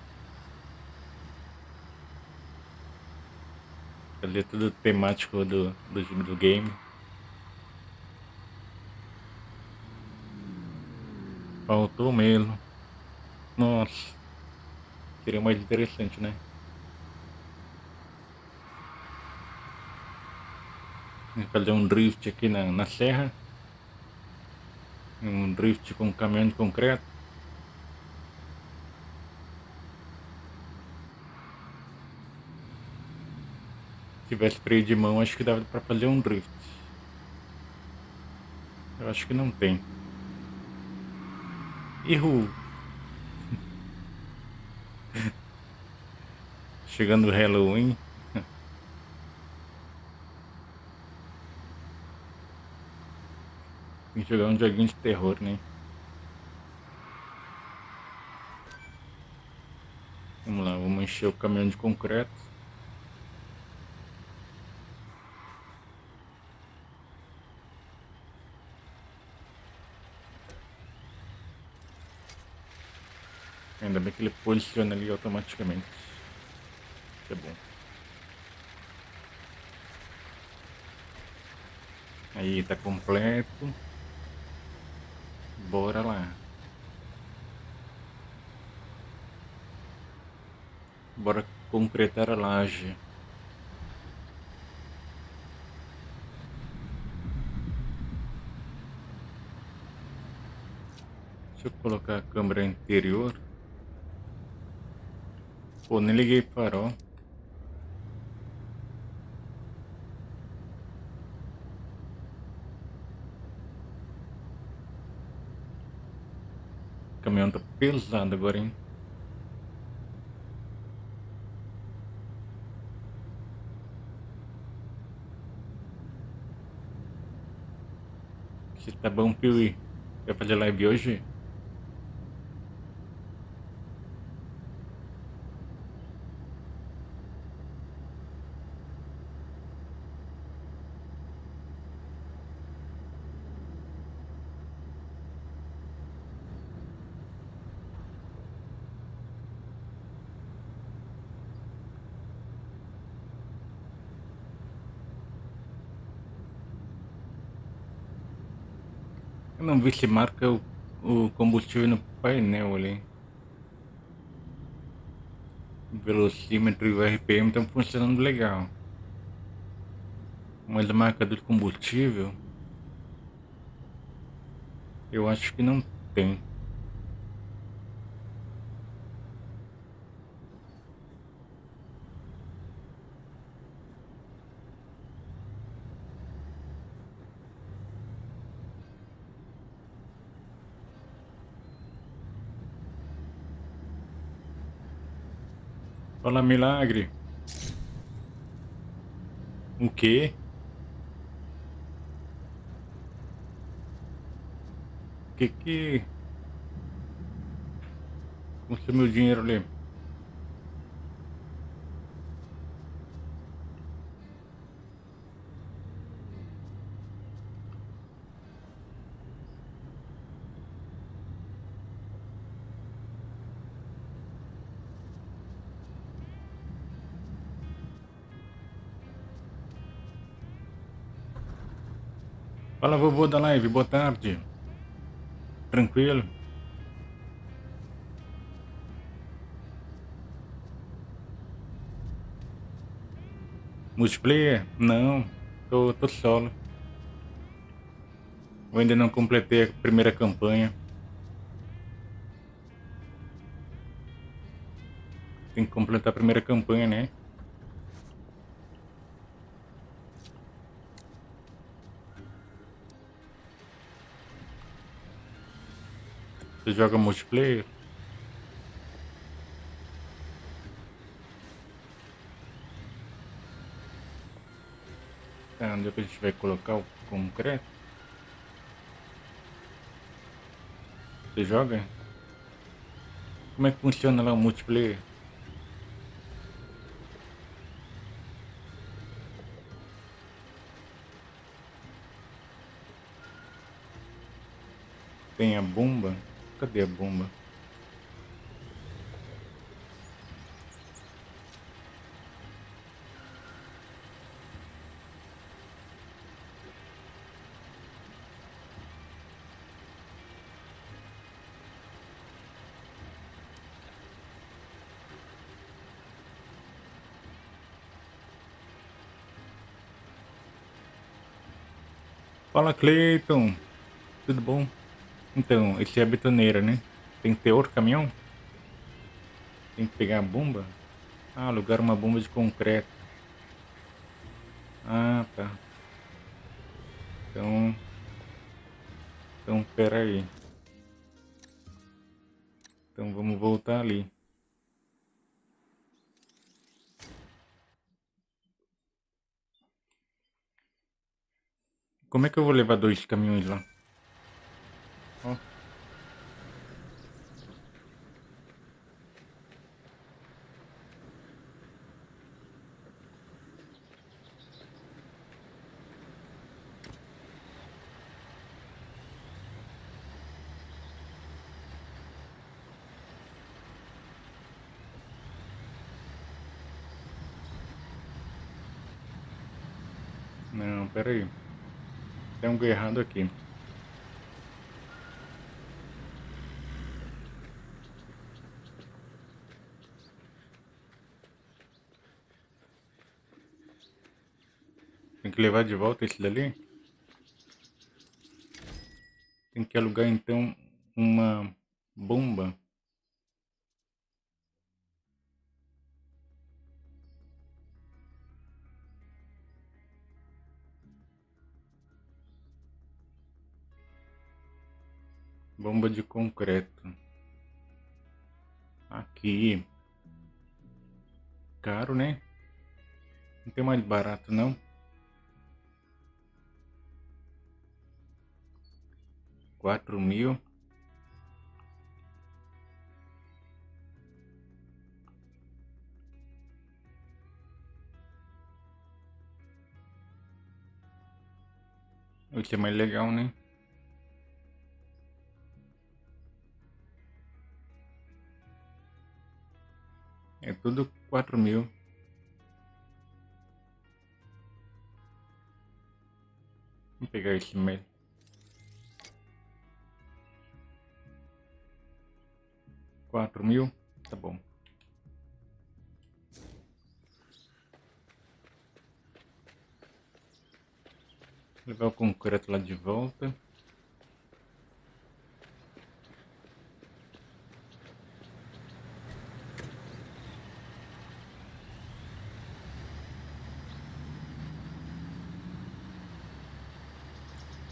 Fazer tudo temático do game. Faltou mesmo. Nossa. Seria mais interessante, né? Vou fazer um drift aqui na serra. Um drift com um caminhão de concreto. Se tivesse freio de mão, acho que dava pra fazer um drift. Eu acho que não tem. Errou. Chegando o Halloween. Tem que jogar um joguinho de terror, né? Vamos lá, vamos encher o caminhão de concreto. Ainda bem que ele posiciona ali automaticamente. Isso é bom. Aí, tá completo. Bora lá. Bora concretar a laje. Deixa eu colocar a câmera interior. Pô, nem liguei para farol. O caminhão tá pesado agora, hein? Você tá bom, Piuí? Vai fazer live hoje? Não vi se marca o combustível no painel ali. O velocímetro e o RPM estão funcionando legal. Mas a marca do combustível eu acho que não tem. Fala, milagre. O quê? O que que... consumiu o dinheiro ali? Fala, vovô da live, boa tarde. Tranquilo? Multiplayer? Não, tô solo. Eu ainda não completei a primeira campanha. Tem que completar a primeira campanha, né? Você joga multiplayer? Tá, onde é que a gente vai colocar o concreto? Você joga? Como é que funciona lá o multiplayer? Tem a bomba? Cadê a bomba? Fala, Cleiton, tudo bom? Então, esse é a betoneira, né? Tem que ter outro caminhão? Tem que pegar a bomba? Ah, alugar uma bomba de concreto. Ah, tá. Então, pera aí. Então, vamos voltar ali. Como é que eu vou levar dois caminhões lá? Ó. Não, pera aí. Tem algo errado aqui. Tem que levar de volta esse dali? Tem que alugar então uma bomba. Bomba de concreto. Aqui. Caro, né? Não tem mais barato, não. R$4.000. Isso é mais legal, né? É tudo 4.000. Vou pegar esse meio. R$4.000, tá bom. Vou levar o concreto lá de volta.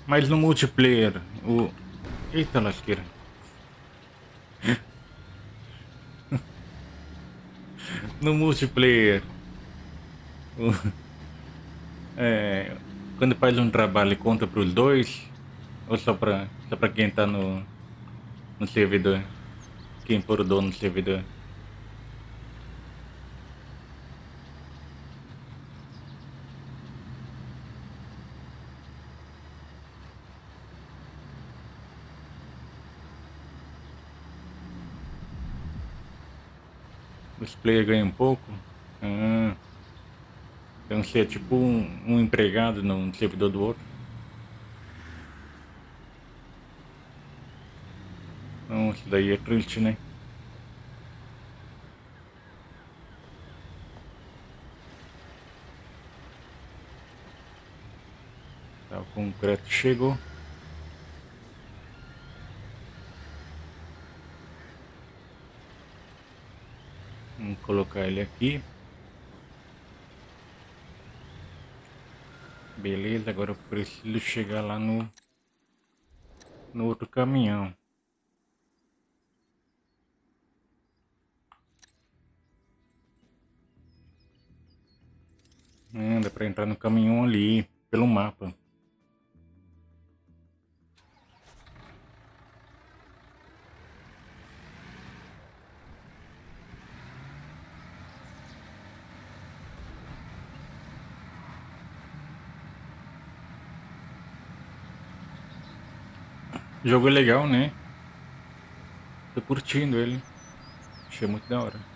Mas no multiplayer, o... Eita lasqueira. No multiplayer, quando faz um trabalho, conta para os dois? Ou só pra quem tá no servidor? Quem for o dono do servidor? Os players ganham um pouco. Ah, então você é tipo um empregado no servidor do outro. daí é cringe, né? Tá, o concreto chegou. Vamos colocar ele aqui. Beleza, agora eu preciso chegar lá no outro caminhão. Dá pra entrar no caminhão ali, pelo mapa. O jogo é legal, né? Tô curtindo ele. Achei muito da hora.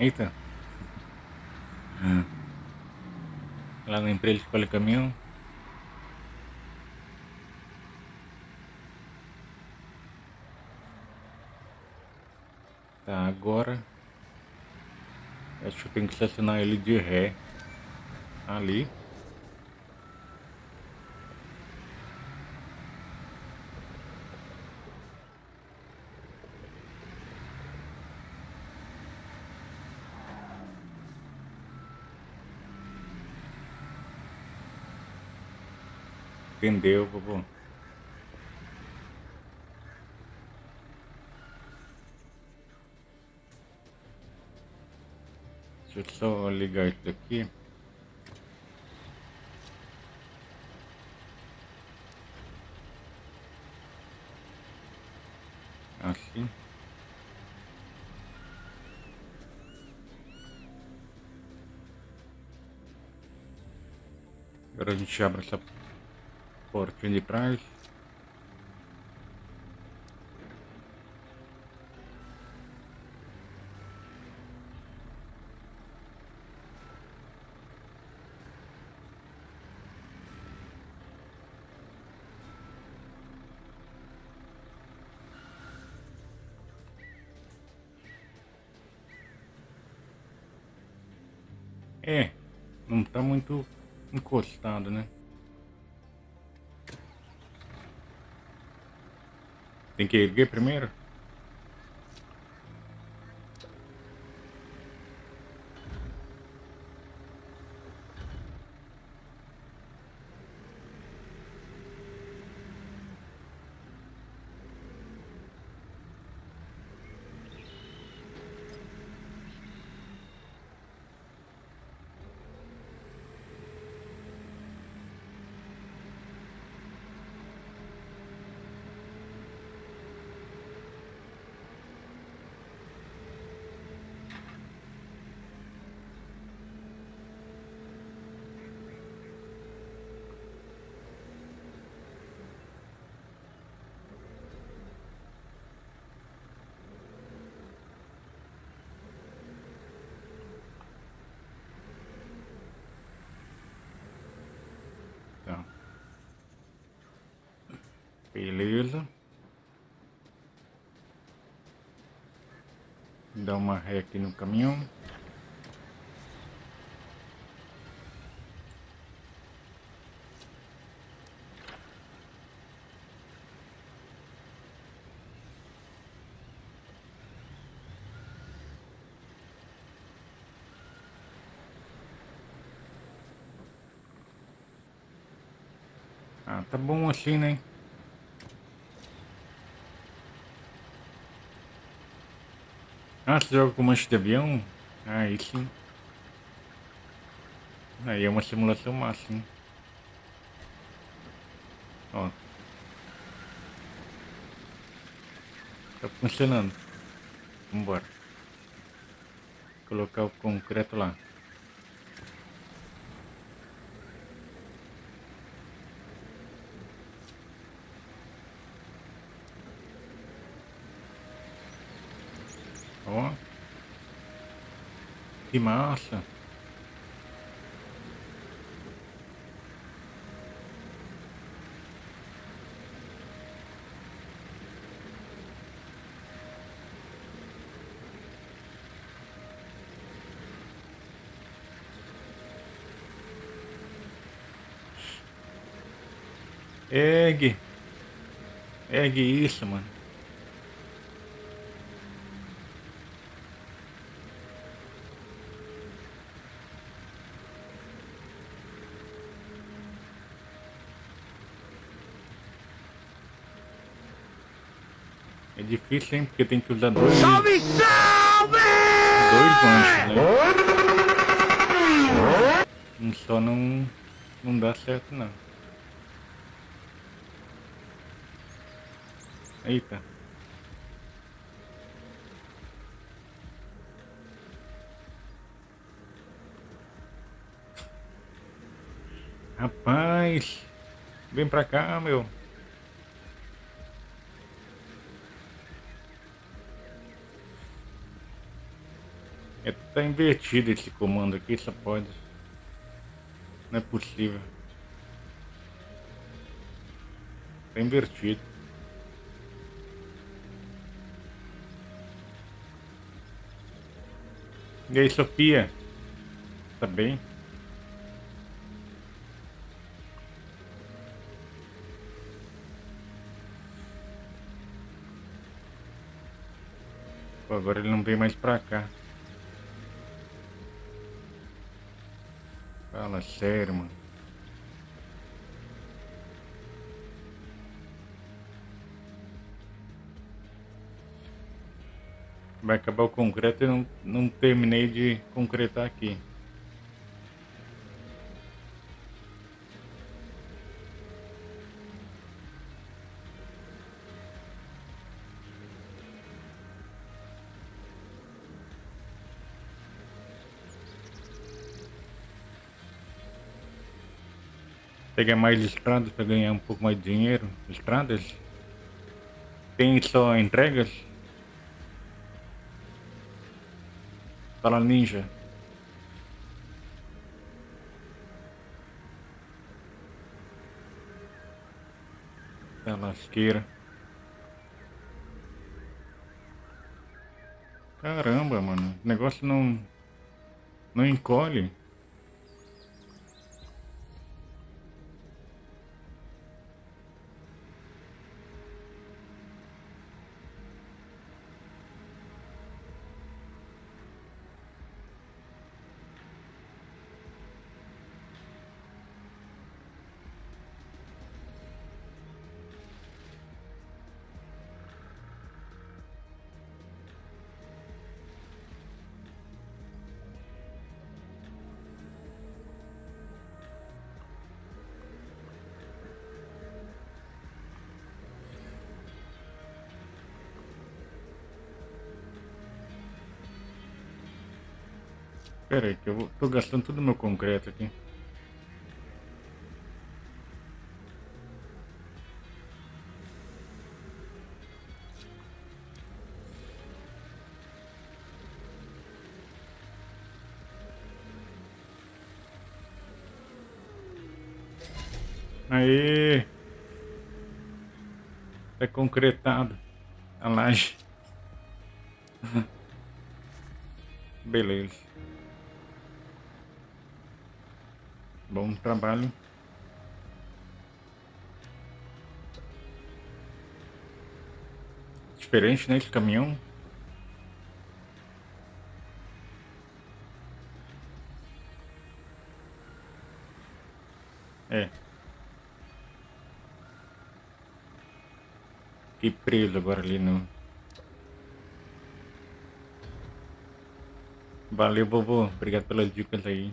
Eita, lá na empresa escolhe caminhão. Tá, agora acho que eu tenho que estacionar ele de ré ali. Entendeu, vovô? Deixa eu só ligar isso daqui. Assim. Agora a gente abre essa portinha de praia. É, não tá muito encostado, né? Tem que erguer primeiro? Beleza. Dá uma ré aqui no caminhão. Ah, tá bom assim, né? Ah, você joga com mancha de avião? Aí sim. Aí é uma simulação máxima. Ó. Tá funcionando. Vamos embora. Colocar o concreto lá. Ó. Que massa. Ergue isso, mano. É difícil, hein? Porque tem que usar dois. Salve, salve! Dois ganchos, né? Um só não dá certo, não. Eita. Rapaz, vem pra cá, meu. É, tá invertido esse comando aqui, só pode. Não é possível. Tá invertido. E aí, Sofia? Tá bem? Pô, agora ele não vem mais pra cá. Fala sério, mano. Vai acabar o concreto e não terminei de concretar aqui. Pegar mais estradas para ganhar um pouco mais de dinheiro. Estradas? Tem só entregas? Fala, ninja. Tá lasqueira. Caramba, mano. O negócio não encolhe. Pera aí, que tô gastando todo o meu concreto aqui. Aê! Tá concretado a laje. Beleza. Bom trabalho. Diferente, né, esse caminhão. É. Fiquei preso agora ali no... Valeu, vovô. Obrigado pelas dicas aí.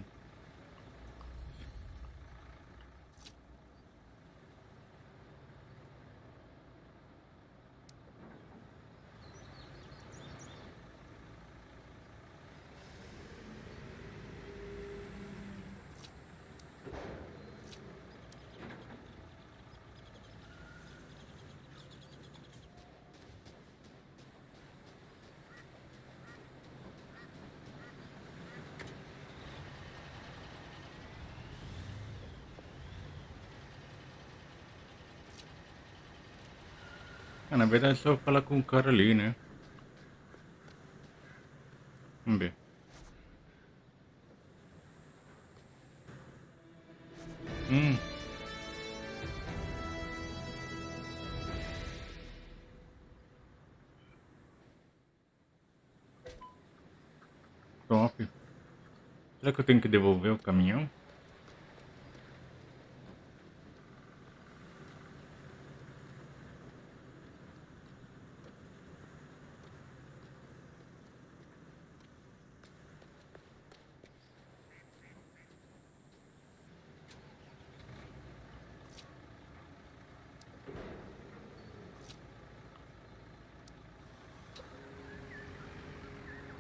Na verdade é só falar com o cara ali, né? Vamos ver. Top. Será que eu tenho que devolver o caminhão?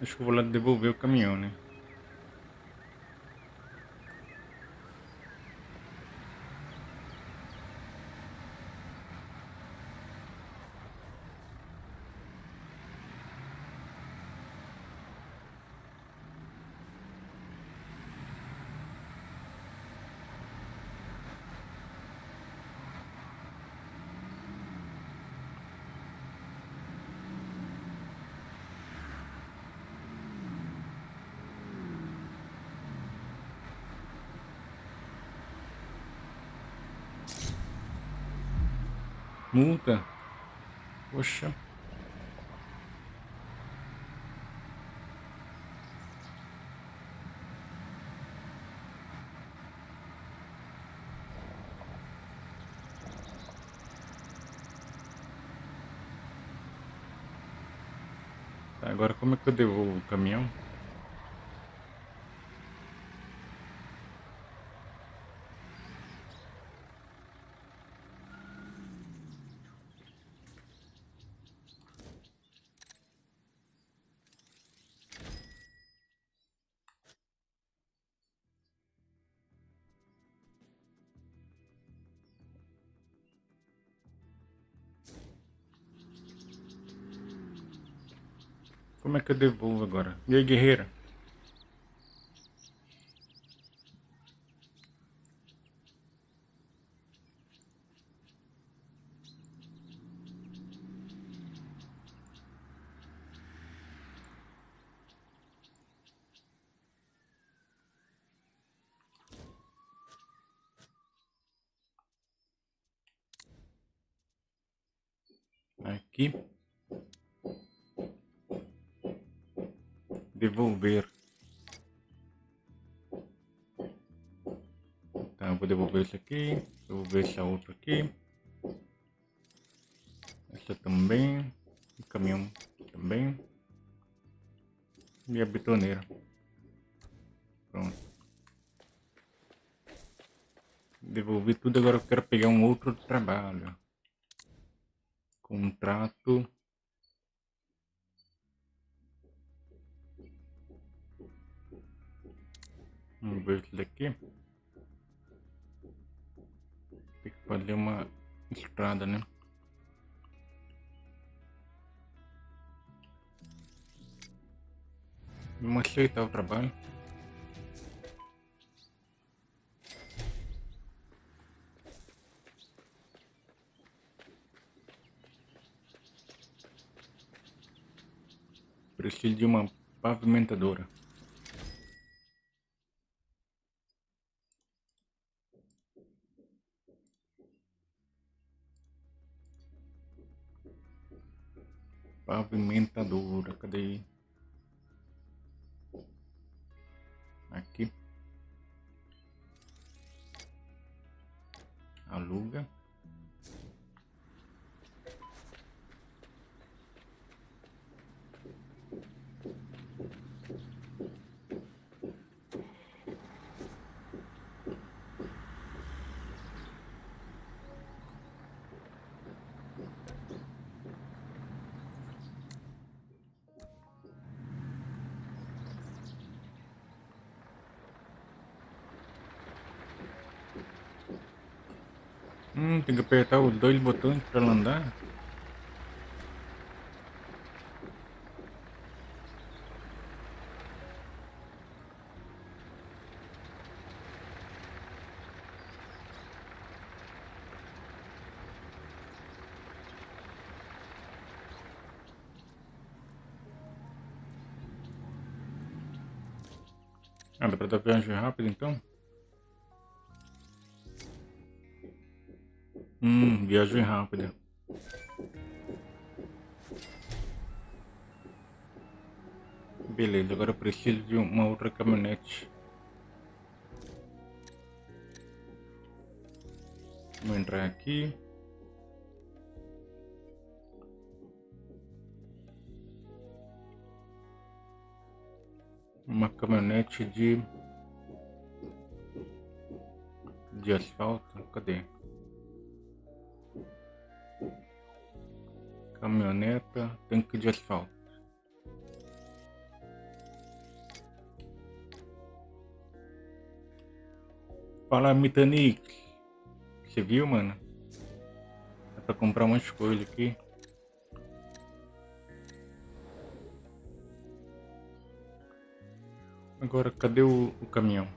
Acho que eu vou lá devolver o caminhão, né? Multa? Poxa. Tá, agora como é que eu devolvo o caminhão? Como é que eu devolvo agora? E aí, guerreira? Aqui. Devolver. Tá, eu vou devolver isso aqui. Devolver essa outra aqui. Essa também. O caminhão também. E a betoneira. Pronto. Devolvi tudo. Agora eu quero pegar um outro trabalho. Contrato. Vamos ver isso daqui. Tem que fazer uma estrada, né? Vamos aceitar o trabalho. Preciso de uma pavimentadora. Pavimentadora, cadê? Aqui. Aluga. Tem que apertar os dois botões para ela andar. Ah, dá pra dar viagem rápida então? Viagem rápida. Beleza, agora eu preciso de uma outra caminhonete. Vou entrar aqui. Uma caminhonete de asfalto. Cadê? Caminhoneta, tanque de asfalto. Fala, Mitanix. Você viu, mano? Dá pra comprar um monte de coisa aqui. Agora, cadê o caminhão?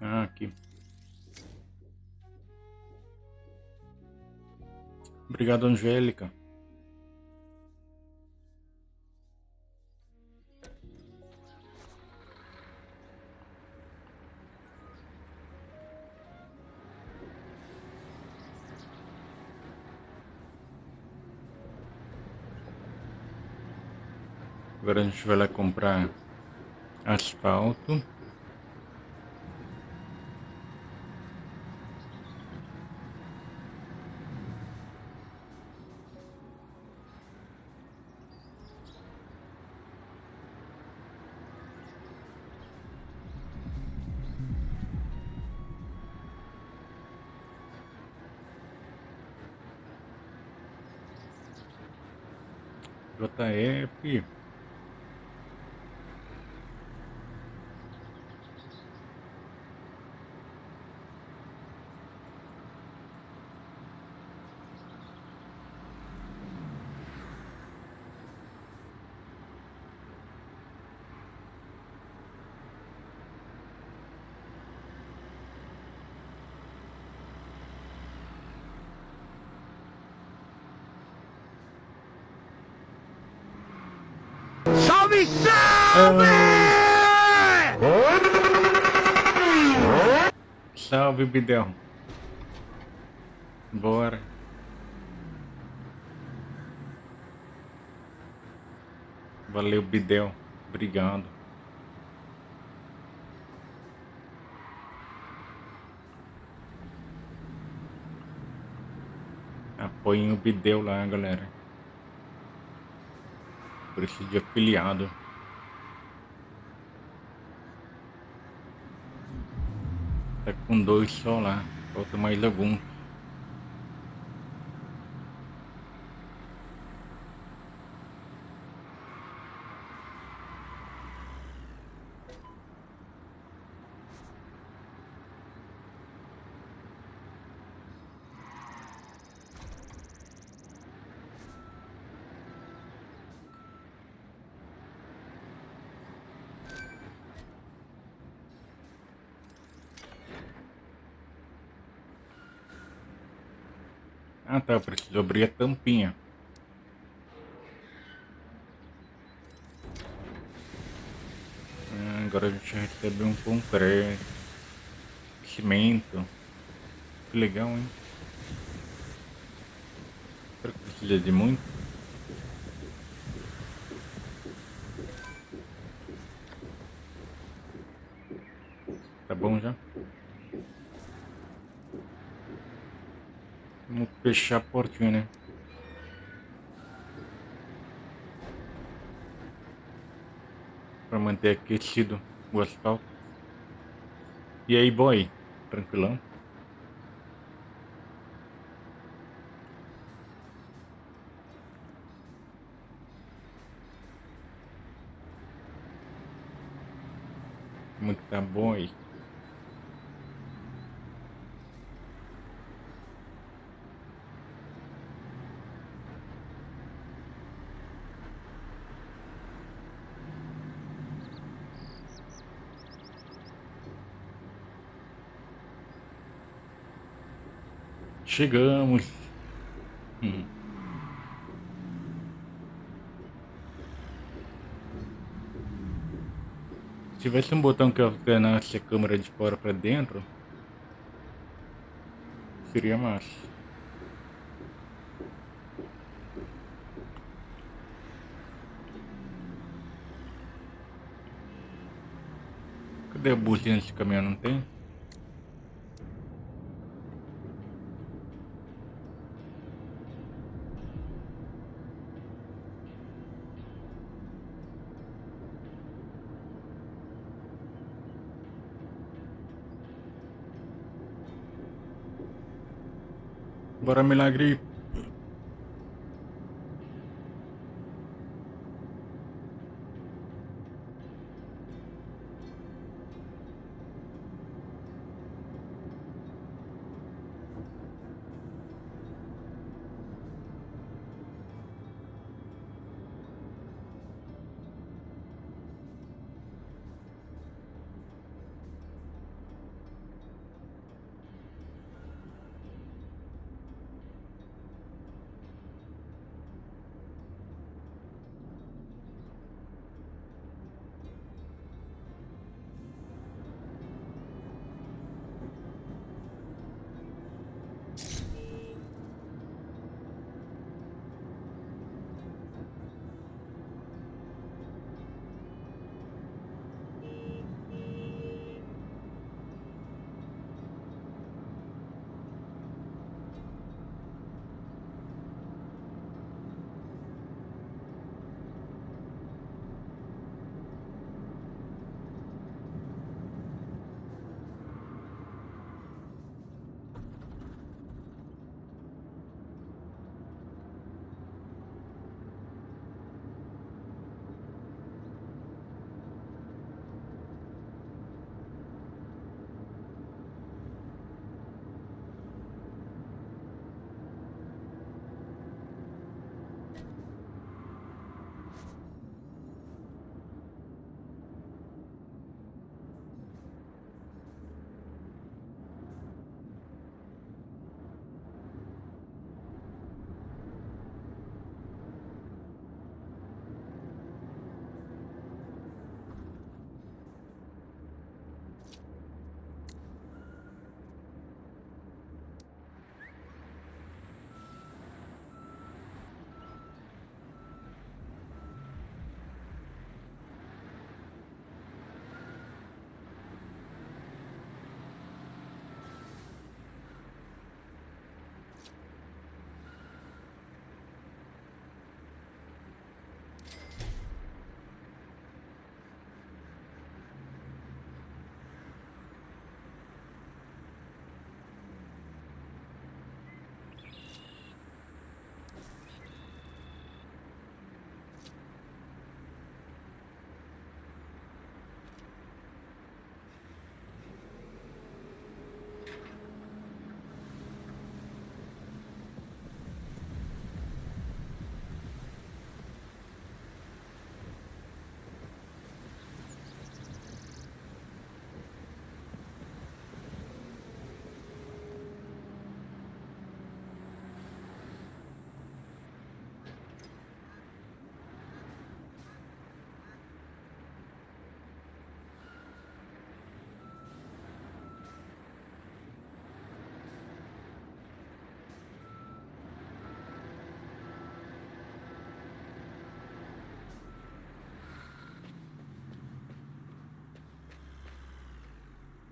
Ah, aqui. Obrigado, Angélica. Agora a gente vai lá comprar asfalto. JF. Salve, Bidão. Bora. Valeu, Bidão. Obrigado. Apoiem o Bidão lá, galera. Preciso de afiliado. Tá com 2 só lá, falta mais algum. Ah tá, eu preciso abrir a tampinha. Agora a gente recebe um concreto, cimento. Que legal, hein? Será que precisa de muito? Tá bom já? Vamos fechar a portinha, né? Pra manter aquecido o asfalto. E aí, boy? Tranquilão? Como que tá, boy? Chegamos. Se tivesse um botão que alternasse a câmera de fora para dentro, seria massa. Cadê a buzina desse caminhão? Não tem? Bora, milagre.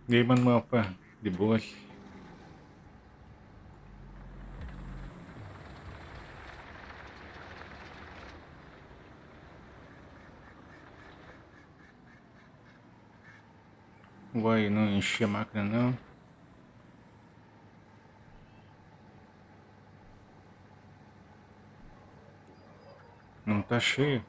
E aí, mano, mapa de boas. Vai, não encher a máquina não. Não tá cheio.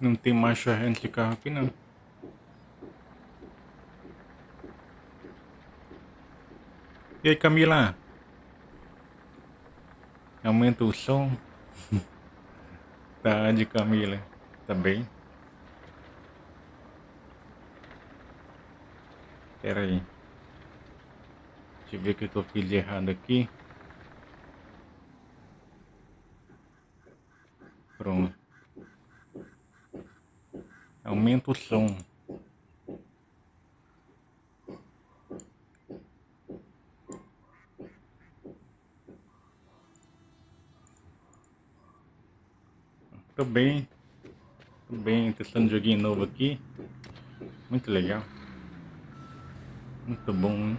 Não tem mais corrente de carro aqui não. E aí, Camila? Aumenta o som. tarde, Camila. Tá bem? Pera aí. Deixa eu ver o que eu fiz de errado aqui. Pronto. Aumenta o som. Tô bem, testando um joguinho novo aqui. Muito legal. Muito bom, hein?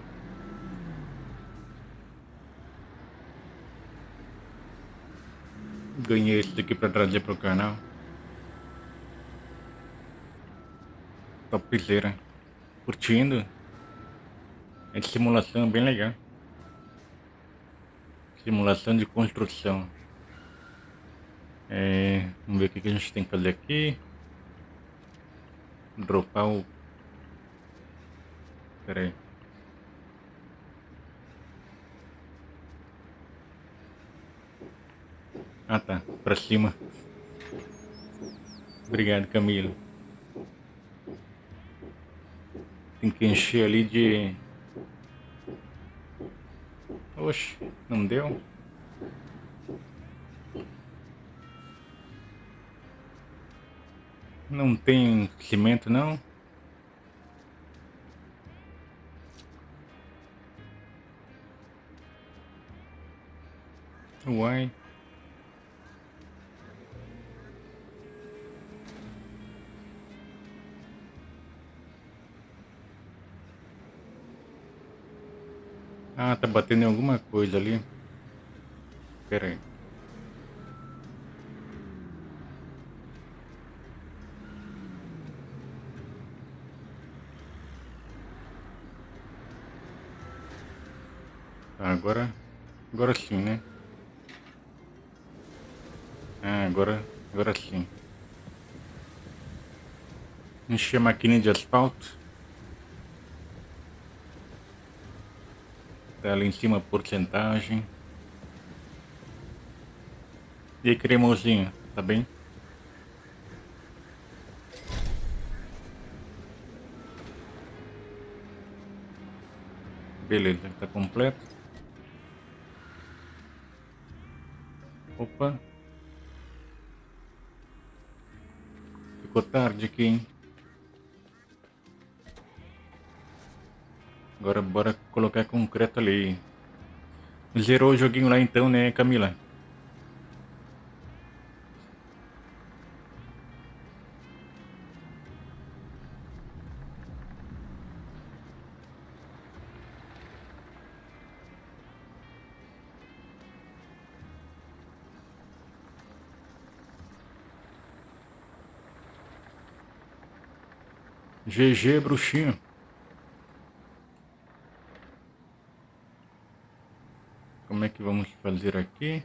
Ganhei isso daqui para trazer pro canal. Topzera. Curtindo. É de simulação, bem legal. Simulação de construção. Vamos ver o que a gente tem que fazer aqui. Dropar o... Pera aí. Ah tá, pra cima. Obrigado, Camilo. Tem que encher ali de... Oxe, não deu? Não tem cimento não? Uai. Ah, tá batendo em alguma coisa ali. Pera aí. Tá, agora sim, né? Ah, agora sim. Encher a maquininha de asfalto. Tá ali em cima a porcentagem. E aí, cremosinho, tá bem? Beleza, tá completo. Opa. Ficou tarde aqui, hein? Agora bora colocar concreto ali. Zerou o joguinho lá então, né, Camila? GG, bruxinho. Como é que vamos fazer aqui?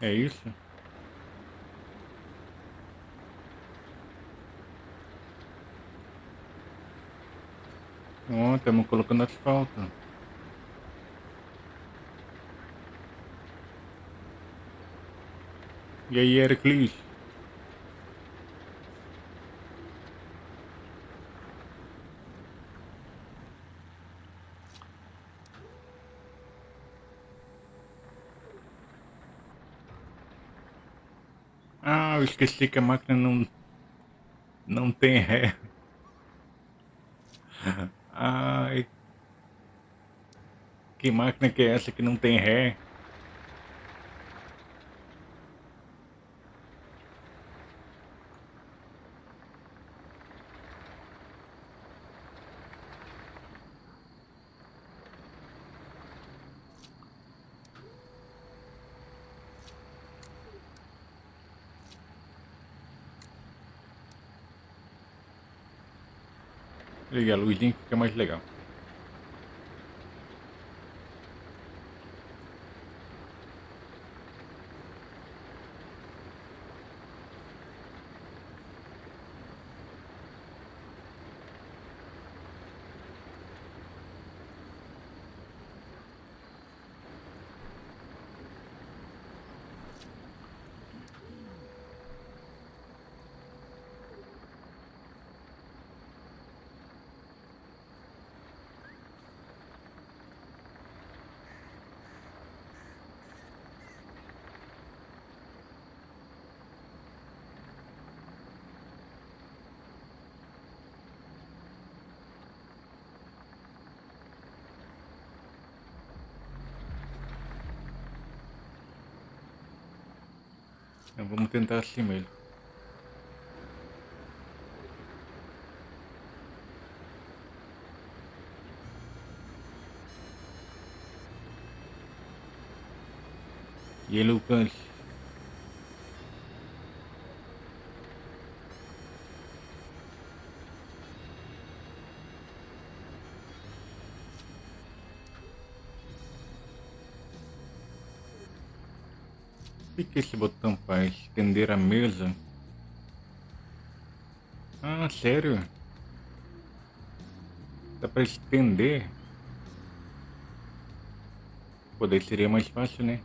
É isso? Estamos colocando asfalto. E aí, Heracles? Ah, eu esqueci que a máquina não tem ré. Ai, que máquina que é essa que não tem ré? Liga a luzinha, fica mais legal. Então, vamos tentar assim mesmo. E ele o cancha. O que esse botão faz? Estender a mesa? Ah, sério? Dá pra estender? Poder seria mais fácil, né?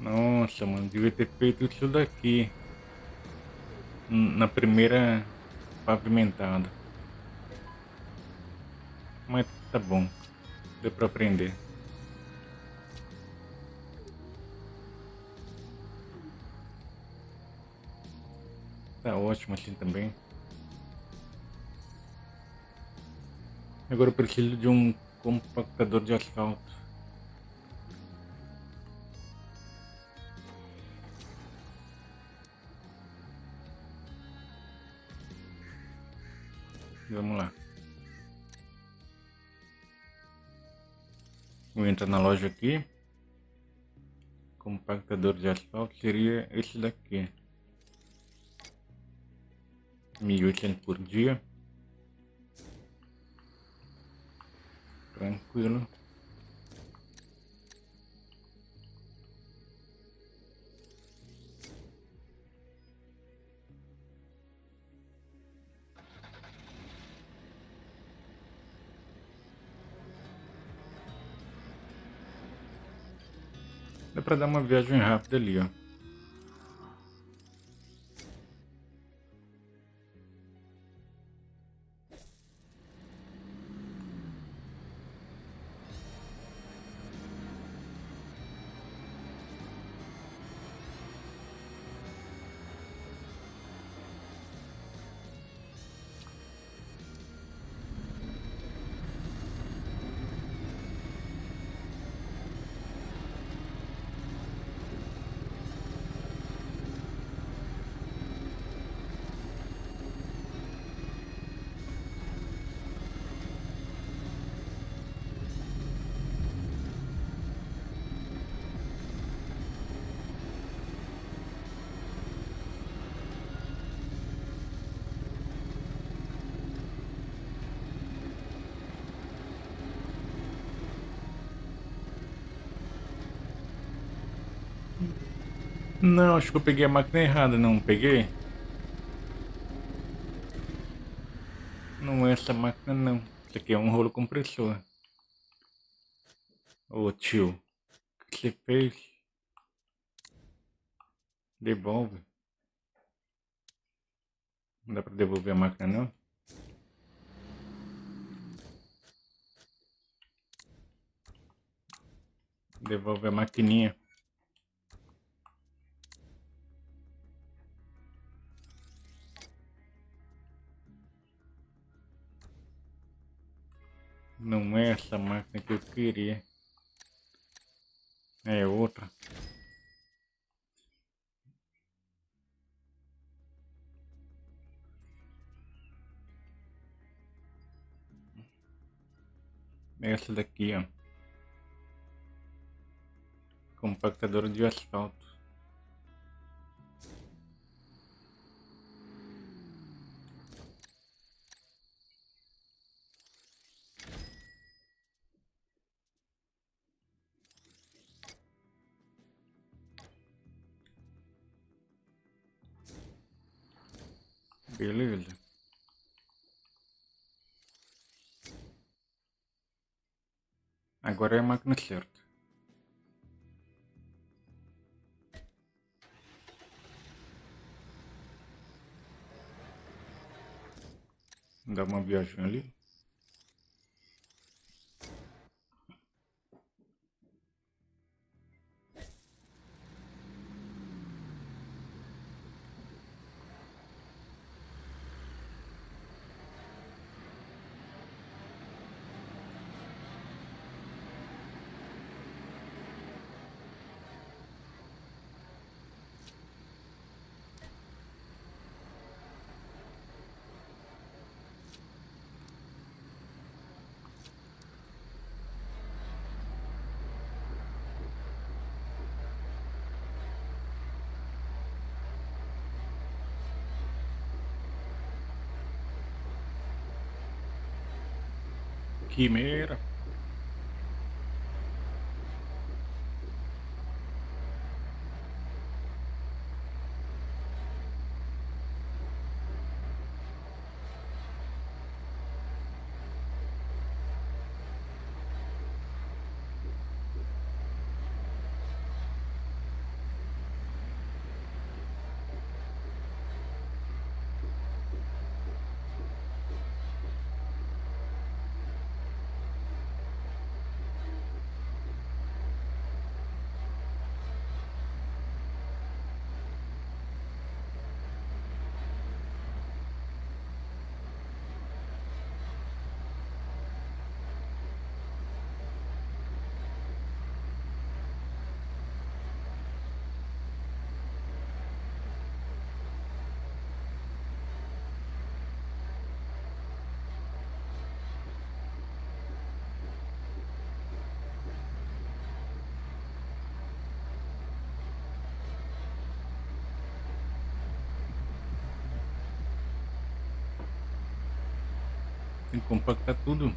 Nossa, mano, devia ter feito isso daqui na primeira pavimentada, mas tá bom, deu pra aprender. Tá ótimo assim também. Agora eu preciso de um compactador de asfalto. Vamos lá. Vou entrar na loja aqui. Compactador de asfalto seria esse daqui. 1.800 por dia. Tranquilo. Dá pra dar uma viagem rápida ali, ó. Não, acho que eu peguei a máquina errada, não peguei? Não é essa máquina não, isso aqui é um rolo compressor. Ô tio, o que você fez? Devolve. Não dá pra devolver a máquina não? Devolve a maquininha. Não é essa máquina que eu queria. É outra. Essa daqui, ó. Compactadora de asfalto. Beleza. Agora é a máquina certa. Dá uma viagem ali. Quimera. Tem que compactar tudo.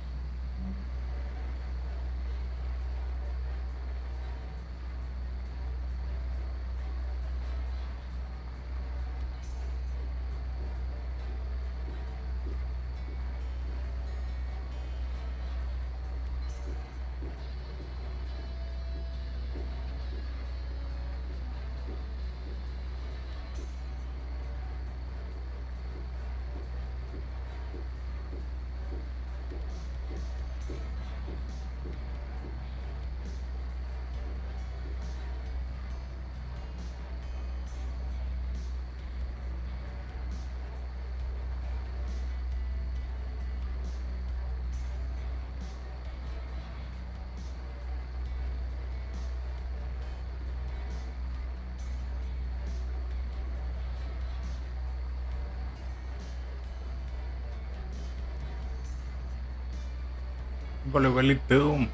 Valeu, Valitão.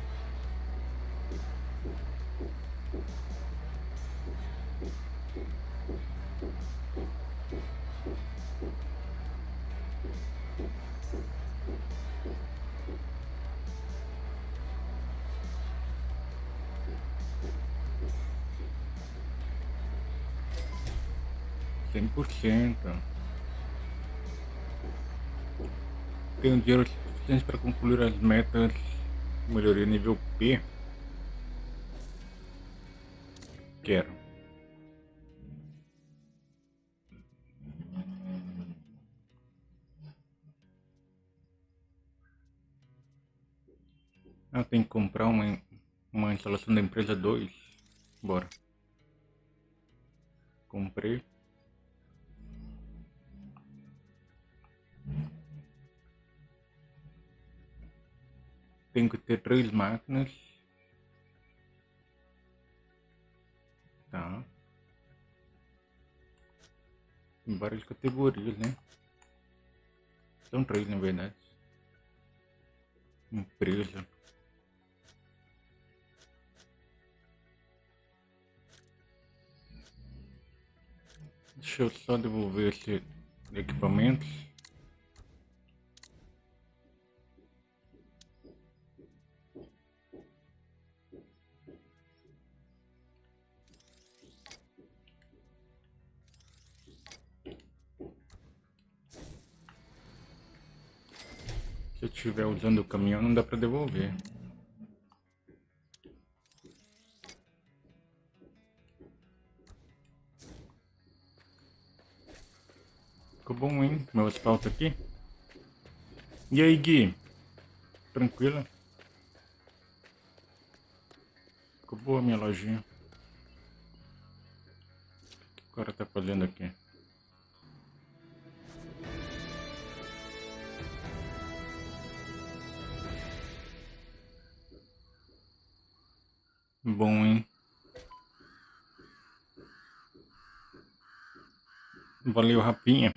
Tem 100%. Tenho dinheiro suficiente para concluir as metas. Melhoria nível P. Quero. Ah, tem que comprar uma instalação da empresa 2. Bora. Comprei. Tenho que ter 3 máquinas. Tá. Tem várias categorias, né? São 3 na verdade. Empresa. Deixa eu só devolver esse equipamento. Se eu estiver usando o caminhão, não dá para devolver. Ficou bom, hein? Meu asfalto aqui. E aí, Gui? Tranquila? Ficou boa a minha lojinha. O que o cara tá fazendo aqui? Bom, hein? Valeu, Rapinha.